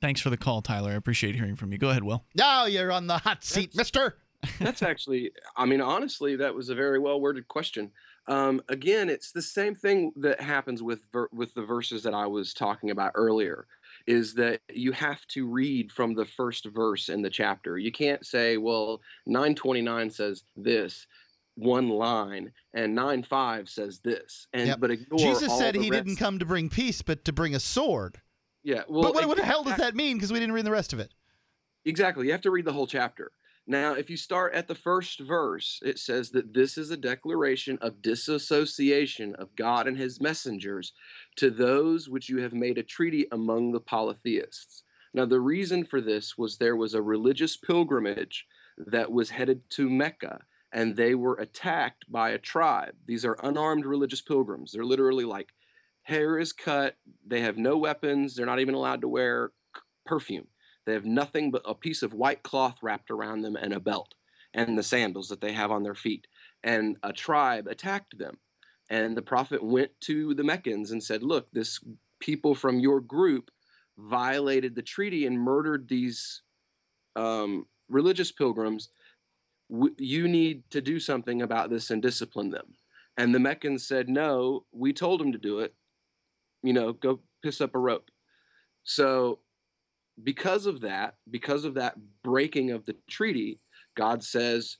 Thanks for the call, Tyler. I appreciate hearing from you. Go ahead, Will. Now you're on the hot seat, mister. That's actually, I mean, honestly, that was a very well-worded question. Again, it's the same thing that happens with the verses that I was talking about earlier, is that you have to read from the first verse in the chapter. You can't say, well, 9:29 says this one line, and 9:5 says this. And but ignore Jesus said he didn't come to bring peace, but to bring a sword. Yeah. Well, but what the hell does that mean? Because we didn't read the rest of it. Exactly. You have to read the whole chapter. Now, if you start at the first verse, it says that this is a declaration of disassociation of God and his messengers to those which you have made a treaty among the polytheists. Now, the reason for this was there was a religious pilgrimage that was headed to Mecca, and they were attacked by a tribe. These are unarmed religious pilgrims. They're literally like, hair is cut. They have no weapons. They're not even allowed to wear perfume. They have nothing but a piece of white cloth wrapped around them and a belt and the sandals that they have on their feet. And a tribe attacked them. And the prophet went to the Meccans and said, look, this people from your group violated the treaty and murdered these religious pilgrims. You need to do something about this and discipline them. And the Meccans said, no, we told them to do it. You know, go piss up a rope. So because of that breaking of the treaty, God says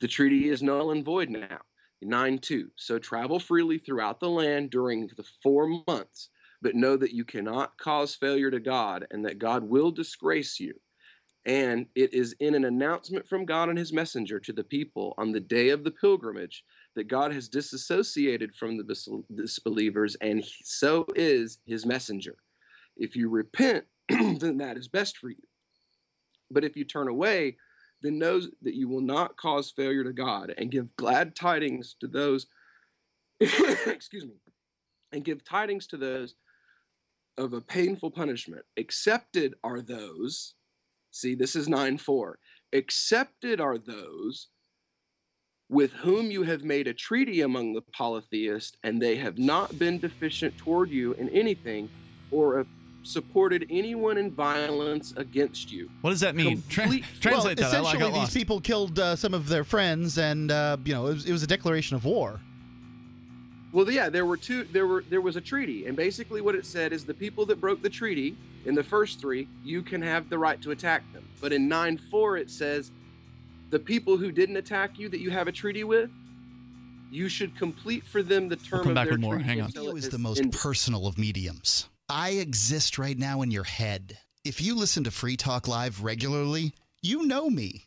the treaty is null and void now. 9:2. So travel freely throughout the land during the 4 months, but know that you cannot cause failure to God and that God will disgrace you. And it is in an announcement from God and his messenger to the people on the day of the pilgrimage that God has disassociated from the disbelievers, and so is his messenger. If you repent, then that is best for you. But if you turn away, then know that you will not cause failure to God, and give glad tidings to those, excuse me, and give tidings to those of a painful punishment. Accepted are those, see, this is 9:4. Accepted are those with whom you have made a treaty among the polytheists, and they have not been deficient toward you in anything, or supported anyone in violence against you. What does that mean? Translate that. Essentially, these people killed some of their friends, and you know, it was a declaration of war. Well, yeah, there was a treaty, and basically what it said is the people that broke the treaty in the first three, you can have the right to attack them. But in 9:4, it says the people who didn't attack you that you have a treaty with, you should complete for them the term of their treaty. Hang on. It was the most personal of mediums. I exist right now in your head. If you listen to Free Talk Live regularly, you know me.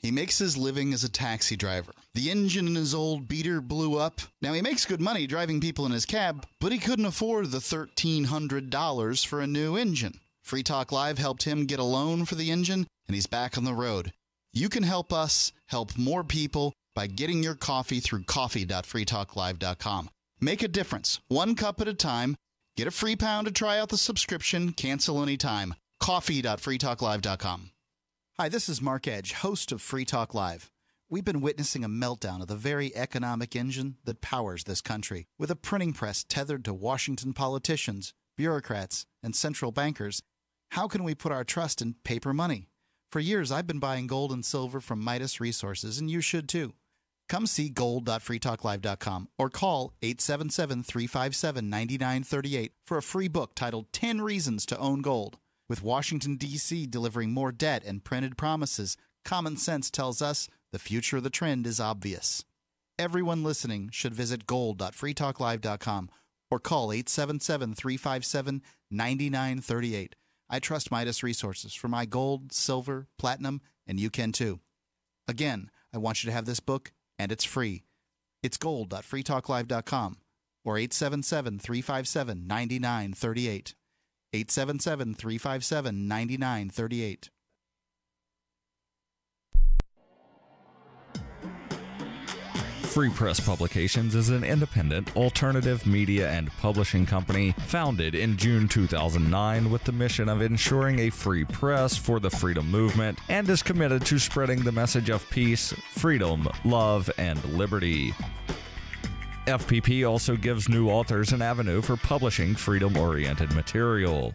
He makes his living as a taxi driver. The engine in his old beater blew up. Now, he makes good money driving people in his cab, but he couldn't afford the $1,300 for a new engine. Free Talk Live helped him get a loan for the engine, and he's back on the road. You can help us help more people by getting your coffee through coffee.freetalklive.com. Make a difference, one cup at a time. Get a free pound to try out the subscription. Cancel anytime. coffee.freetalklive.com. Hi, this is Mark Edge, host of Free Talk Live. We've been witnessing a meltdown of the very economic engine that powers this country, with a printing press tethered to Washington politicians, bureaucrats, and central bankers. How can we put our trust in paper money? For years, I've been buying gold and silver from Midas Resources, and you should too. Come see gold.freetalklive.com or call 877-357-9938 for a free book titled 10 Reasons to Own Gold. With Washington, D.C. delivering more debt and printed promises, common sense tells us the future of the trend is obvious. Everyone listening should visit gold.freetalklive.com or call 877-357-9938. I trust Midas Resources for my gold, silver, platinum, and you can too. Again, I want you to have this book, and it's free. It's gold.freetalklive.com or 877-357-9938. 877-357-9938. Free Press Publications is an independent, alternative media and publishing company founded in June 2009 with the mission of ensuring a free press for the freedom movement, and is committed to spreading the message of peace, freedom, love, and liberty. FPP also gives new authors an avenue for publishing freedom-oriented material.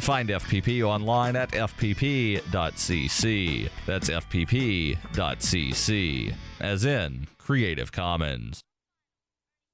Find FPP online at fpp.cc. That's fpp.cc, as in Creative Commons.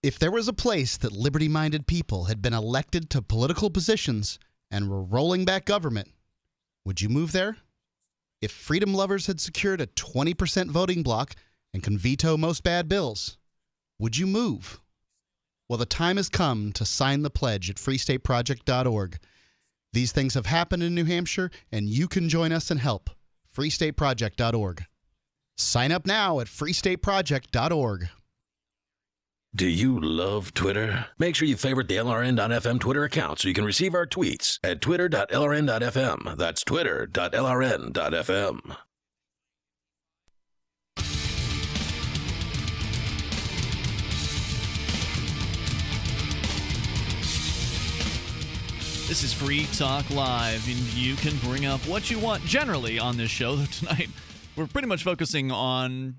If there was a place that liberty-minded people had been elected to political positions and were rolling back government, would you move there? If freedom lovers had secured a 20% voting block and can veto most bad bills, would you move? Well, the time has come to sign the pledge at freestateproject.org. These things have happened in New Hampshire, and you can join us and help. freestateproject.org. Sign up now at freestateproject.org. Do you love Twitter? Make sure you favorite the LRN.FM Twitter account so you can receive our tweets at twitter.lrn.fm. That's twitter.lrn.fm. This is Free Talk Live, and you can bring up what you want generally on this show. Tonight, we're pretty much focusing on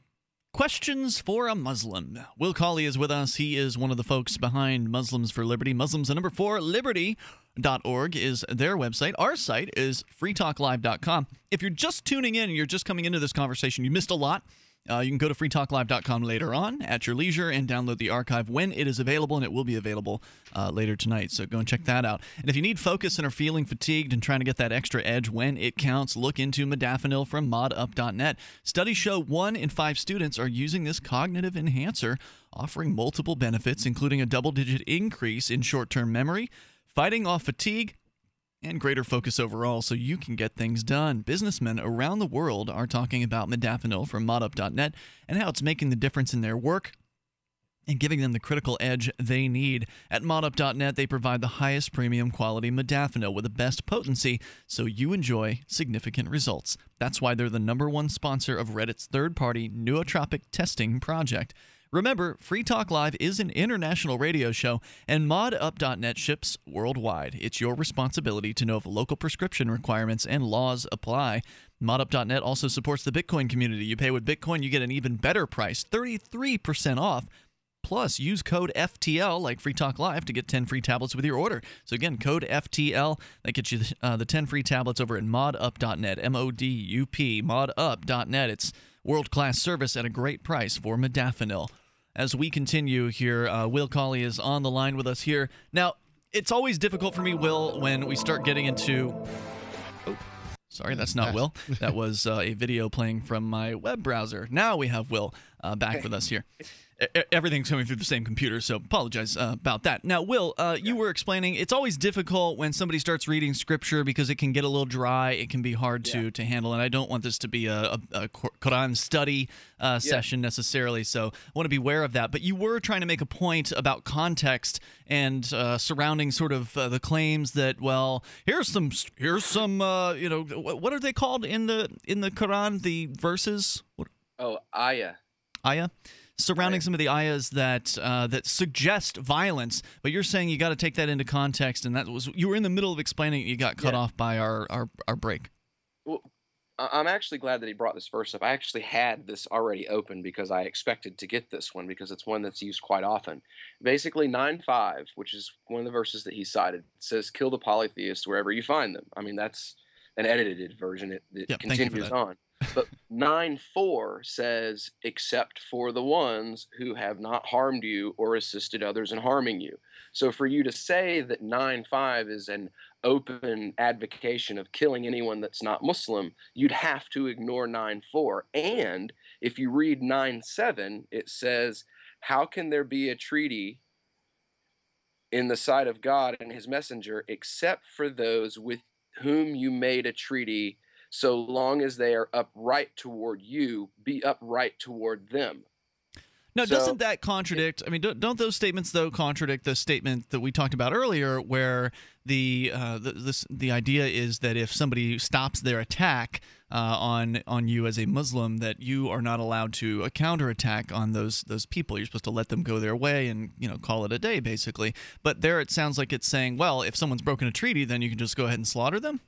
questions for a Muslim. Will Coley is with us. He is one of the folks behind Muslims for Liberty. Muslims4Liberty.org is their website. Our site is freetalklive.com. If you're just tuning in and you're just coming into this conversation, you missed a lot. You can go to freetalklive.com later on at your leisure and download the archive when it is available, and it will be available later tonight. So go and check that out. And if you need focus and are feeling fatigued and trying to get that extra edge when it counts, look into modafinil from modup.net. Studies show 1 in 5 students are using this cognitive enhancer, offering multiple benefits, including a double-digit increase in short-term memory, fighting off fatigue, and greater focus overall, so you can get things done. Businessmen around the world are talking about modafinil from modup.net and how it's making the difference in their work and giving them the critical edge they need. At modup.net, they provide the highest premium quality modafinil with the best potency, so you enjoy significant results. That's why they're the #1 sponsor of Reddit's third-party nootropic testing project. Remember, Free Talk Live is an international radio show, and modup.net ships worldwide. It's your responsibility to know if local prescription requirements and laws apply. Modup.net also supports the Bitcoin community. You pay with Bitcoin, you get an even better price, 33% off. Plus, use code FTL, like Free Talk Live, to get 10 free tablets with your order. So again, code FTL. That gets you the 10 free tablets over at modup.net, M-O-D-U-P, modup.net. It's world-class service at a great price for modafinil. As we continue here, Will Coley is on the line with us here. Now, it's always difficult for me, Will, when we start getting into... Oh, sorry, that's not Will. That was a video playing from my web browser. Now we have Will back with us here. Everything's coming through the same computer, so apologize about that. Now, Will, you were explaining it's always difficult when somebody starts reading scripture because it can get a little dry. It can be hard to handle, and I don't want this to be a Quran study session necessarily, so I want to be aware of that. But you were trying to make a point about context and surrounding sort of the claims that, well, here's some you know, what are they called in the Quran, the verses? What? Oh, ayah. Ayah? Surrounding some of the ayahs that that suggest violence, but you're saying you got to take that into context, and that was you were in the middle of explaining it. You got cut off by our break. Well, I'm actually glad that he brought this verse up. I actually had this already open because I expected to get this one because it's one that's used quite often. Basically, 9:5, which is one of the verses that he cited, says, "Kill the polytheists wherever you find them." I mean, that's an edited version. It continues on. But 9:4 says, "Except for the ones who have not harmed you or assisted others in harming you." So for you to say that 9:5 is an open advocation of killing anyone that's not Muslim, you'd have to ignore 9:4. And if you read 9:7, it says, "How can there be a treaty in the sight of God and his messenger except for those with whom you made a treaty, so long as they are upright toward you, be upright toward them." Now, so, doesn't that contradict – I mean, don't those statements, though, contradict the statement that we talked about earlier where the idea is that if somebody stops their attack on you as a Muslim, that you are not allowed to counterattack on those people. You're supposed to let them go their way and, you know, call it a day, basically. But there it sounds like it's saying, well, if someone's broken a treaty, then you can just go ahead and slaughter them?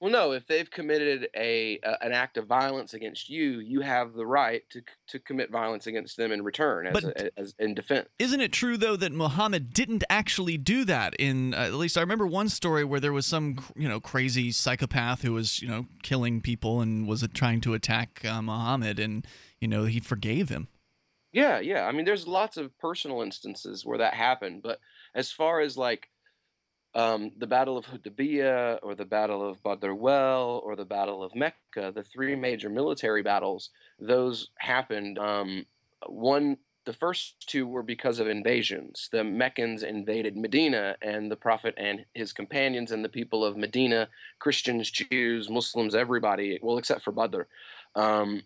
Well, no. If they've committed an act of violence against you, you have the right to commit violence against them in return, as in defense. Isn't it true though that Muhammad didn't actually do that? In at least I remember one story where there was some crazy psychopath who was killing people and was trying to attack Muhammad, and he forgave him. Yeah. I mean, there's lots of personal instances where that happened, but as far as like. The Battle of Hudaybiyah or the Battle of Badr Well or the Battle of Mecca, the three major military battles, those happened. The first two were because of invasions. The Meccans invaded Medina, and the Prophet and his companions and the people of Medina, Christians, Jews, Muslims, everybody, well, except for Badr,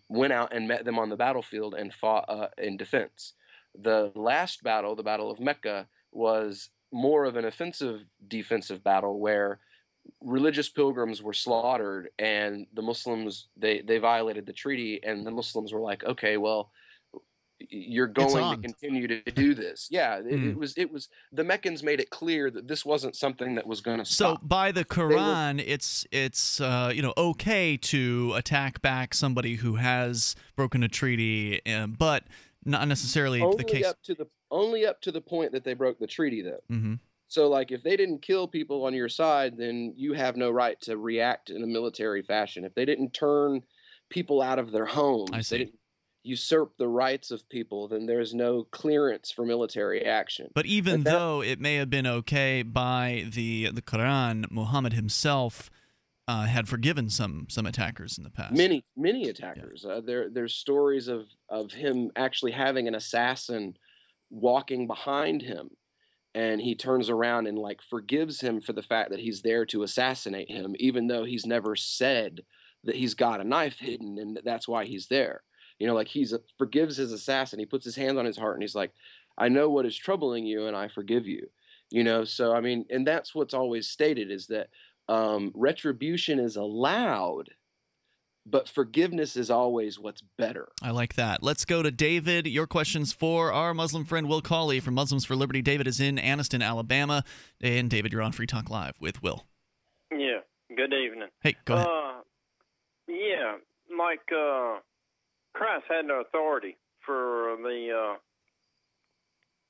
went out and met them on the battlefield and fought in defense. The last battle, the Battle of Mecca, was more of an offensive defensive battle where religious pilgrims were slaughtered and the Muslims, they violated the treaty, and the Muslims were like, okay, well, you're going to continue to do this. Yeah, it was the Meccans made it clear that this wasn't something that was going to stop. So by the Quran, it's okay to attack back somebody who has broken a treaty, but not necessarily the case. Only up to the point that they broke the treaty, though. Mm-hmm. So, like, if they didn't kill people on your side, then you have no right to react in a military fashion. If they didn't turn people out of their homes, they didn't usurp the rights of people, then there's no clearance for military action. But though it may have been okay by the Quran, Muhammad himself had forgiven some attackers in the past. Many attackers. Yeah. There's stories of him actually having an assassin walking behind him, and he turns around and like forgives him for the fact that he's there to assassinate him, even though he's never said that he's got a knife hidden and that's why he's there. He forgives his assassin. He puts his hand on his heart and he's like, I know what is troubling you and I forgive you. So I mean, and that's what's always stated, is that retribution is allowed, but forgiveness is always what's better. I like that. Let's go to David. Your questions for our Muslim friend Will Coley from Muslims for Liberty. David is in Anniston, Alabama. And David, you're on Free Talk Live with Will. Yeah, good evening. Hey, go ahead. Yeah, Mike, Christ had no authority for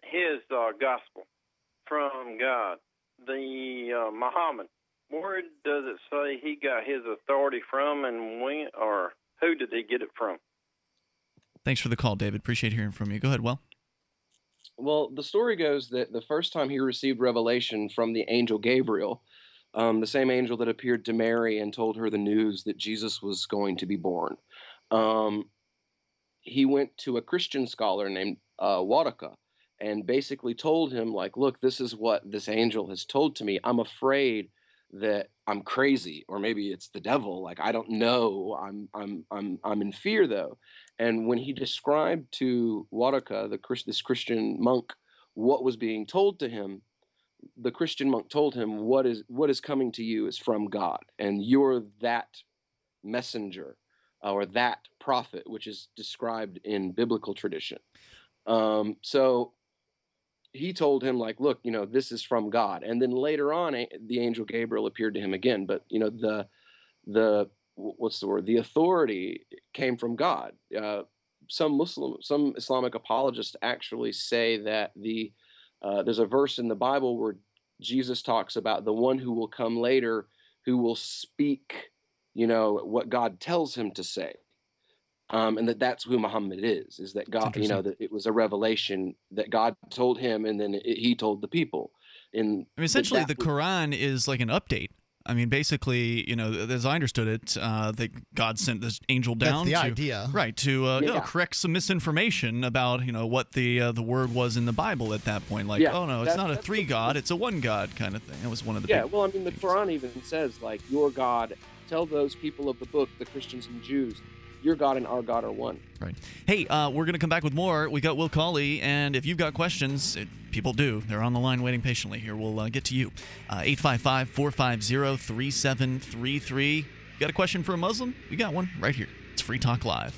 his gospel from God. Muhammad. Where does it say he got his authority from, and when, or who did he get it from? Thanks for the call, David. Appreciate hearing from you. Go ahead, Will. Well, the story goes that the first time he received revelation from the angel Gabriel, the same angel that appeared to Mary and told her the news that Jesus was going to be born, he went to a Christian scholar named Waraka, and basically told him, like, look, this is what this angel has told to me. I'm afraid that I'm crazy, or maybe it's the devil. Like, I don't know. I'm in fear, though. And when he described to Waraka, this Christian monk, what was being told to him, the Christian monk told him, what is coming to you is from God, and you're that messenger or that prophet, which is described in biblical tradition. So he told him, like, look, this is from God. And then later on, the angel Gabriel appeared to him again. But the what's the word? The authority came from God. Some Islamic apologists actually say that there's a verse in the Bible where Jesus talks about the one who will come later, who will speak, you know, what God tells him to say. And that's who Muhammad is that God, you know, that it was a revelation that God told him and then he told the people. And I mean, essentially, the Quran is like an update. I mean, basically, you know, as I understood it, that God sent this angel down. That's the idea. Right, to correct some misinformation about, you know, what the word was in the Bible at that point. Like, oh, no, it's not a three God, it's a one God kind of thing. That was one of the big well, I mean, the Quran even says, like, your God, tell those people of the book, the Christians and Jews, your God and our God are one. Right. Hey, we're going to come back with more. We got Will Coley, and if you've got questions, people do. They're on the line waiting patiently here. We'll get to you. 855-450-3733. Got a question for a Muslim? We got one right here. It's Free Talk Live.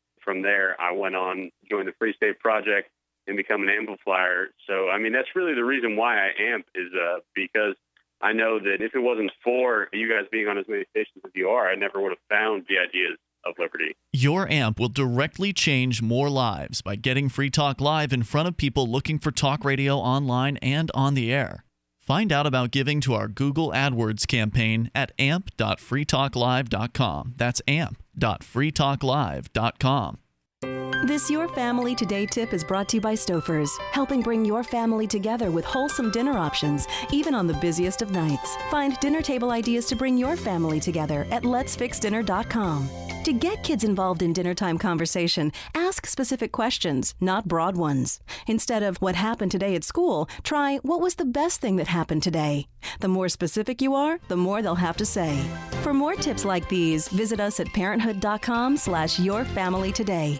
From there, I went on, joined the Free State Project, and become an amplifier. So, I mean, that's really the reason why I amp is because I know that if it wasn't for you guys being on as many stations as you are, I never would have found the ideas of liberty. Your amp will directly change more lives by getting Free Talk Live in front of people looking for talk radio online and on the air. Find out about giving to our Google AdWords campaign at amp.freetalklive.com. That's amp.freetalklive.com. This Your Family Today tip is brought to you by Stouffer's, helping bring your family together with wholesome dinner options, even on the busiest of nights. Find dinner table ideas to bring your family together at letsfixdinner.com. To get kids involved in dinnertime conversation, ask specific questions, not broad ones. Instead of what happened today at school, try what was the best thing that happened today. The more specific you are, the more they'll have to say. For more tips like these, visit us at parenthood.com/yourfamilytoday.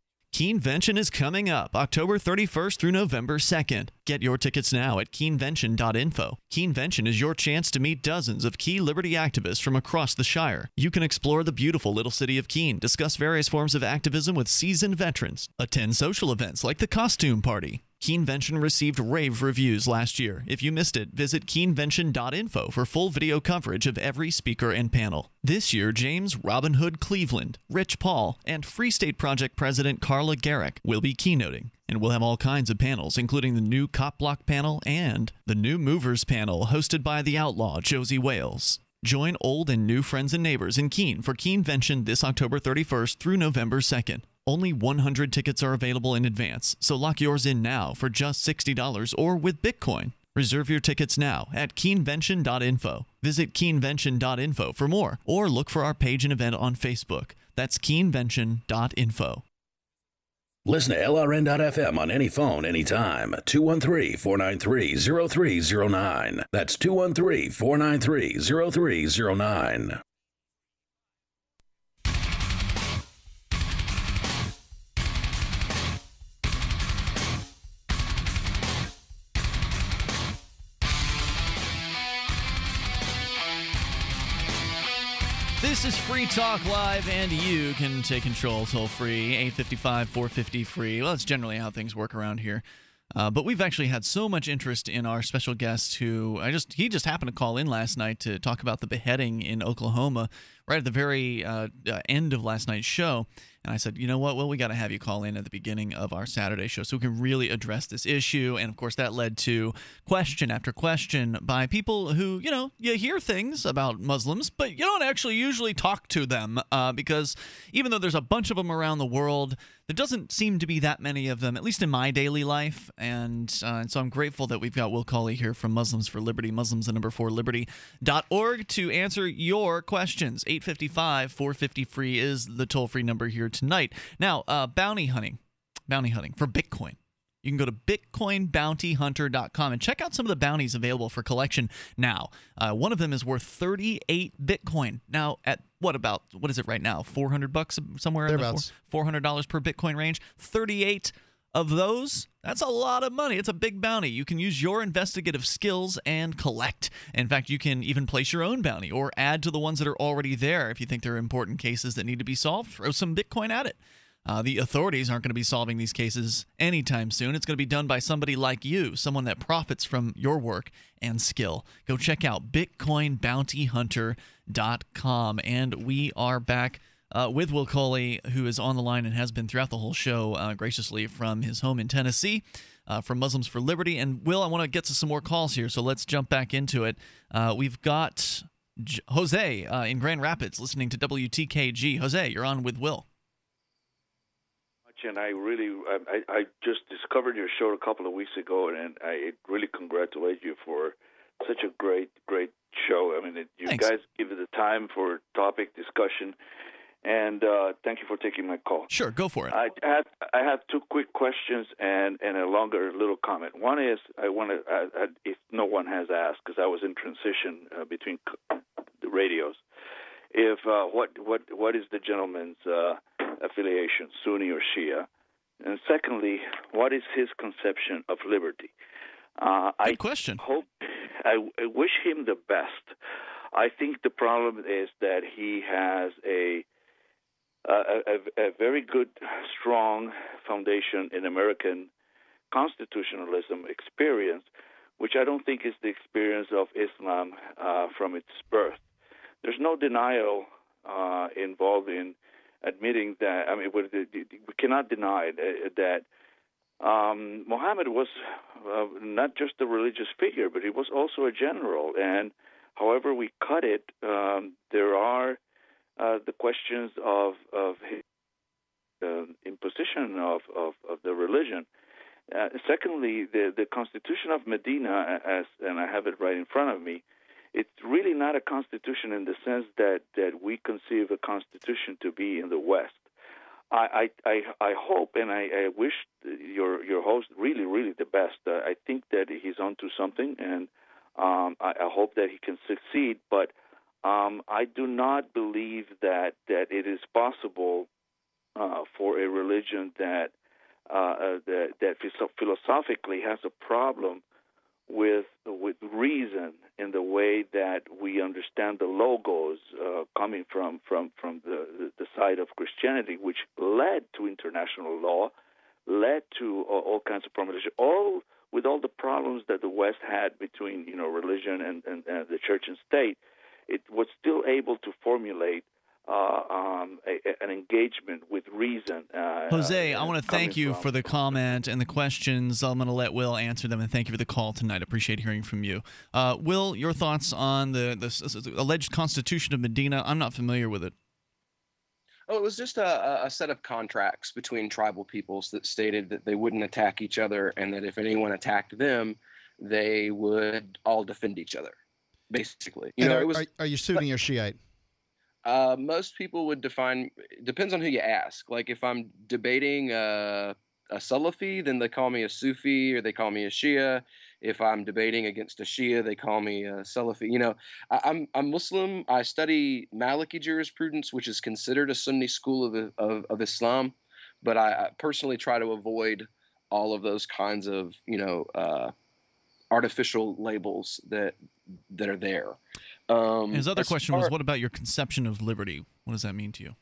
Keenvention is coming up October 31st through November 2nd. Get your tickets now at keenvention.info. Keenvention is your chance to meet dozens of key liberty activists from across the Shire. You can explore the beautiful little city of Keene, discuss various forms of activism with seasoned veterans, attend social events like the Costume Party. Keenvention received rave reviews last year. If you missed it, visit keenvention.info for full video coverage of every speaker and panel. This year, James Robin Hood Cleveland, Rich Paul, and Free State Project President Carla Garrick will be keynoting. And we'll have all kinds of panels, including the new Cop Block panel and the New Movers panel hosted by the outlaw Josie Wales. Join old and new friends and neighbors in Keene for Keenvention this October 31st through November 2nd. Only 100 tickets are available in advance, so lock yours in now for just $60 or with Bitcoin. Reserve your tickets now at Keenvention.info. Visit Keenvention.info for more, or look for our page and event on Facebook. That's Keenvention.info. Listen to LRN.FM on any phone, anytime. 213-493-0309. That's 213-493-0309. This is Free Talk Live, and you can take control toll-free, 855-450-FREE. Well, that's generally how things work around here. But we've actually had so much interest in our special guest who he just happened to call in last night to talk about the beheading in Oklahoma right at the very end of last night's show. And I said, you know what? Well, we got to have you call in at the beginning of our Saturday show so we can really address this issue. And, of course, that led to question after question by people who, you know, you hear things about Muslims, but you don't actually usually talk to them because even though there's a bunch of them around the world, there doesn't seem to be that many of them, at least in my daily life. And so I'm grateful that we've got Will Coley here from Muslims for Liberty, Muslims4Liberty.org, to answer your questions. 855-450-FREE is the toll-free number here tonight. Now, bounty hunting for Bitcoin. You can go to bitcoinbountyhunter.com and check out some of the bounties available for collection now. One of them is worth 38 Bitcoin. Now, at what is it right now? $400 somewhere in the $400 per Bitcoin range. 38 of those, that's a lot of money. It's a big bounty. You can use your investigative skills and collect. In fact, you can even place your own bounty or add to the ones that are already there. If you think there are important cases that need to be solved, throw some Bitcoin at it. The authorities aren't going to be solving these cases anytime soon. It's going to be done by somebody like you, someone that profits from your work and skill. Go check out BitcoinBountyHunter.com. And we are back with Will Coley, who is on the line and has been throughout the whole show, graciously from his home in Tennessee, from Muslims for Liberty. And, Will, I want to get to some more calls here, so let's jump back into it. We've got Jose in Grand Rapids listening to WTKG. Jose, you're on with Will. And I just discovered your show a couple of weeks ago, and I really congratulate you for such a great show. I mean, you Thanks. Guys give it the time for topic discussion. And thank you for taking my call. Sure, go for it. I have two quick questions and a longer little comment. One is I want to, if no one has asked, because I was in transition between the radios, if what is the gentleman's affiliation, Sunni or Shia? And secondly, what is his conception of liberty? Good question. I wish him the best. I think the problem is that he has a very good, strong foundation in American constitutionalism experience, which I don't think is the experience of Islam from its birth. There's no denial involved in admitting that, I mean, we cannot deny that Muhammad was not just a religious figure, but he was also a general. And however we cut it, there are the questions of his imposition of the religion. Secondly, the Constitution of Medina, and I have it right in front of me, it's really not a constitution in the sense that we conceive a constitution to be in the West. I hope and I wish your host really the best. I think that he's onto something, and I hope that he can succeed. But I do not believe that it is possible for a religion that philosophically has a problem with reason in the way that we understand the logos coming from the side of Christianity, which led to international law, led to all kinds of promulgation, all with all the problems that the West had between religion and the church and state. It was still able to formulate an engagement with reason. Jose, I want to thank you for the comment and the questions. I'm going to let Will answer them, and thank you for the call tonight. I appreciate hearing from you. Will, your thoughts on the alleged Constitution of Medina? I'm not familiar with it. Oh, it was just a set of contracts between tribal peoples that stated that they wouldn't attack each other, and that if anyone attacked them, they would all defend each other, basically. You know, it was, are you Sunni or Shiite? Most people would define, depends on who you ask. Like if I'm debating a Salafi, then they call me a Sufi or they call me a Shia. If I'm debating against a Shia, they call me a Salafi. You know, I'm Muslim. I study Maliki jurisprudence, which is considered a Sunni school of Islam. But I personally try to avoid all of those kinds of, you know, artificial labels that are there. His other question was, what about your conception of liberty? What does that mean to you?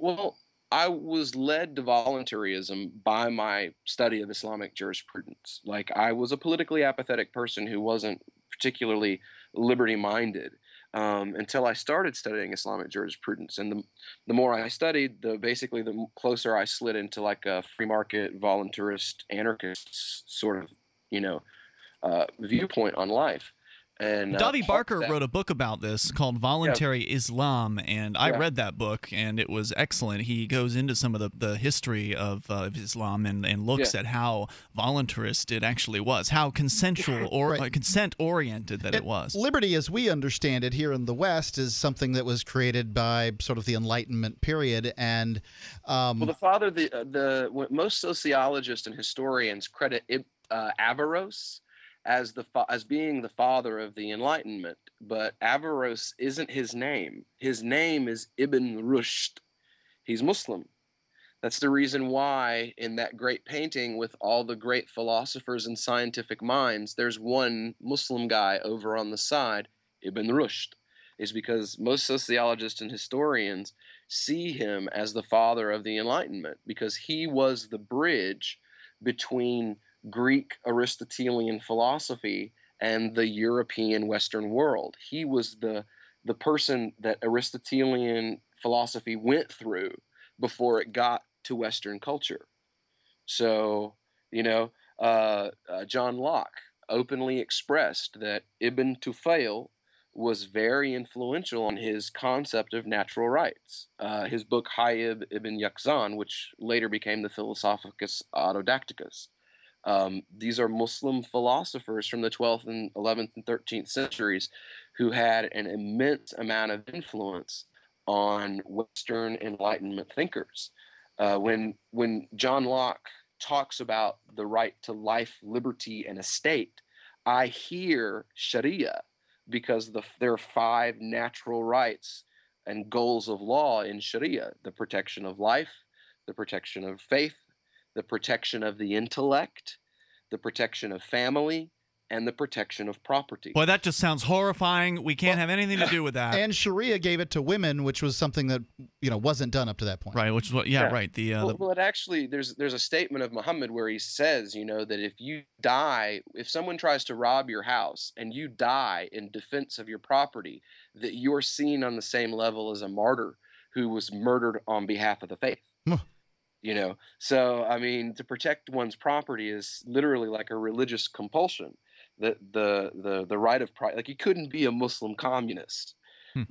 Well, I was led to voluntarism by my study of Islamic jurisprudence. Like, I was a politically apathetic person who wasn't particularly liberty-minded until I started studying Islamic jurisprudence. And the more I studied, basically the closer I slid into like a free market, voluntarist, anarchist sort of, you know, viewpoint on life. And Davi Barker wrote a book about this called Voluntary Islam, and I read that book, and it was excellent. He goes into some of the history of Islam and looks at how voluntarist it actually was, how consensual or consent-oriented that it was. Liberty, as we understand it here in the West, is something that was created by sort of the Enlightenment period. And well, most sociologists and historians credit Averroes as being the father of the Enlightenment, but Averroes isn't his name. His name is Ibn Rushd. He's Muslim. That's the reason why in that great painting with all the great philosophers and scientific minds, there's one Muslim guy over on the side, Ibn Rushd, is because most sociologists and historians see him as the father of the Enlightenment because he was the bridge between Greek Aristotelian philosophy and the European Western world. He was the person that Aristotelian philosophy went through before it got to Western culture. So, you know, John Locke openly expressed that Ibn Tufail was very influential on his concept of natural rights. His book Hayib ibn Yaqzan, which later became the Philosophicus Autodacticus. These are Muslim philosophers from the 12th and 11th and 13th centuries who had an immense amount of influence on Western Enlightenment thinkers. When John Locke talks about the right to life, liberty, and estate, I hear Sharia because there are five natural rights and goals of law in Sharia: the protection of life, the protection of faith, the protection of the intellect, the protection of family, and the protection of property. Boy, that just sounds horrifying. We can't have anything to do with that. And Sharia gave it to women, which was something that, you know, wasn't done up to that point. Right, which is what, right. Well, it actually, there's a statement of Muhammad where he says, you know, that if you die, if someone tries to rob your house and you die in defense of your property, that you're seen on the same level as a martyr who was murdered on behalf of the faith. You know, so I mean, to protect one's property is literally like a religious compulsion. The right of like you couldn't be a Muslim communist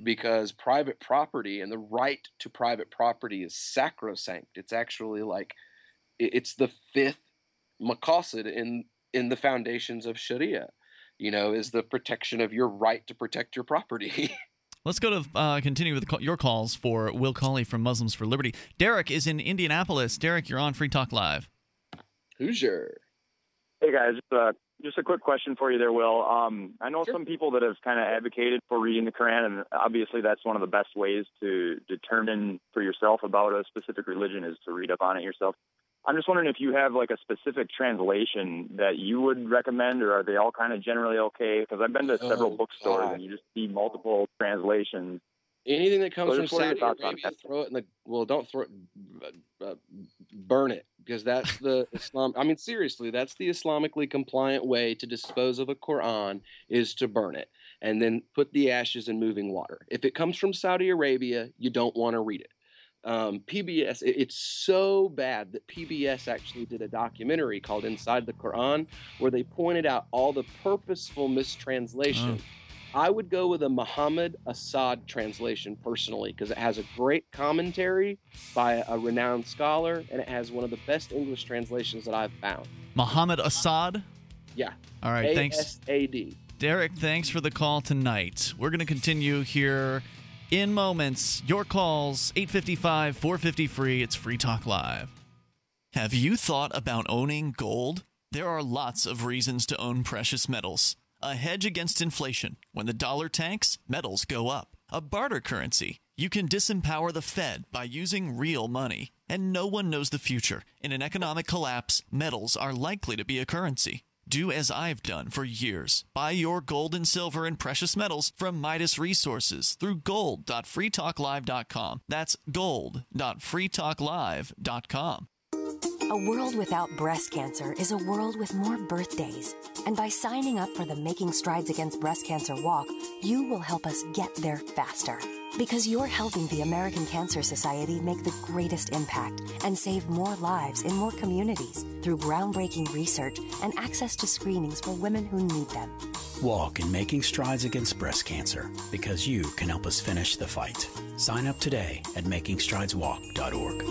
because private property and the right to private property is sacrosanct. It's actually like it's the fifth maqasid in the foundations of Sharia. You know, is the protection of your right to protect your property. Let's go to continue with your calls for Will Coley from Muslims for Liberty. Derek is in Indianapolis. Derek, you're on Free Talk Live. Hoosier. Hey, guys. Just a quick question for you there, Will. I know some people that have kind of advocated for reading the Quran, and obviously that's one of the best ways to determine for yourself about a specific religion is to read up on it yourself. I'm just wondering if you have like a specific translation that you would recommend, or are they all kind of generally okay? Because I've been to several bookstores and you just see multiple translations. Anything that comes from Saudi Arabia, throw it in the Don't throw it, burn it, because that's the Islam. I mean, seriously, that's the Islamically compliant way to dispose of a Quran is to burn it and then put the ashes in moving water. If it comes from Saudi Arabia, you don't want to read it. PBS, it's so bad that PBS actually did a documentary called Inside the Quran where they pointed out all the purposeful mistranslation. I would go with a Muhammad Assad translation personally because it has a great commentary by a renowned scholar and it has one of the best English translations that I've found. Muhammad Assad? Yeah. All right. Thanks. ASAD. Derek, thanks for the call tonight. We're going to continue here in moments. Your calls, 855-450-FREE. It's Free Talk Live. Have you thought about owning gold? There are lots of reasons to own precious metals. A hedge against inflation. When the dollar tanks, metals go up. A barter currency. You can disempower the Fed by using real money. And no one knows the future. In an economic collapse, metals are likely to be a currency. Do as I've done for years. Buy your gold and silver and precious metals from Midas Resources through gold.freetalklive.com. That's gold.freetalklive.com. A world without breast cancer is a world with more birthdays. And by signing up for the Making Strides Against Breast Cancer Walk, you will help us get there faster. Because you're helping the American Cancer Society make the greatest impact and save more lives in more communities through groundbreaking research and access to screenings for women who need them. Walk in Making Strides Against Breast Cancer, because you can help us finish the fight. Sign up today at makingstrideswalk.org.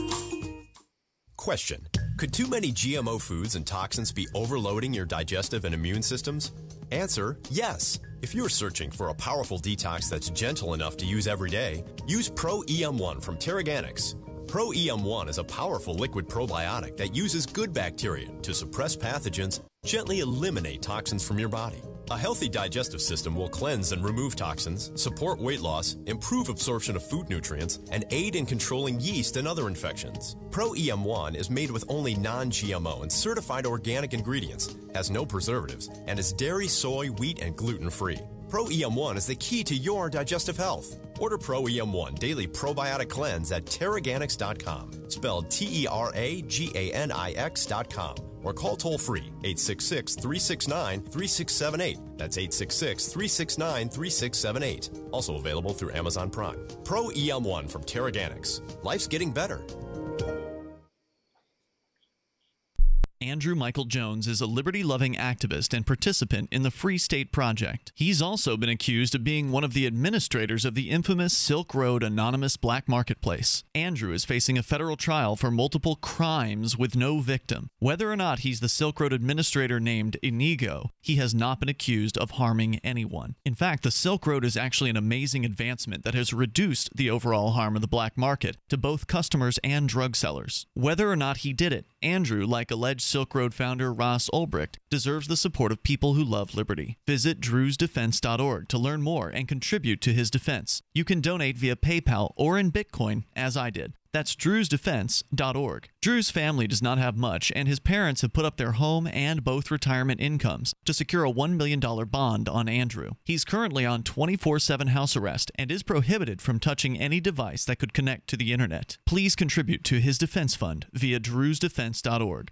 Question: could too many GMO foods and toxins be overloading your digestive and immune systems? Answer: yes. If you're searching for a powerful detox that's gentle enough to use every day, use Pro EM1 from Terraganics. Pro EM1 is a powerful liquid probiotic that uses good bacteria to suppress pathogens, gently eliminate toxins from your body. A healthy digestive system will cleanse and remove toxins, support weight loss, improve absorption of food nutrients, and aid in controlling yeast and other infections. Pro EM1 is made with only non-GMO and certified organic ingredients, has no preservatives, and is dairy, soy, wheat, and gluten-free. Pro EM1 is the key to your digestive health. Order Pro EM1 Daily Probiotic Cleanse at Terraganics.com, spelled T-E-R-A-G-A-N-I-X.com. Or call toll-free 866-369-3678. That's 866-369-3678. Also available through Amazon Prime. Pro EM1 from Terraganics. Life's getting better. Andrew Michael Jones is a liberty-loving activist and participant in the Free State Project. He's also been accused of being one of the administrators of the infamous Silk Road anonymous black marketplace. Andrew is facing a federal trial for multiple crimes with no victim. Whether or not he's the Silk Road administrator named Inigo, he has not been accused of harming anyone. In fact, the Silk Road is actually an amazing advancement that has reduced the overall harm of the black market to both customers and drug sellers. Whether or not he did it, Andrew, like alleged Silk Road founder Ross Ulbricht, deserves the support of people who love liberty. Visit drewsdefense.org to learn more and contribute to his defense. You can donate via PayPal or in Bitcoin, as I did. That's drewsdefense.org. Drew's family does not have much, and his parents have put up their home and both retirement incomes to secure a $1 million bond on Andrew. He's currently on 24/7 house arrest and is prohibited from touching any device that could connect to the internet. Please contribute to his defense fund via drewsdefense.org.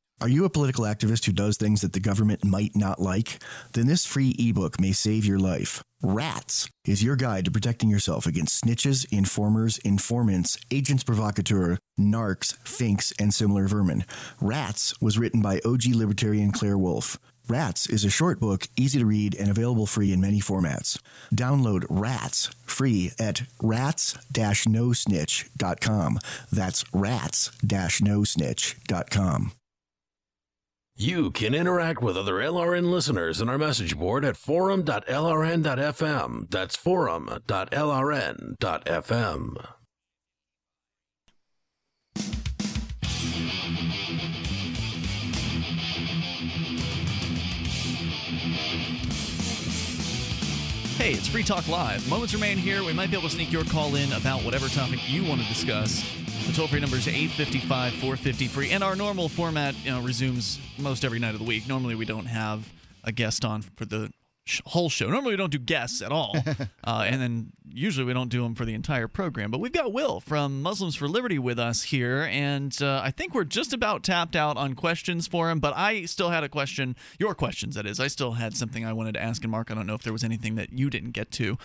Are you a political activist who does things that the government might not like? Then this free ebook may save your life. Rats is your guide to protecting yourself against snitches, informers, informants, agents provocateur, narcs, finks, and similar vermin. Rats was written by OG libertarian Claire Wolfe. Rats is a short book, easy to read, and available free in many formats. Download Rats free at rats-nosnitch.com. That's rats-nosnitch.com. You can interact with other LRN listeners in our message board at forum.lrn.fm. That's forum.lrn.fm. Hey, it's Free Talk Live. Moments remain here. We might be able to sneak your call in about whatever topic you want to discuss. The toll-free number is 855-450-FREE, and our normal format resumes most every night of the week. Normally, we don't have a guest on for the whole show. Normally we don't do guests at all, and then usually we don't do them for the entire program. But we've got Will from Muslims for Liberty with us here, and I think we're just about tapped out on questions for him, but I still had a question, your questions that is. I still had something I wanted to ask, and Mark, I don't know if there was anything that you didn't get to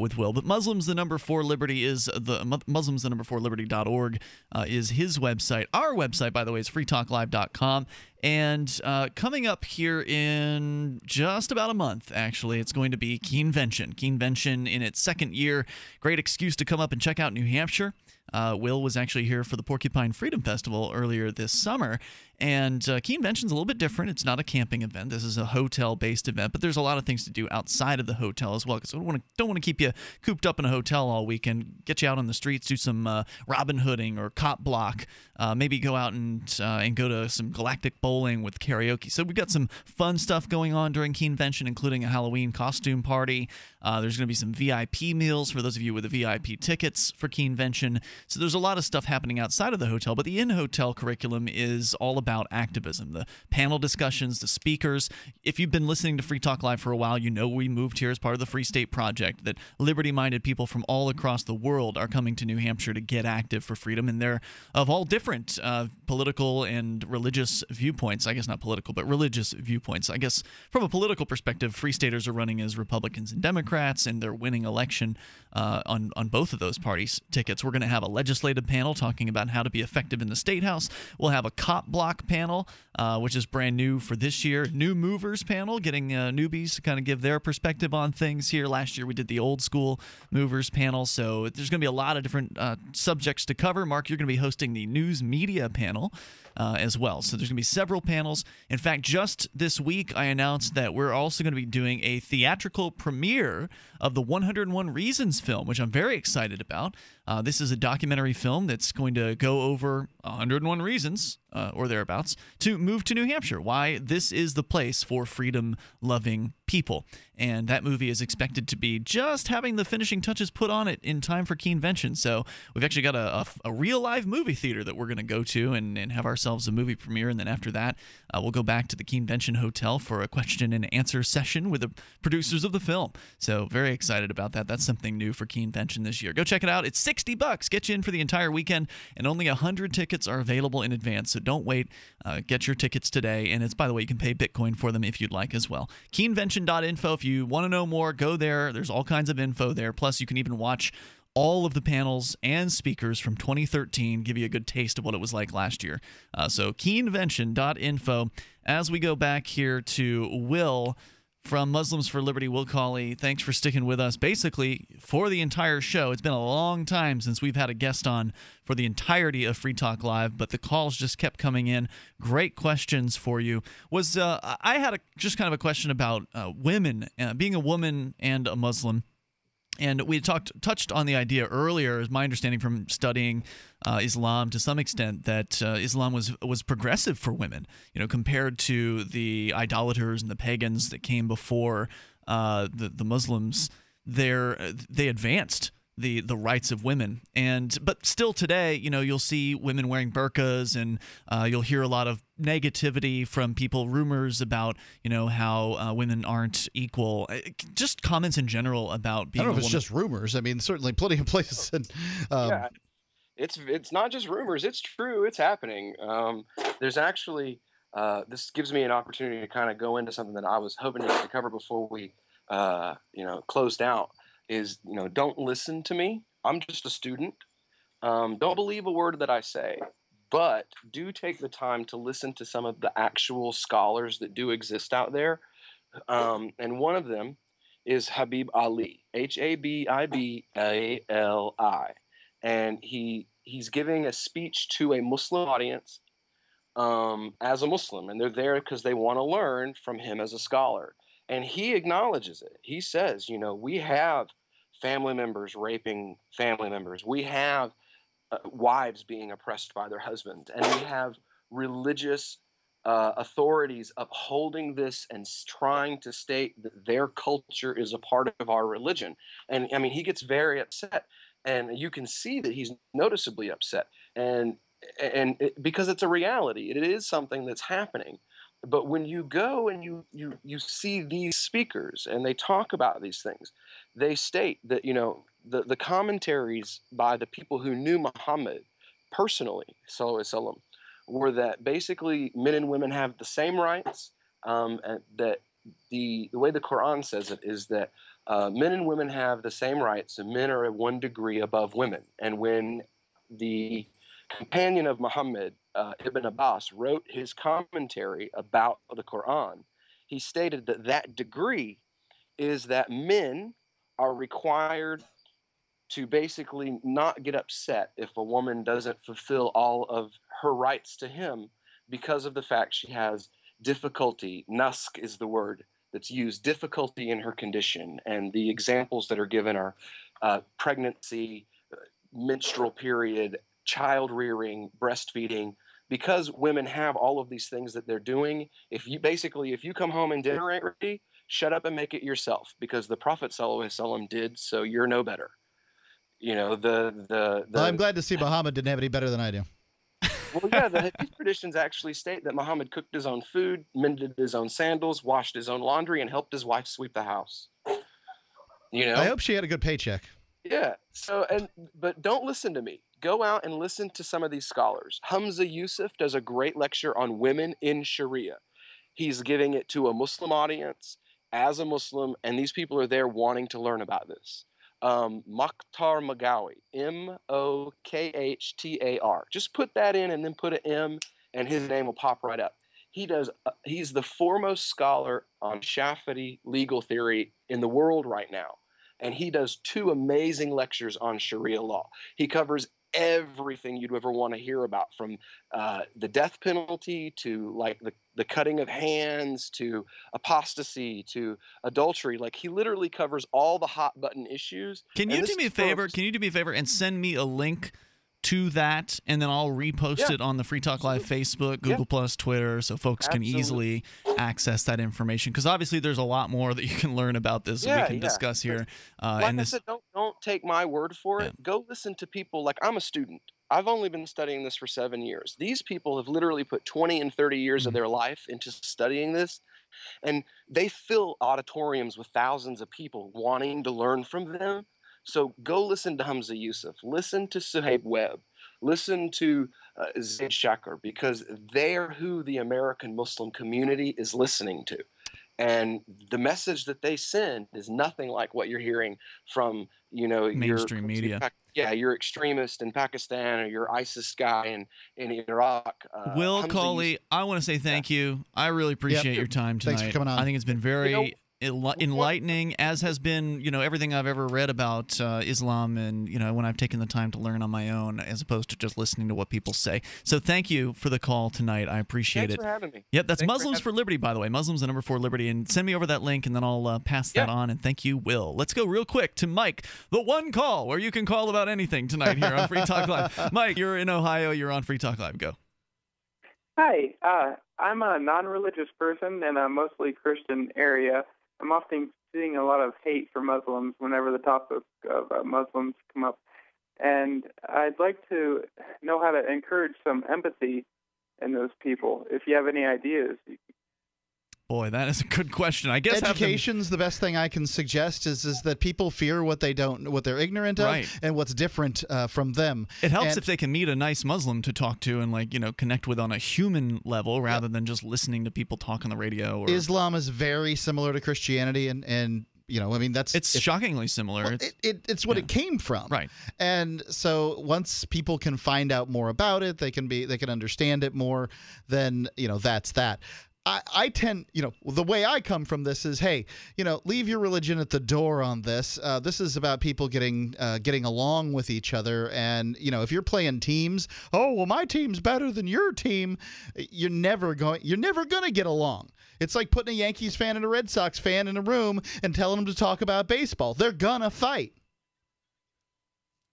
with Will, but Muslims the number 4 Liberty is the Muslims the number 4 Liberty.org is his website. Our website, by the way, is freetalklive.com. And coming up here in just about a month, actually, it's going to be Keenvention. Keenvention in its second year. Great excuse to come up and check out New Hampshire. Will was actually here for the Porcupine Freedom Festival earlier this summer. And Keenvention's a little bit different. It's not a camping event. This is a hotel-based event, but there's a lot of things to do outside of the hotel as well, because we don't want to keep you cooped up in a hotel all weekend. Get you out on the streets, do some Robin Hooding or cop block, maybe go out and go to some galactic bowling with karaoke. So we've got some fun stuff going on during Keenvention, including a Halloween costume party. There's going to be some VIP meals for those of you with the VIP tickets for Keenvention. So there's a lot of stuff happening outside of the hotel, but the in-hotel curriculum is all about activism, the panel discussions, the speakers. If you've been listening to Free Talk Live for a while, you know we moved here as part of the Free State Project, that liberty-minded people from all across the world are coming to New Hampshire to get active for freedom, and they're of all different political and religious viewpoints. I guess not political, but religious viewpoints. I guess from a political perspective, Free Staters are running as Republicans and Democrats, and they're winning election on both of those parties' tickets. We're going to have a legislative panel talking about how to be effective in the State House. We'll have a cop block panel, which is brand new for this year. New movers panel, getting newbies to kind of give their perspective on things here. Last year we did the old school movers panel, so there's going to be a lot of different subjects to cover. Mark, you're going to be hosting the news media panel as well. So there's going to be several panels. In fact, just this week I announced that we're also going to be doing a theatrical premiere of the 101 Reasons film, which I'm very excited about. This is a documentary film that's going to go over 101 reasons or thereabouts to move to New Hampshire, why this is the place for freedom-loving people. And that movie is expected to be just having the finishing touches put on it in time for Keenvention. So we've actually got a real live movie theater that we're going to go to and have ourselves a movie premiere. And then after that, we'll go back to the Keenvention Hotel for a question and answer session with the producers of the film. So very excited about that. That's something new for Keenvention this year. Go check it out. It's $60. Get you in for the entire weekend, and only 100 tickets are available in advance. So don't wait. Get your tickets today. And it's, by the way, you can pay Bitcoin for them if you'd like as well. Keenvention.info. If you want to know more, go there. There's all kinds of info there. Plus, you can even watch all of the panels and speakers from 2013, give you a good taste of what it was like last year. So Keenvention.info. As we go back here to Will from Muslims for Liberty, Will Coley, thanks for sticking with us basically for the entire show. It's been a long time since we've had a guest on for the entirety of Free Talk Live, but the calls just kept coming in. Great questions for you. Was I had just kind of a question about women, being a woman and a Muslim. And we touched on the idea earlier, is my understanding from studying Islam to some extent, that Islam was progressive for women, you know, compared to the idolaters and the pagans that came before the Muslims. They advanced the rights of women, but still today, you know, you'll see women wearing burqas, and you'll hear a lot of negativity from people, rumors about, you know, how women aren't equal, just comments in general about being. I don't know if it's just rumors. I mean, certainly plenty of places. And, yeah, it's not just rumors. It's true. It's happening. There's actually this gives me an opportunity to kind of go into something that I was hoping to cover before we you know, closed out. Is, you know, don't listen to me. I'm just a student. Don't believe a word that I say, but do take the time to listen to some of the actual scholars that do exist out there. And one of them is Habib Ali, H-A-B-I-B-A-L-I. And he's giving a speech to a Muslim audience as a Muslim, and they're there because they want to learn from him as a scholar. And he acknowledges it. He says, you know, we have family members raping family members. We have wives being oppressed by their husbands. And we have religious authorities upholding this and trying to state that their culture is a part of our religion. And, I mean, he gets very upset. And you can see that he's noticeably upset. And because it's a reality. It is something that's happening. But when you go and you see these speakers and they talk about these things, they state that, you know, the commentaries by the people who knew Muhammad personally, sallallahu alaihi wasallam, were that basically men and women have the same rights, and that the way the Quran says it is that men and women have the same rights, and men are at 1 degree above women. And when the companion of Muhammad, Ibn Abbas, wrote his commentary about the Quran, he stated that that degree is that men are required to basically not get upset if a woman doesn't fulfill all of her rights to him because of the fact she has difficulty. Nusk is the word that's used, difficulty in her condition. And the examples that are given are pregnancy, menstrual period, child rearing, breastfeeding. Because women have all of these things that they're doing, if you come home and dinner ain't ready, shut up and make it yourself, because the Prophet sallallahu alaihi wasallam did, so you're no better. You know, well, I'm glad to see Muhammad didn't have any better than I do. Well, yeah, the Hadith traditions actually state that Muhammad cooked his own food, mended his own sandals, washed his own laundry, and helped his wife sweep the house. You know, I hope she had a good paycheck. Yeah. So, but don't listen to me. Go out and listen to some of these scholars. Hamza Yusuf does a great lecture on women in Sharia. He's giving it to a Muslim audience as a Muslim, and these people are there wanting to learn about this. Mokhtar Magawi, M-O-K-H-T-A-R. Just put that in and then put an M, and his name will pop right up. He's the foremost scholar on Shafi'i legal theory in the world right now, and he does 2 amazing lectures on Sharia law. He covers everything you'd ever want to hear about, from the death penalty to like the cutting of hands to apostasy to adultery. Like, he literally covers all the hot button issues. Can you do me a favor? Can you do me a favor and send me a link to that, and then I'll repost it on the Free Talk Live Facebook, Google Plus, Twitter, so folks can easily access that information, because obviously there's a lot more that you can learn about this and we can discuss here. Like I said, don't take my word for it. Go listen to people. Like, I'm a student. I've only been studying this for 7 years. These people have literally put 20 and 30 years of their life into studying this, and they fill auditoriums with thousands of people wanting to learn from them. So go listen to Hamza Yusuf, listen to Suhaib Webb, listen to Zaid Shaker, because they're who the American Muslim community is listening to. And the message that they send is nothing like what you're hearing from, you know, mainstream media. Yeah, your extremist in Pakistan or your ISIS guy in Iraq. Will Coley, I want to say thank you. I really appreciate your time tonight. Thanks for coming on. I think it's been very... enlightening, as has been, you know, everything I've ever read about Islam, and, you know, when I've taken the time to learn on my own as opposed to just listening to what people say. So thank you for the call tonight. I appreciate it. Thanks for having me. Yep, that's Muslims for Liberty, by the way. Muslims the number 4 Liberty. And send me over that link, and then I'll pass that on. And thank you, Will. Let's go real quick to Mike, the one call where you can call about anything tonight here on Free Talk Live. Mike, you're in Ohio. You're on Free Talk Live. Go. Hi. I'm a non-religious person in a mostly Christian area. I'm often seeing a lot of hate for Muslims whenever the topic of Muslims come up. And I'd like to know how to encourage some empathy in those people. If you have any ideas. Boy, that is a good question. I guess education's the best thing I can suggest is that people fear what they don't, what they're ignorant of, and what's different from them. It helps if they can meet a nice Muslim to talk to and, like, you know, connect with on a human level rather than just listening to people talk on the radio. Or... Islam is very similar to Christianity, and you know, I mean, it's shockingly similar. Well, it's what it came from, right? And so once people can find out more about it, they can understand it more. Then, you know, that's that. I tend, you know, the way I come from this is, hey, you know, leave your religion at the door on this. This is about people getting along with each other. And, you know, if you're playing teams, oh, well, my team's better than your team, you're never going to get along. It's like putting a Yankees fan and a Red Sox fan in a room and telling them to talk about baseball. They're going to fight.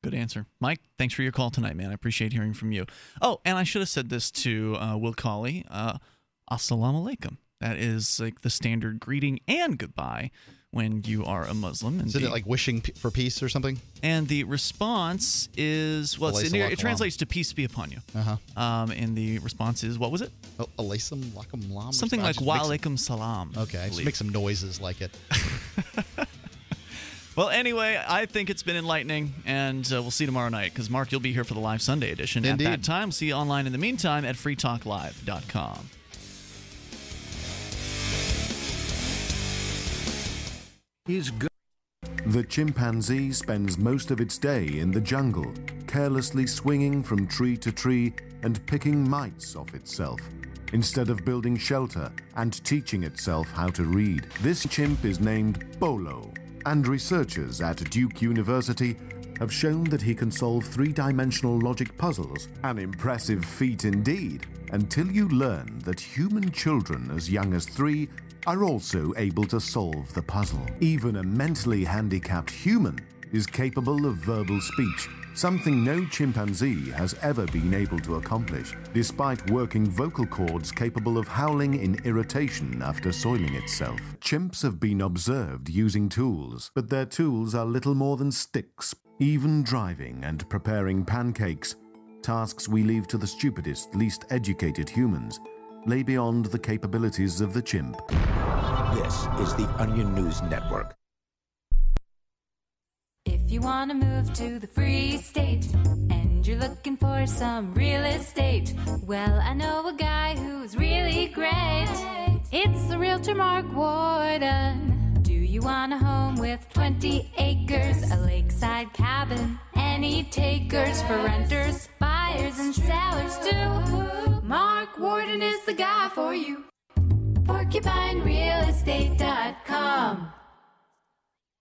Good answer. Mike, thanks for your call tonight, man. I appreciate hearing from you. Oh, and I should have said this to Will Coley. Assalamu Alaikum. That is like the standard greeting and goodbye when you are a Muslim. Isn't it like wishing for peace or something? And the response is, well, it translates to peace be upon you. Uh-huh. And the response is, what was it? Alaykum lakum lam. Something like wa alaikum salam. Okay, I just make some noises like it. Well, anyway, I think it's been enlightening, and we'll see you tomorrow night, because, Mark, you'll be here for the live Sunday edition. Indeed. At that time, see you online in the meantime at freetalklive.com. The chimpanzee spends most of its day in the jungle, carelessly swinging from tree to tree and picking mites off itself, instead of building shelter and teaching itself how to read. This chimp is named Bolo, and researchers at Duke University have shown that he can solve three-dimensional logic puzzles, an impressive feat indeed, until you learn that human children as young as 3 are also able to solve the puzzle. Even a mentally handicapped human is capable of verbal speech, something no chimpanzee has ever been able to accomplish, despite working vocal cords capable of howling in irritation after soiling itself. Chimps have been observed using tools, but their tools are little more than sticks. Even driving and preparing pancakes, tasks we leave to the stupidest, least educated humans, lay beyond the capabilities of the chimp. This is the Onion News Network. If you want to move to the Free State and you're looking for some real estate, well, I know a guy who's really great. It's the realtor Mark Warden. Do you want a home with 20 acres, a lakeside cabin, any takers for renters, buyers, and sellers too? Mark Warden is the guy for you. PorcupineRealEstate.com.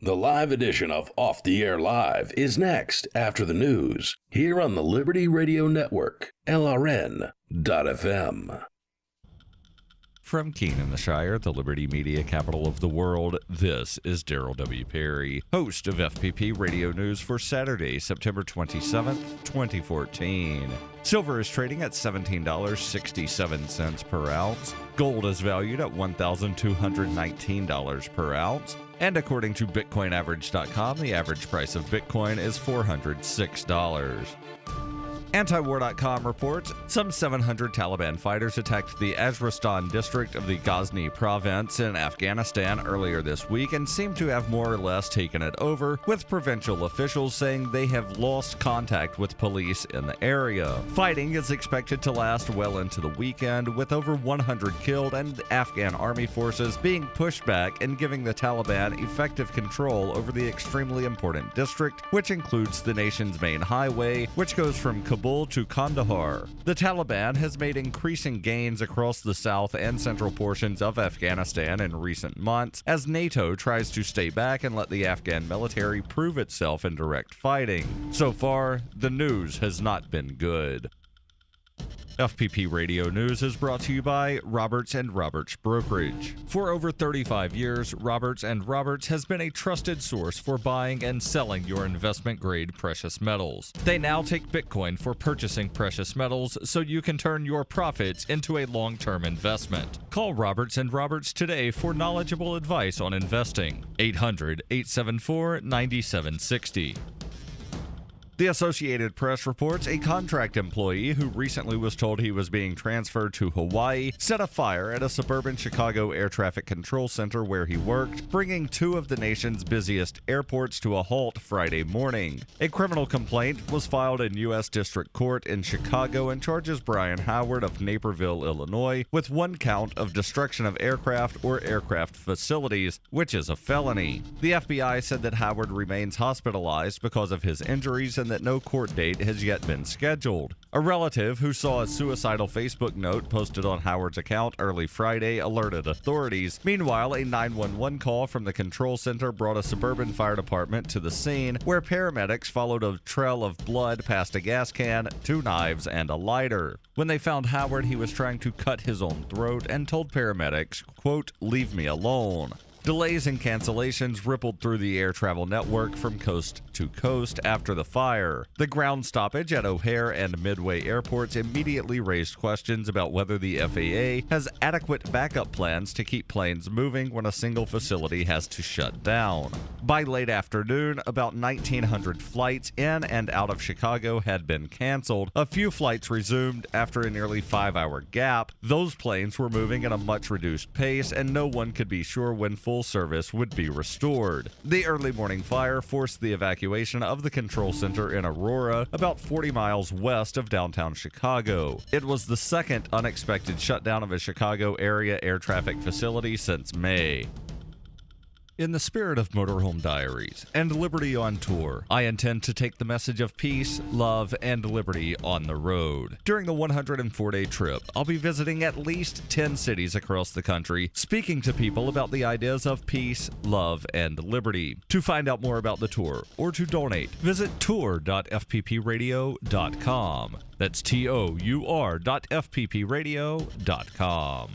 The live edition of Off the Air Live is next after the news here on the Liberty Radio Network, LRN.FM. From Keene in the Shire, the Liberty Media capital of the world, this is Daryl W. Perry, host of FPP Radio News for Saturday, September 27th, 2014. Silver is trading at $17.67 per ounce. Gold is valued at $1,219 per ounce. And according to BitcoinAverage.com, the average price of Bitcoin is $406. Antiwar.com reports some 700 Taliban fighters attacked the Waziristan district of the Ghazni province in Afghanistan earlier this week and seem to have more or less taken it over, with provincial officials saying they have lost contact with police in the area. Fighting is expected to last well into the weekend, with over 100 killed and Afghan army forces being pushed back and giving the Taliban effective control over the extremely important district, which includes the nation's main highway, which goes from Kabul to Kandahar. The Taliban has made increasing gains across the south and central portions of Afghanistan in recent months as NATO tries to stay back and let the Afghan military prove itself in direct fighting. So far, the news has not been good. FPP Radio News is brought to you by Roberts & Roberts Brokerage. For over 35 years, Roberts & Roberts has been a trusted source for buying and selling your investment-grade precious metals. They now take Bitcoin for purchasing precious metals so you can turn your profits into a long-term investment. Call Roberts & Roberts today for knowledgeable advice on investing. 800-874-9760. The Associated Press reports a contract employee who recently was told he was being transferred to Hawaii set a fire at a suburban Chicago air traffic control center where he worked, bringing 2 of the nation's busiest airports to a halt Friday morning. A criminal complaint was filed in U.S. District Court in Chicago and charges Brian Howard of Naperville, Illinois, with 1 count of destruction of aircraft or aircraft facilities, which is a felony. The FBI said that Howard remains hospitalized because of his injuries and and that no court date has yet been scheduled. A relative who saw a suicidal Facebook note posted on Howard's account early Friday alerted authorities. Meanwhile, a 911 call from the control center brought a suburban fire department to the scene, where paramedics followed a trail of blood past a gas can, 2 knives, and a lighter. When they found Howard, he was trying to cut his own throat and told paramedics, quote, "Leave me alone." Delays and cancellations rippled through the air travel network from coast to coast after the fire. The ground stoppage at O'Hare and Midway airports immediately raised questions about whether the FAA has adequate backup plans to keep planes moving when a single facility has to shut down. By late afternoon, about 1,900 flights in and out of Chicago had been canceled. A few flights resumed after a nearly 5-hour gap. Those planes were moving at a much reduced pace, and no one could be sure when full service would be restored. The early morning fire forced the evacuation of the control center in Aurora, about 40 miles west of downtown Chicago. It was the second unexpected shutdown of a Chicago area air traffic facility since May. In the spirit of Motorhome Diaries and Liberty on Tour, I intend to take the message of peace, love, and liberty on the road. During the 104-day trip, I'll be visiting at least 10 cities across the country, speaking to people about the ideas of peace, love, and liberty. To find out more about the tour or to donate, visit tour.fppradio.com. That's tour.fppradio.com.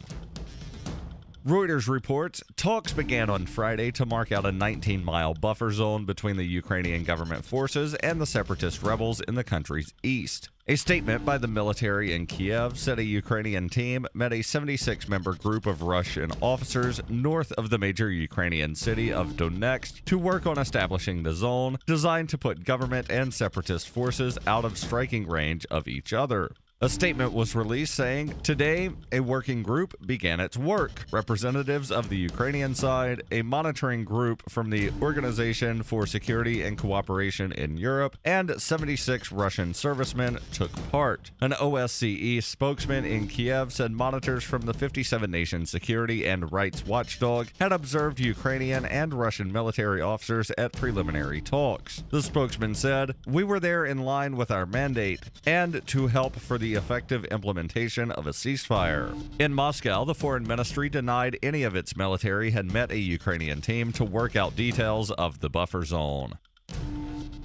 Reuters reports talks began on Friday to mark out a 19-mile buffer zone between the Ukrainian government forces and the separatist rebels in the country's east. A statement by the military in Kiev said a Ukrainian team met a 76-member group of Russian officers north of the major Ukrainian city of Donetsk to work on establishing the zone designed to put government and separatist forces out of striking range of each other. A statement was released saying, "Today, a working group began its work. Representatives of the Ukrainian side, a monitoring group from the Organization for Security and Cooperation in Europe, and 76 Russian servicemen took part." An OSCE spokesman in Kiev said monitors from the 57-nation security and rights watchdog had observed Ukrainian and Russian military officers at preliminary talks. The spokesman said, "We were there in line with our mandate and to help for the effective implementation of a ceasefire." In Moscow, the foreign ministry denied any of its military had met a Ukrainian team to work out details of the buffer zone.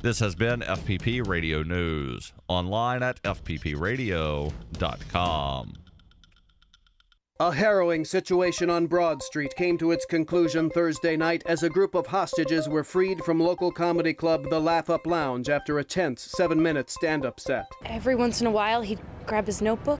This has been FPP Radio News, online at fppradio.com. A harrowing situation on Broad Street came to its conclusion Thursday night as a group of hostages were freed from local comedy club The Laugh Up Lounge after a tense 7-minute stand-up set. Every once in a while, he'd grab his notebook